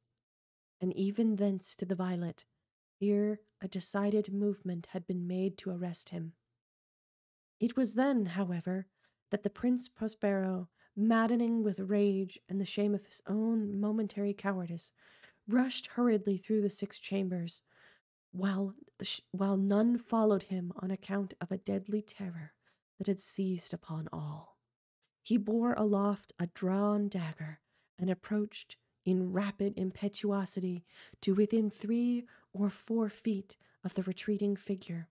and even thence to the violet. Here a decided movement had been made to arrest him. It was then, however, that the Prince Prospero, maddening with rage and the shame of his own momentary cowardice, rushed hurriedly through the 6 chambers, while none followed him on account of a deadly terror that had seized upon all. He bore aloft a drawn dagger and approached, in rapid impetuosity, to within 3 or 4 feet of the retreating figure,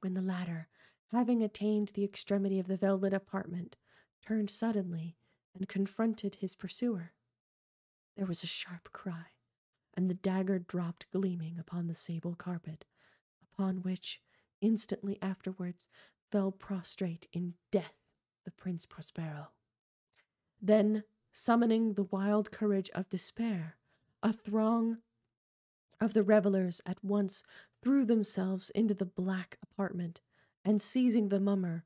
when the latter, having attained the extremity of the velvet apartment, turned suddenly and confronted his pursuer. There was a sharp cry, and the dagger dropped gleaming upon the sable carpet, upon which, instantly afterwards, fell prostrate in death the Prince Prospero. Then, summoning the wild courage of despair, a throng of the revelers at once threw themselves into the black apartment, and seizing the mummer,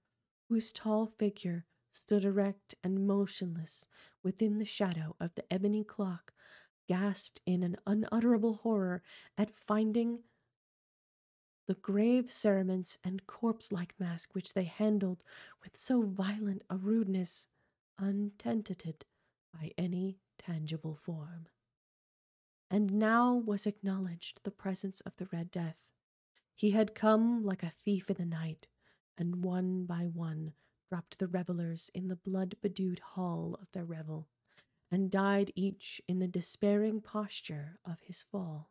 whose tall figure stood erect and motionless within the shadow of the ebony clock, gasped in an unutterable horror at finding the grave cerements and corpse-like mask which they handled with so violent a rudeness, untenanted by any tangible form. And now was acknowledged the presence of the Red Death. He had come like a thief in the night, and one by one dropped the revelers in the blood-bedewed hall of their revel, and died each in the despairing posture of his fall.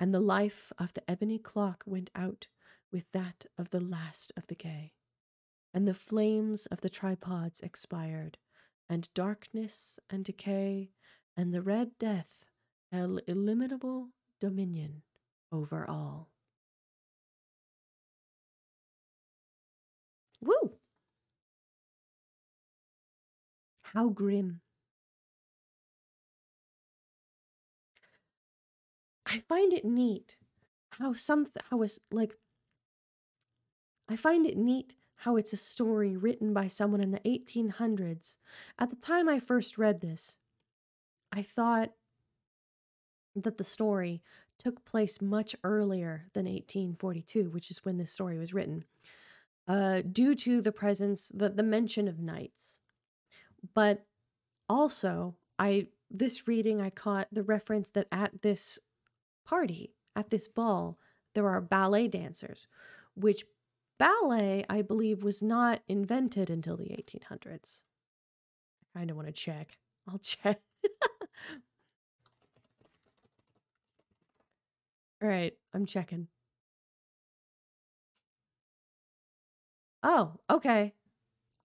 And the life of the ebony clock went out with that of the last of the gay, and the flames of the tripods expired, and darkness and decay, and the Red Death held illimitable dominion over all. Woo! How grim. I find it neat how I find it neat how it's a story written by someone in the 1800s. At the time I first read this, I thought that the story took place much earlier than 1842, which is when this story was written, due to the presence, the mention of knights. But also, this reading, I caught the reference that at this party, at this ball, there are ballet dancers, which ballet, I believe, was not invented until the 1800s. I kind of want to check. I'll check. All right, I'm checking. Oh, okay.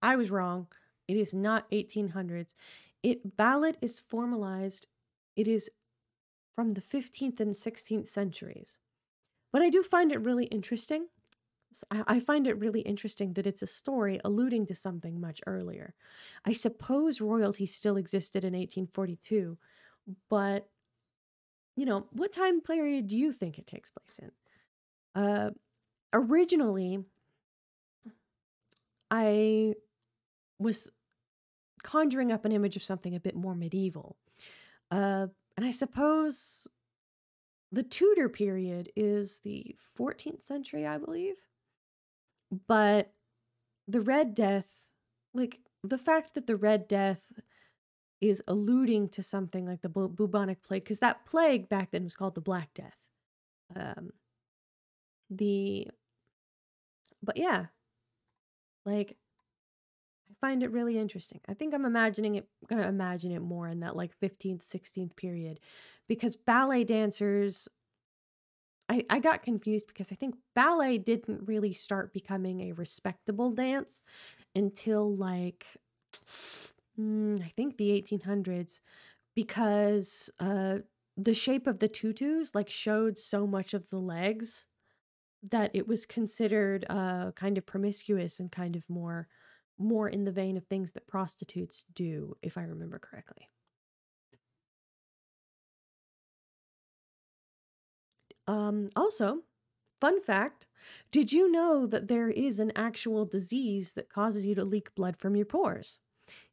I was wrong. It is not 1800s. Ballet is formalized. It is from the 15th and 16th centuries. But I do find it really interesting. I find it really interesting that it's a story alluding to something much earlier. I suppose royalty still existed in 1842, but, you know, what time period do you think it takes place in? Originally, I was conjuring up an image of something a bit more medieval. And I suppose the Tudor period is the 14th century, I believe. But the Red Death, like the fact that the Red Death is alluding to something like the bubonic plague, because that plague back then was called the Black Death. But yeah, like, I find it really interesting. I think I'm gonna imagine it more in that like 15th, 16th period, because ballet dancers, I got confused because I think ballet didn't really start becoming a respectable dance until like, I think the 1800s, because the shape of the tutus like showed so much of the legs that it was considered kind of promiscuous and kind of more in the vein of things that prostitutes do, if I remember correctly. Also, fun fact, did you know that there is an actual disease that causes you to leak blood from your pores?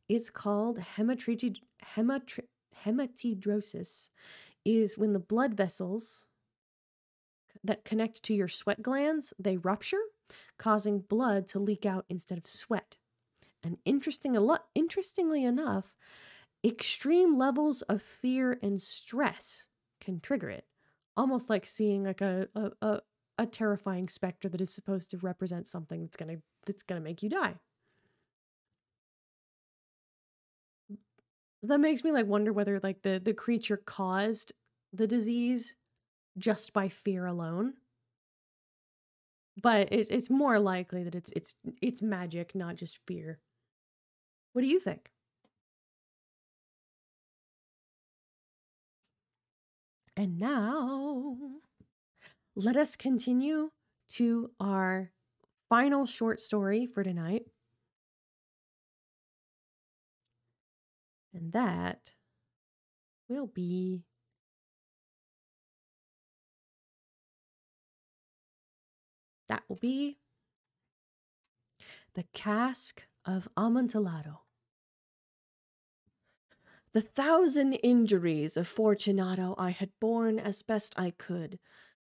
It's called hematidrosis, is when the blood vessels that connect to your sweat glands, they rupture, causing blood to leak out instead of sweat. And interestingly enough, extreme levels of fear and stress can trigger it. Almost like seeing like a terrifying specter that is supposed to represent something that's gonna make you die. So that makes me like wonder whether like the creature caused the disease just by fear alone. But it's more likely that it's magic, not just fear. What do you think? And now, let us continue to our final short story for tonight. And that will be The Cask of Amontillado. The 1,000 injuries of Fortunato I had borne as best I could,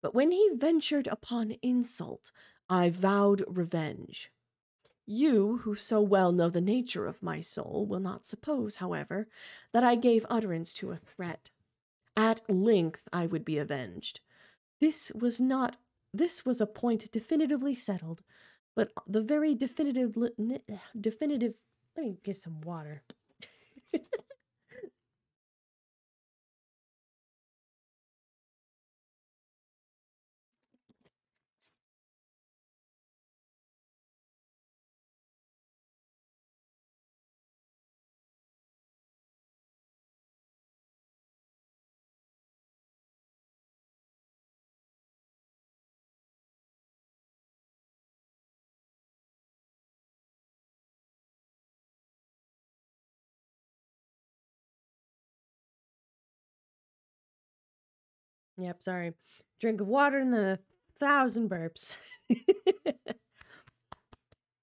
but when he ventured upon insult, I vowed revenge. You, who so well know the nature of my soul, will not suppose, however, that I gave utterance to a threat. At length I would be avenged. This was a point definitively settled, but the very definitive, let me get some water. Yep, sorry. Drink of water and 1,000 burps.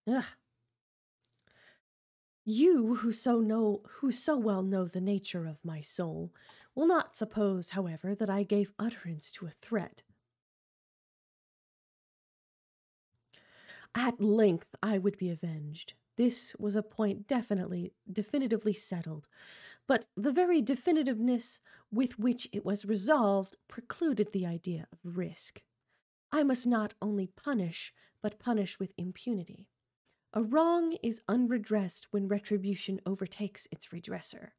Ugh. You, who so well know the nature of my soul, will not suppose, however, that I gave utterance to a threat. At length I would be avenged. This was a point definitively settled, but the very definitiveness with which it was resolved precluded the idea of risk. I must not only punish, but punish with impunity. A wrong is unredressed when retribution overtakes its redresser.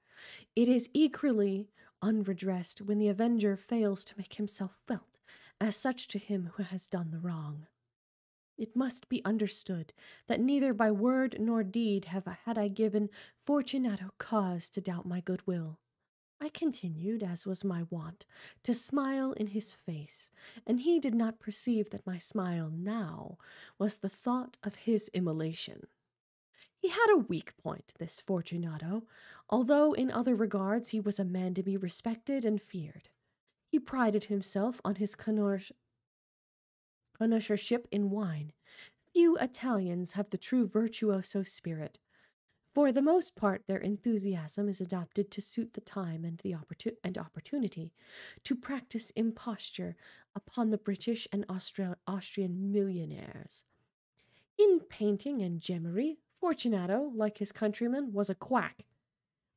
It is equally unredressed when the avenger fails to make himself felt as such to him who has done the wrong. It must be understood that neither by word nor deed had I given Fortunato cause to doubt my goodwill. I continued, as was my wont, to smile in his face, and he did not perceive that my smile now was the thought of his immolation. He had a weak point, this Fortunato, although in other regards he was a man to be respected and feared. He prided himself on his connoisseurship in wine. Few Italians have the true virtuoso spirit. For the most part, their enthusiasm is adapted to suit the time and opportunity to practice imposture upon the British and Austrian millionaires. In painting and gemmery, Fortunato, like his countrymen, was a quack,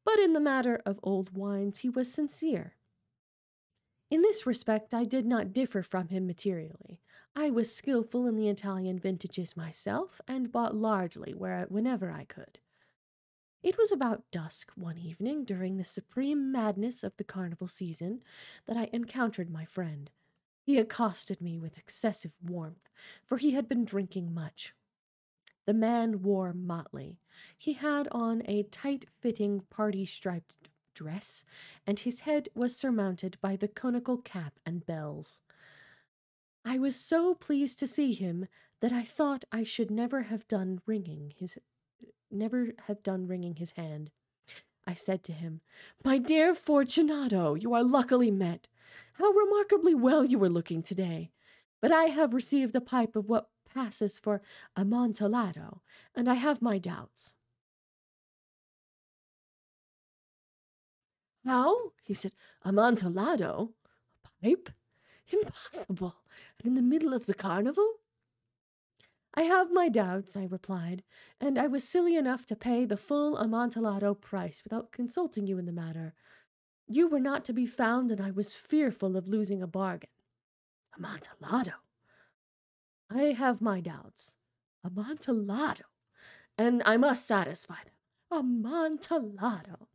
but in the matter of old wines he was sincere. In this respect I did not differ from him materially. I was skilful in the Italian vintages myself, and bought largely whenever I could. It was about dusk one evening during the supreme madness of the carnival season that I encountered my friend. He accosted me with excessive warmth, for he had been drinking much. The man wore motley. He had on a tight-fitting parti-striped dress, and his head was surmounted by the conical cap and bells. I was so pleased to see him that I thought I should never have done wringing his hand. I said to him, "My dear Fortunato, you are luckily met. How remarkably well you were looking today. But I have received a pipe of what passes for Amontillado, and I have my doubts." "How?" he said. "Amontillado? A pipe? Impossible! And in the middle of the carnival?" "I have my doubts," I replied, "and I was silly enough to pay the full Amontillado price without consulting you in the matter. You were not to be found, and I was fearful of losing a bargain." "Amontillado?" "I have my doubts." "Amontillado? And I must satisfy them." "Amontillado.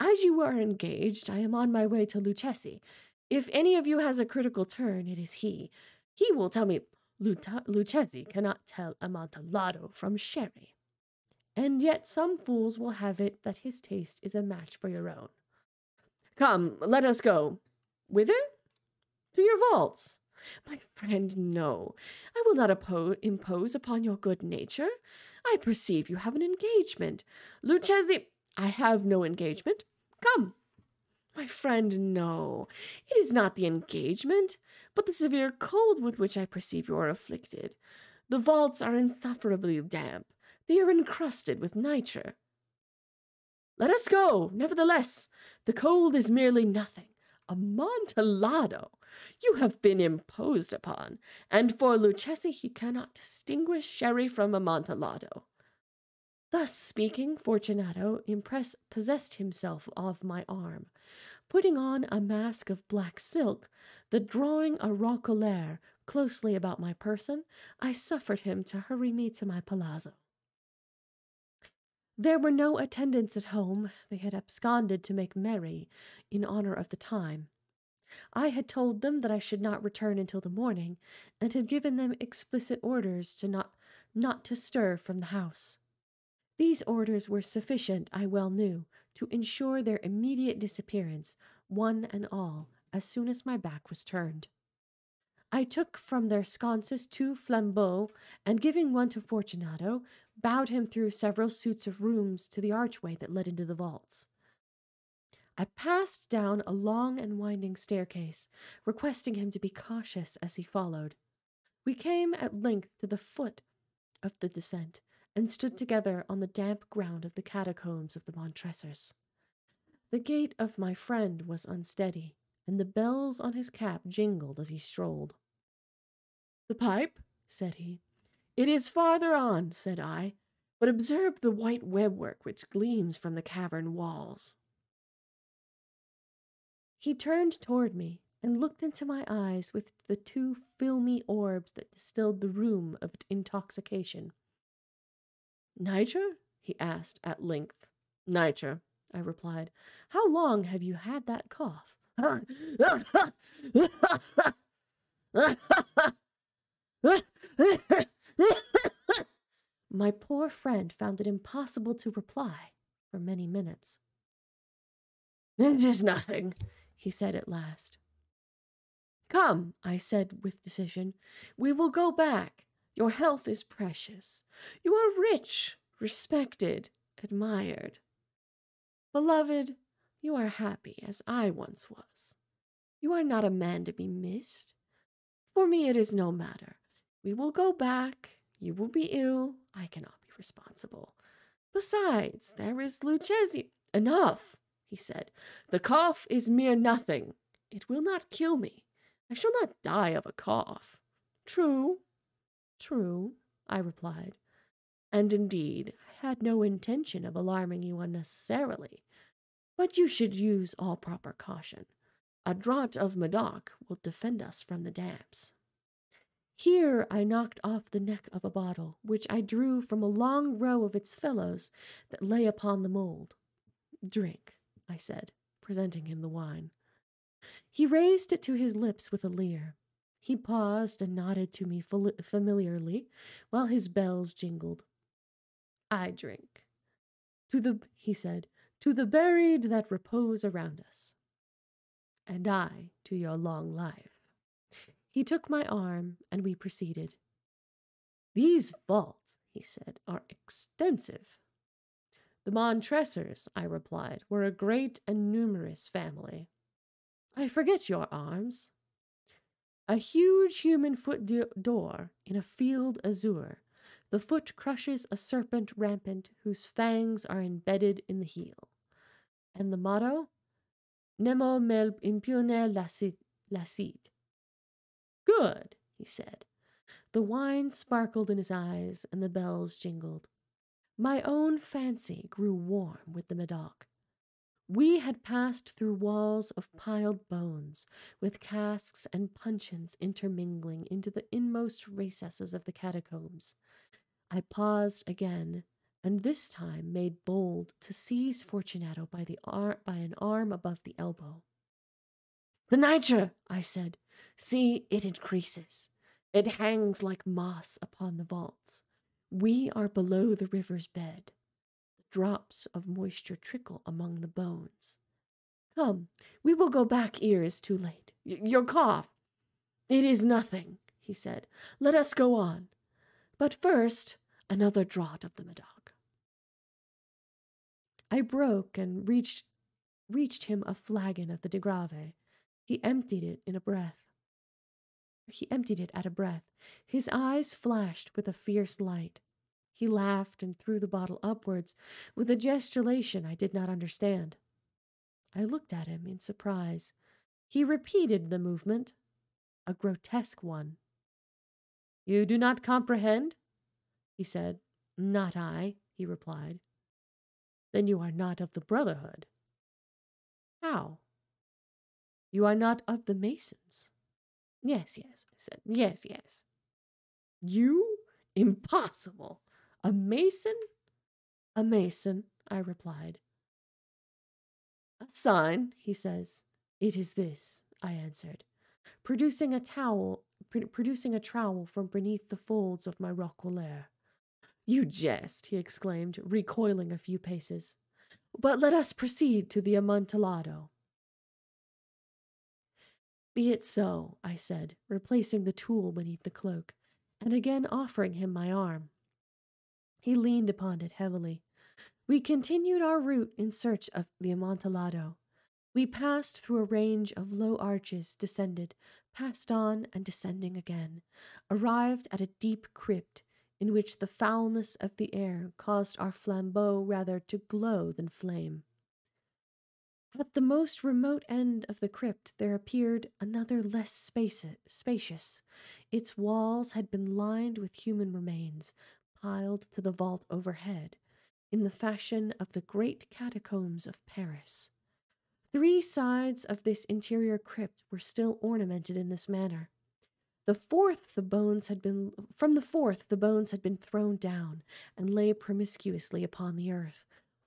As you are engaged, I am on my way to Lucchesi. If any of you has a critical turn, it is he. He will tell me Lucchesi cannot tell Amontillado from sherry. And yet some fools will have it that his taste is a match for your own. Come, let us go." "Whither?" "To your vaults." "My friend, no. I will not impose upon your good nature. I perceive you have an engagement." "Lucchesi—" "I have no engagement." "Come." "My friend, no. It is not the engagement, but the severe cold with which I perceive you are afflicted. The vaults are insufferably damp. They are encrusted with nitre." "Let us go, nevertheless. The cold is merely nothing." "Amontillado! You have been imposed upon, and for Lucchesi he cannot distinguish sherry from Amontillado." Thus speaking, Fortunato possessed himself of my arm. Putting on a mask of black silk, and drawing a roquelaire closely about my person, I suffered him to hurry me to my palazzo. There were no attendants at home. They had absconded to make merry in honor of the time. I had told them that I should not return until the morning, and had given them explicit orders to not to stir from the house. These orders were sufficient, I well knew, to ensure their immediate disappearance, one and all, as soon as my back was turned. I took from their sconces 2 flambeaux, and giving one to Fortunato, bowed him through several suites of rooms to the archway that led into the vaults. I passed down a long and winding staircase, requesting him to be cautious as he followed. We came at length to the foot of the descent, and stood together on the damp ground of the catacombs of the Montresors. The gait of my friend was unsteady, and the bells on his cap jingled as he strolled. "The pipe," said he. "It is farther on," said I, "but observe the white webwork which gleams from the cavern walls." He turned toward me and looked into my eyes with the two filmy orbs that distilled the room of intoxication. "Nitre?" he asked at length. "Nitre," I replied. "How long have you had that cough?" My poor friend found it impossible to reply for many minutes. "It is nothing," he said at last. "Come," I said with decision, "we will go back. Your health is precious. You are rich, respected, admired. Beloved, you are happy as I once was. You are not a man to be missed. For me it is no matter. We will go back. You will be ill. I cannot be responsible. Besides, there is Lucchesi." "Enough," he said. "The cough is mere nothing. It will not kill me. I shall not die of a cough." "True. True," I replied, "and indeed I had no intention of alarming you unnecessarily, but you should use all proper caution. A draught of Madoc will defend us from the damps." Here I knocked off the neck of a bottle, which I drew from a long row of its fellows that lay upon the mould. "Drink," I said, presenting him the wine. He raised it to his lips with a leer. He paused and nodded to me familiarly, while his bells jingled. "I drink," he said, "to the buried that repose around us." "And I to your long life." He took my arm, and we proceeded. "These vaults," he said, "are extensive." "The Montresors," I replied, "were a great and numerous family. I forget your arms." "A huge human foot door in a field azure. The foot crushes a serpent rampant whose fangs are embedded in the heel." And the motto? "Nemo mel impune lacit." "Good," he said. The wine sparkled in his eyes and the bells jingled. My own fancy grew warm with the Madoc. We had passed through walls of piled bones, with casks and puncheons intermingling into the inmost recesses of the catacombs. I paused again, and this time made bold to seize Fortunato by an arm above the elbow. "The nitre," I said. "See, it increases. It hangs like moss upon the vaults. We are below the river's bed. Drops of moisture trickle among the bones. Come, we will go back ere it is too late. Your cough." "It is nothing," he said. "Let us go on. But first, another draught of the Madoc." I broke and reached him a flagon of the de Grave. He emptied it at a breath. His eyes flashed with a fierce light. He laughed and threw the bottle upwards with a gesticulation I did not understand. I looked at him in surprise. He repeated the movement, a grotesque one. "You do not comprehend?" he said. "Not I," he replied. "Then you are not of the Brotherhood." "How?" "You are not of the Masons." "Yes, yes," I said. "Yes, yes." "You? Impossible! A mason?" "A mason," I replied. "A sign," he says. "It is this," I answered, producing a trowel from beneath the folds of my roquelaire. "You jest," he exclaimed, recoiling a few paces. "But let us proceed to the Amontillado." "Be it so," I said, replacing the tool beneath the cloak, and again offering him my arm. He leaned upon it heavily. We continued our route in search of the Amontillado. We passed through a range of low arches, descended, passed on, and descending again, arrived at a deep crypt, in which the foulness of the air caused our flambeau rather to glow than flame. At the most remote end of the crypt there appeared another less spacious. Its walls had been lined with human remains, piled to the vault overhead, in the fashion of the great catacombs of Paris. Three sides of this interior crypt were still ornamented in this manner. From the fourth the bones had been thrown down and lay promiscuously upon the earth,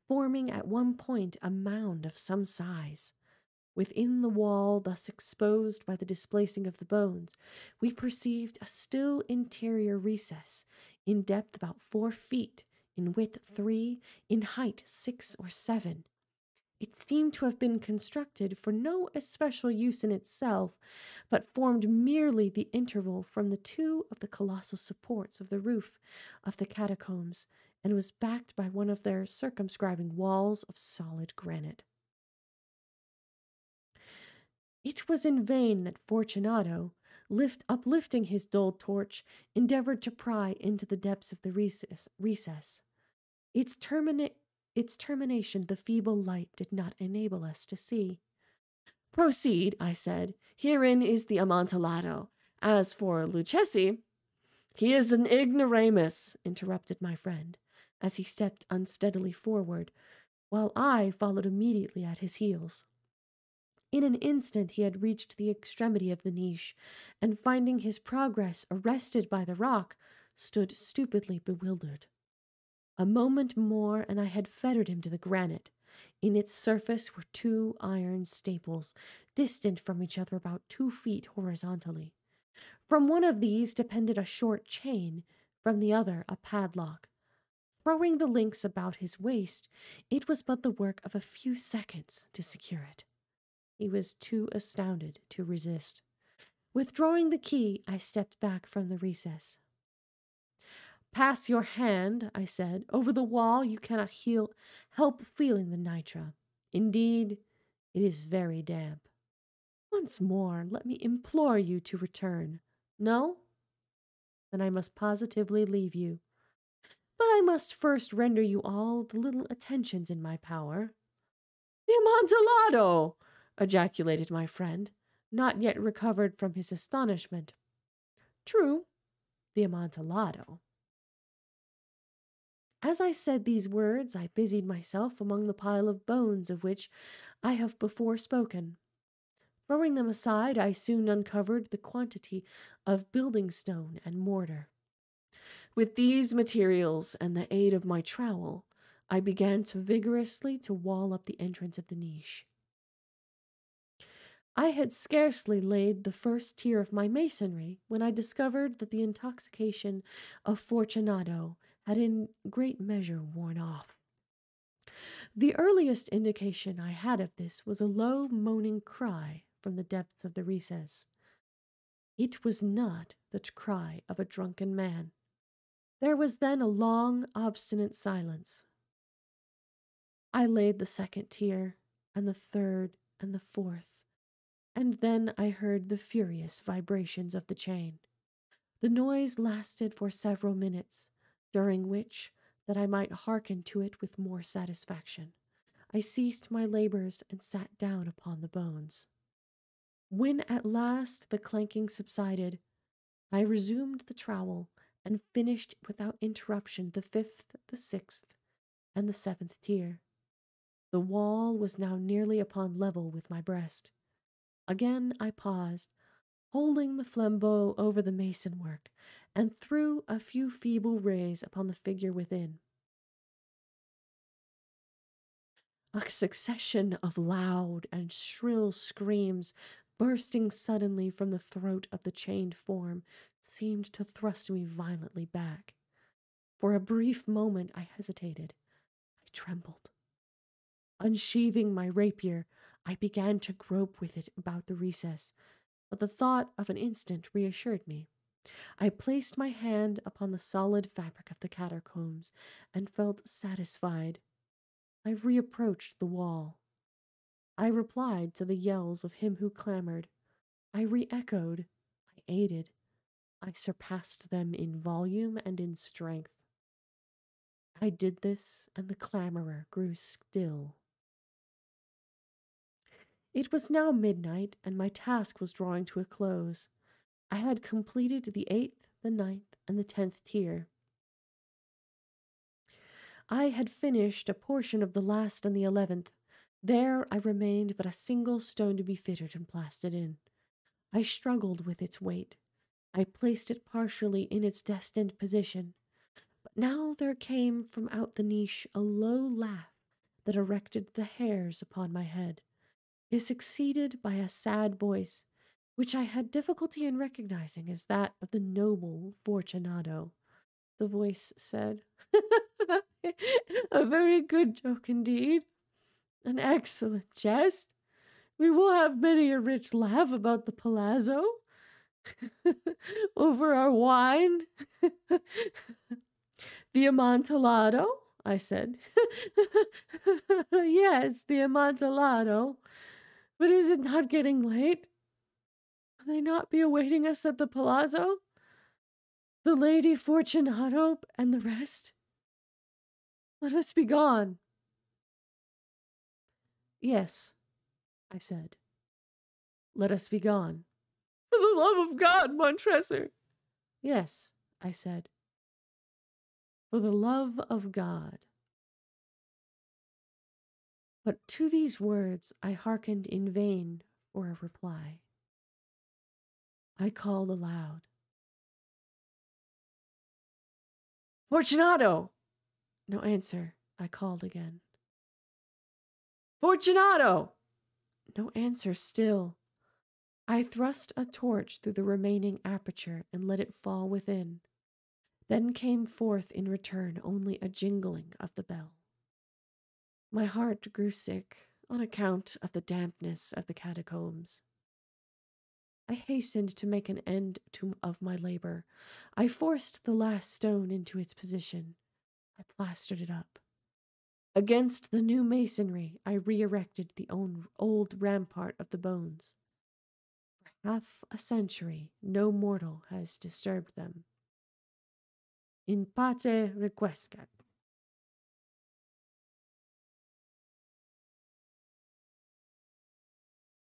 forming at one point a mound of some size. Within the wall, thus exposed by the displacing of the bones, we perceived a still interior recess, in depth about 4 feet, in width 3, in height 6 or 7. It seemed to have been constructed for no especial use in itself, but formed merely the interval from the two of the colossal supports of the roof of the catacombs, and was backed by one of their circumscribing walls of solid granite. It was in vain that Fortunato, uplifting his dull torch, endeavored to pry into the depths of the recess. Its termination the feeble light did not enable us to see. "Proceed," I said. "Herein is the Amontillado. As for Lucchesi—" "He is an ignoramus," interrupted my friend, as he stepped unsteadily forward, while I followed immediately at his heels. In an instant he had reached the extremity of the niche, and finding his progress arrested by the rock, stood stupidly bewildered. A moment more and I had fettered him to the granite. In its surface were 2 iron staples, distant from each other about 2 feet horizontally. From one of these depended a short chain, from the other a padlock. Throwing the links about his waist, it was but the work of a few seconds to secure it. He was too astounded to resist. Withdrawing the key, I stepped back from the recess. "Pass your hand," I said, "over the wall. You cannot help feeling the nitre. Indeed, it is very damp. Once more, let me implore you to return. No? Then I must positively leave you. But I must first render you all the little attentions in my power." "The Amontillado!" ejaculated my friend, not yet recovered from his astonishment. "True, the Amontillado." As I said these words, I busied myself among the pile of bones of which I have before spoken. Throwing them aside, I soon uncovered the quantity of building stone and mortar. With these materials and the aid of my trowel, I began vigorously to wall up the entrance of the niche. I had scarcely laid the first tier of my masonry when I discovered that the intoxication of Fortunato had in great measure worn off. The earliest indication I had of this was a low moaning cry from the depths of the recess. It was not the cry of a drunken man. There was then a long, obstinate silence. I laid the second tier, and the third, and the fourth, and then I heard the furious vibrations of the chain. The noise lasted for several minutes, during which, that I might hearken to it with more satisfaction, I ceased my labors and sat down upon the bones. When at last the clanking subsided, I resumed the trowel and finished without interruption the 5th, the 6th, and the 7th tier. The wall was now nearly upon level with my breast. Again I paused, holding the flambeau over the mason work, and threw a few feeble rays upon the figure within. A succession of loud and shrill screams bursting suddenly from the throat of the chained form, seemed to thrust me violently back. For a brief moment I hesitated. I trembled. Unsheathing my rapier, I began to grope with it about the recess, but the thought of an instant reassured me. I placed my hand upon the solid fabric of the catacombs, and felt satisfied. I reapproached the wall. I replied to the yells of him who clamored. I re-echoed. I aided. I surpassed them in volume and in strength. I did this, and the clamourer grew still. It was now midnight, and my task was drawing to a close. I had completed the 8th, the 9th, and the 10th tier. I had finished a portion of the last and the 11th. There I remained but a single stone to be fitted and plastered in. I struggled with its weight. I placed it partially in its destined position. But now there came from out the niche a low laugh that erected the hairs upon my head. Is succeeded by a sad voice, which I had difficulty in recognizing as that of the noble Fortunato. The voice said, "A very good joke indeed, an excellent jest. We will have many a rich laugh about the palazzo, over our wine." "The Amontillado," I said. "Yes, the Amontillado. But is it not getting late? Will they not be awaiting us at the palazzo? The Lady Fortunato and the rest? Let us be gone." "Yes," I said. "Let us be gone." "For the love of God, Montresor." "Yes," I said. "For the love of God." But to these words I hearkened in vain for a reply. I called aloud, "Fortunato!" No answer. I called again, "Fortunato!" No answer still. I thrust a torch through the remaining aperture and let it fall within. Then came forth in return only a jingling of the bell. My heart grew sick on account of the dampness of the catacombs. I hastened to make an end of my labor. I forced the last stone into its position. I plastered it up. Against the new masonry, I re-erected the old rampart of the bones. For half a century, no mortal has disturbed them. In pace requiescat.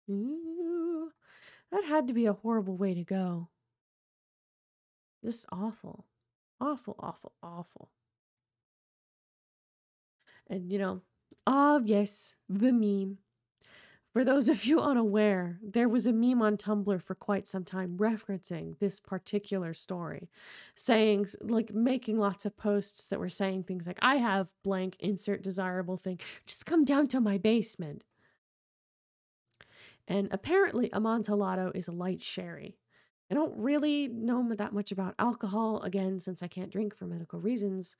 Ooh, that had to be a horrible way to go. Just awful. Awful, awful, awful. And, you know, ah, yes, the meme. For those of you unaware, there was a meme on Tumblr for quite some time referencing this particular story, saying, like, making lots of posts that were saying things like, "I have blank, insert desirable thing, just come down to my basement." And apparently Amontillado is a light sherry. I don't really know that much about alcohol, again, since I can't drink for medical reasons,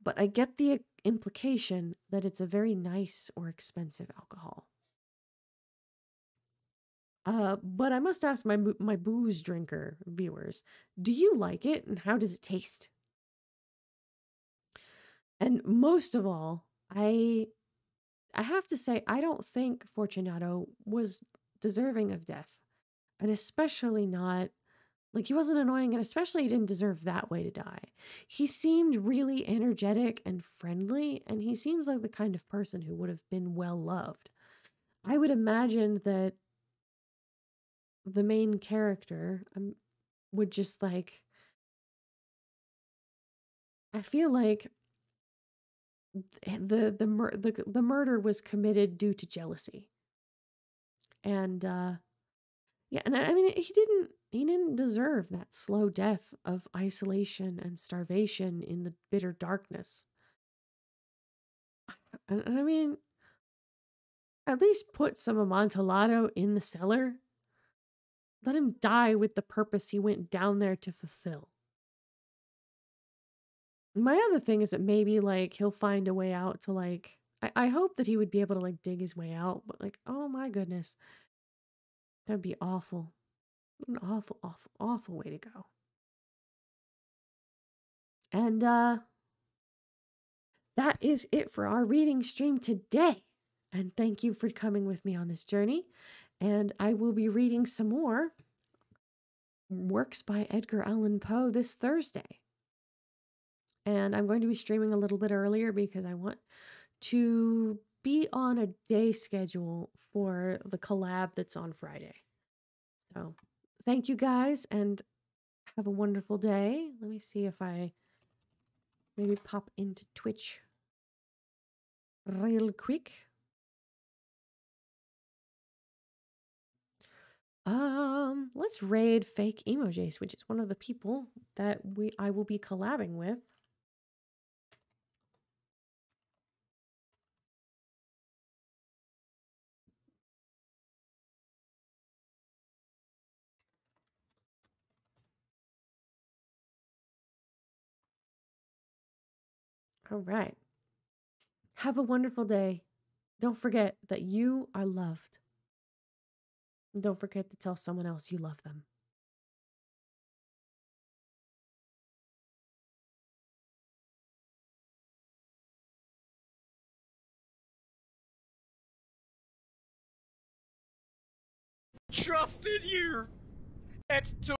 but I get the implication that it's a very nice or expensive alcohol. But I must ask my booze drinker viewers, do you like it and how does it taste? And most of all, I have to say, I don't think Fortunato was deserving of death, and especially not, like, he wasn't annoying, and especially he didn't deserve that way to die. He seemed really energetic and friendly, and he seems like the kind of person who would have been well loved. I would imagine that the main character would just, like, I feel like the murder was committed due to jealousy, and yeah, and I mean, he didn't deserve that slow death of isolation and starvation in the bitter darkness. And I mean, at least put some Amontillado in the cellar. Let him die with the purpose he went down there to fulfill. My other thing is that maybe, like, he'll find a way out to, like, I hope that he would be able to, like, dig his way out, but, like, oh my goodness. That'd be awful. An awful, awful, awful way to go. And that is it for our reading stream today. And thank you for coming with me on this journey. And I will be reading some more works by Edgar Allan Poe this Thursday. And I'm going to be streaming a little bit earlier because I want to be on a day schedule for the collab that's on Friday. So thank you guys and have a wonderful day. Let me see if I maybe pop into Twitch real quick. Let's raid Fake Emojace, which is one of the people that I will be collabing with. All right. Have a wonderful day. Don't forget that you are loved. And don't forget to tell someone else you love them. Trust in you and to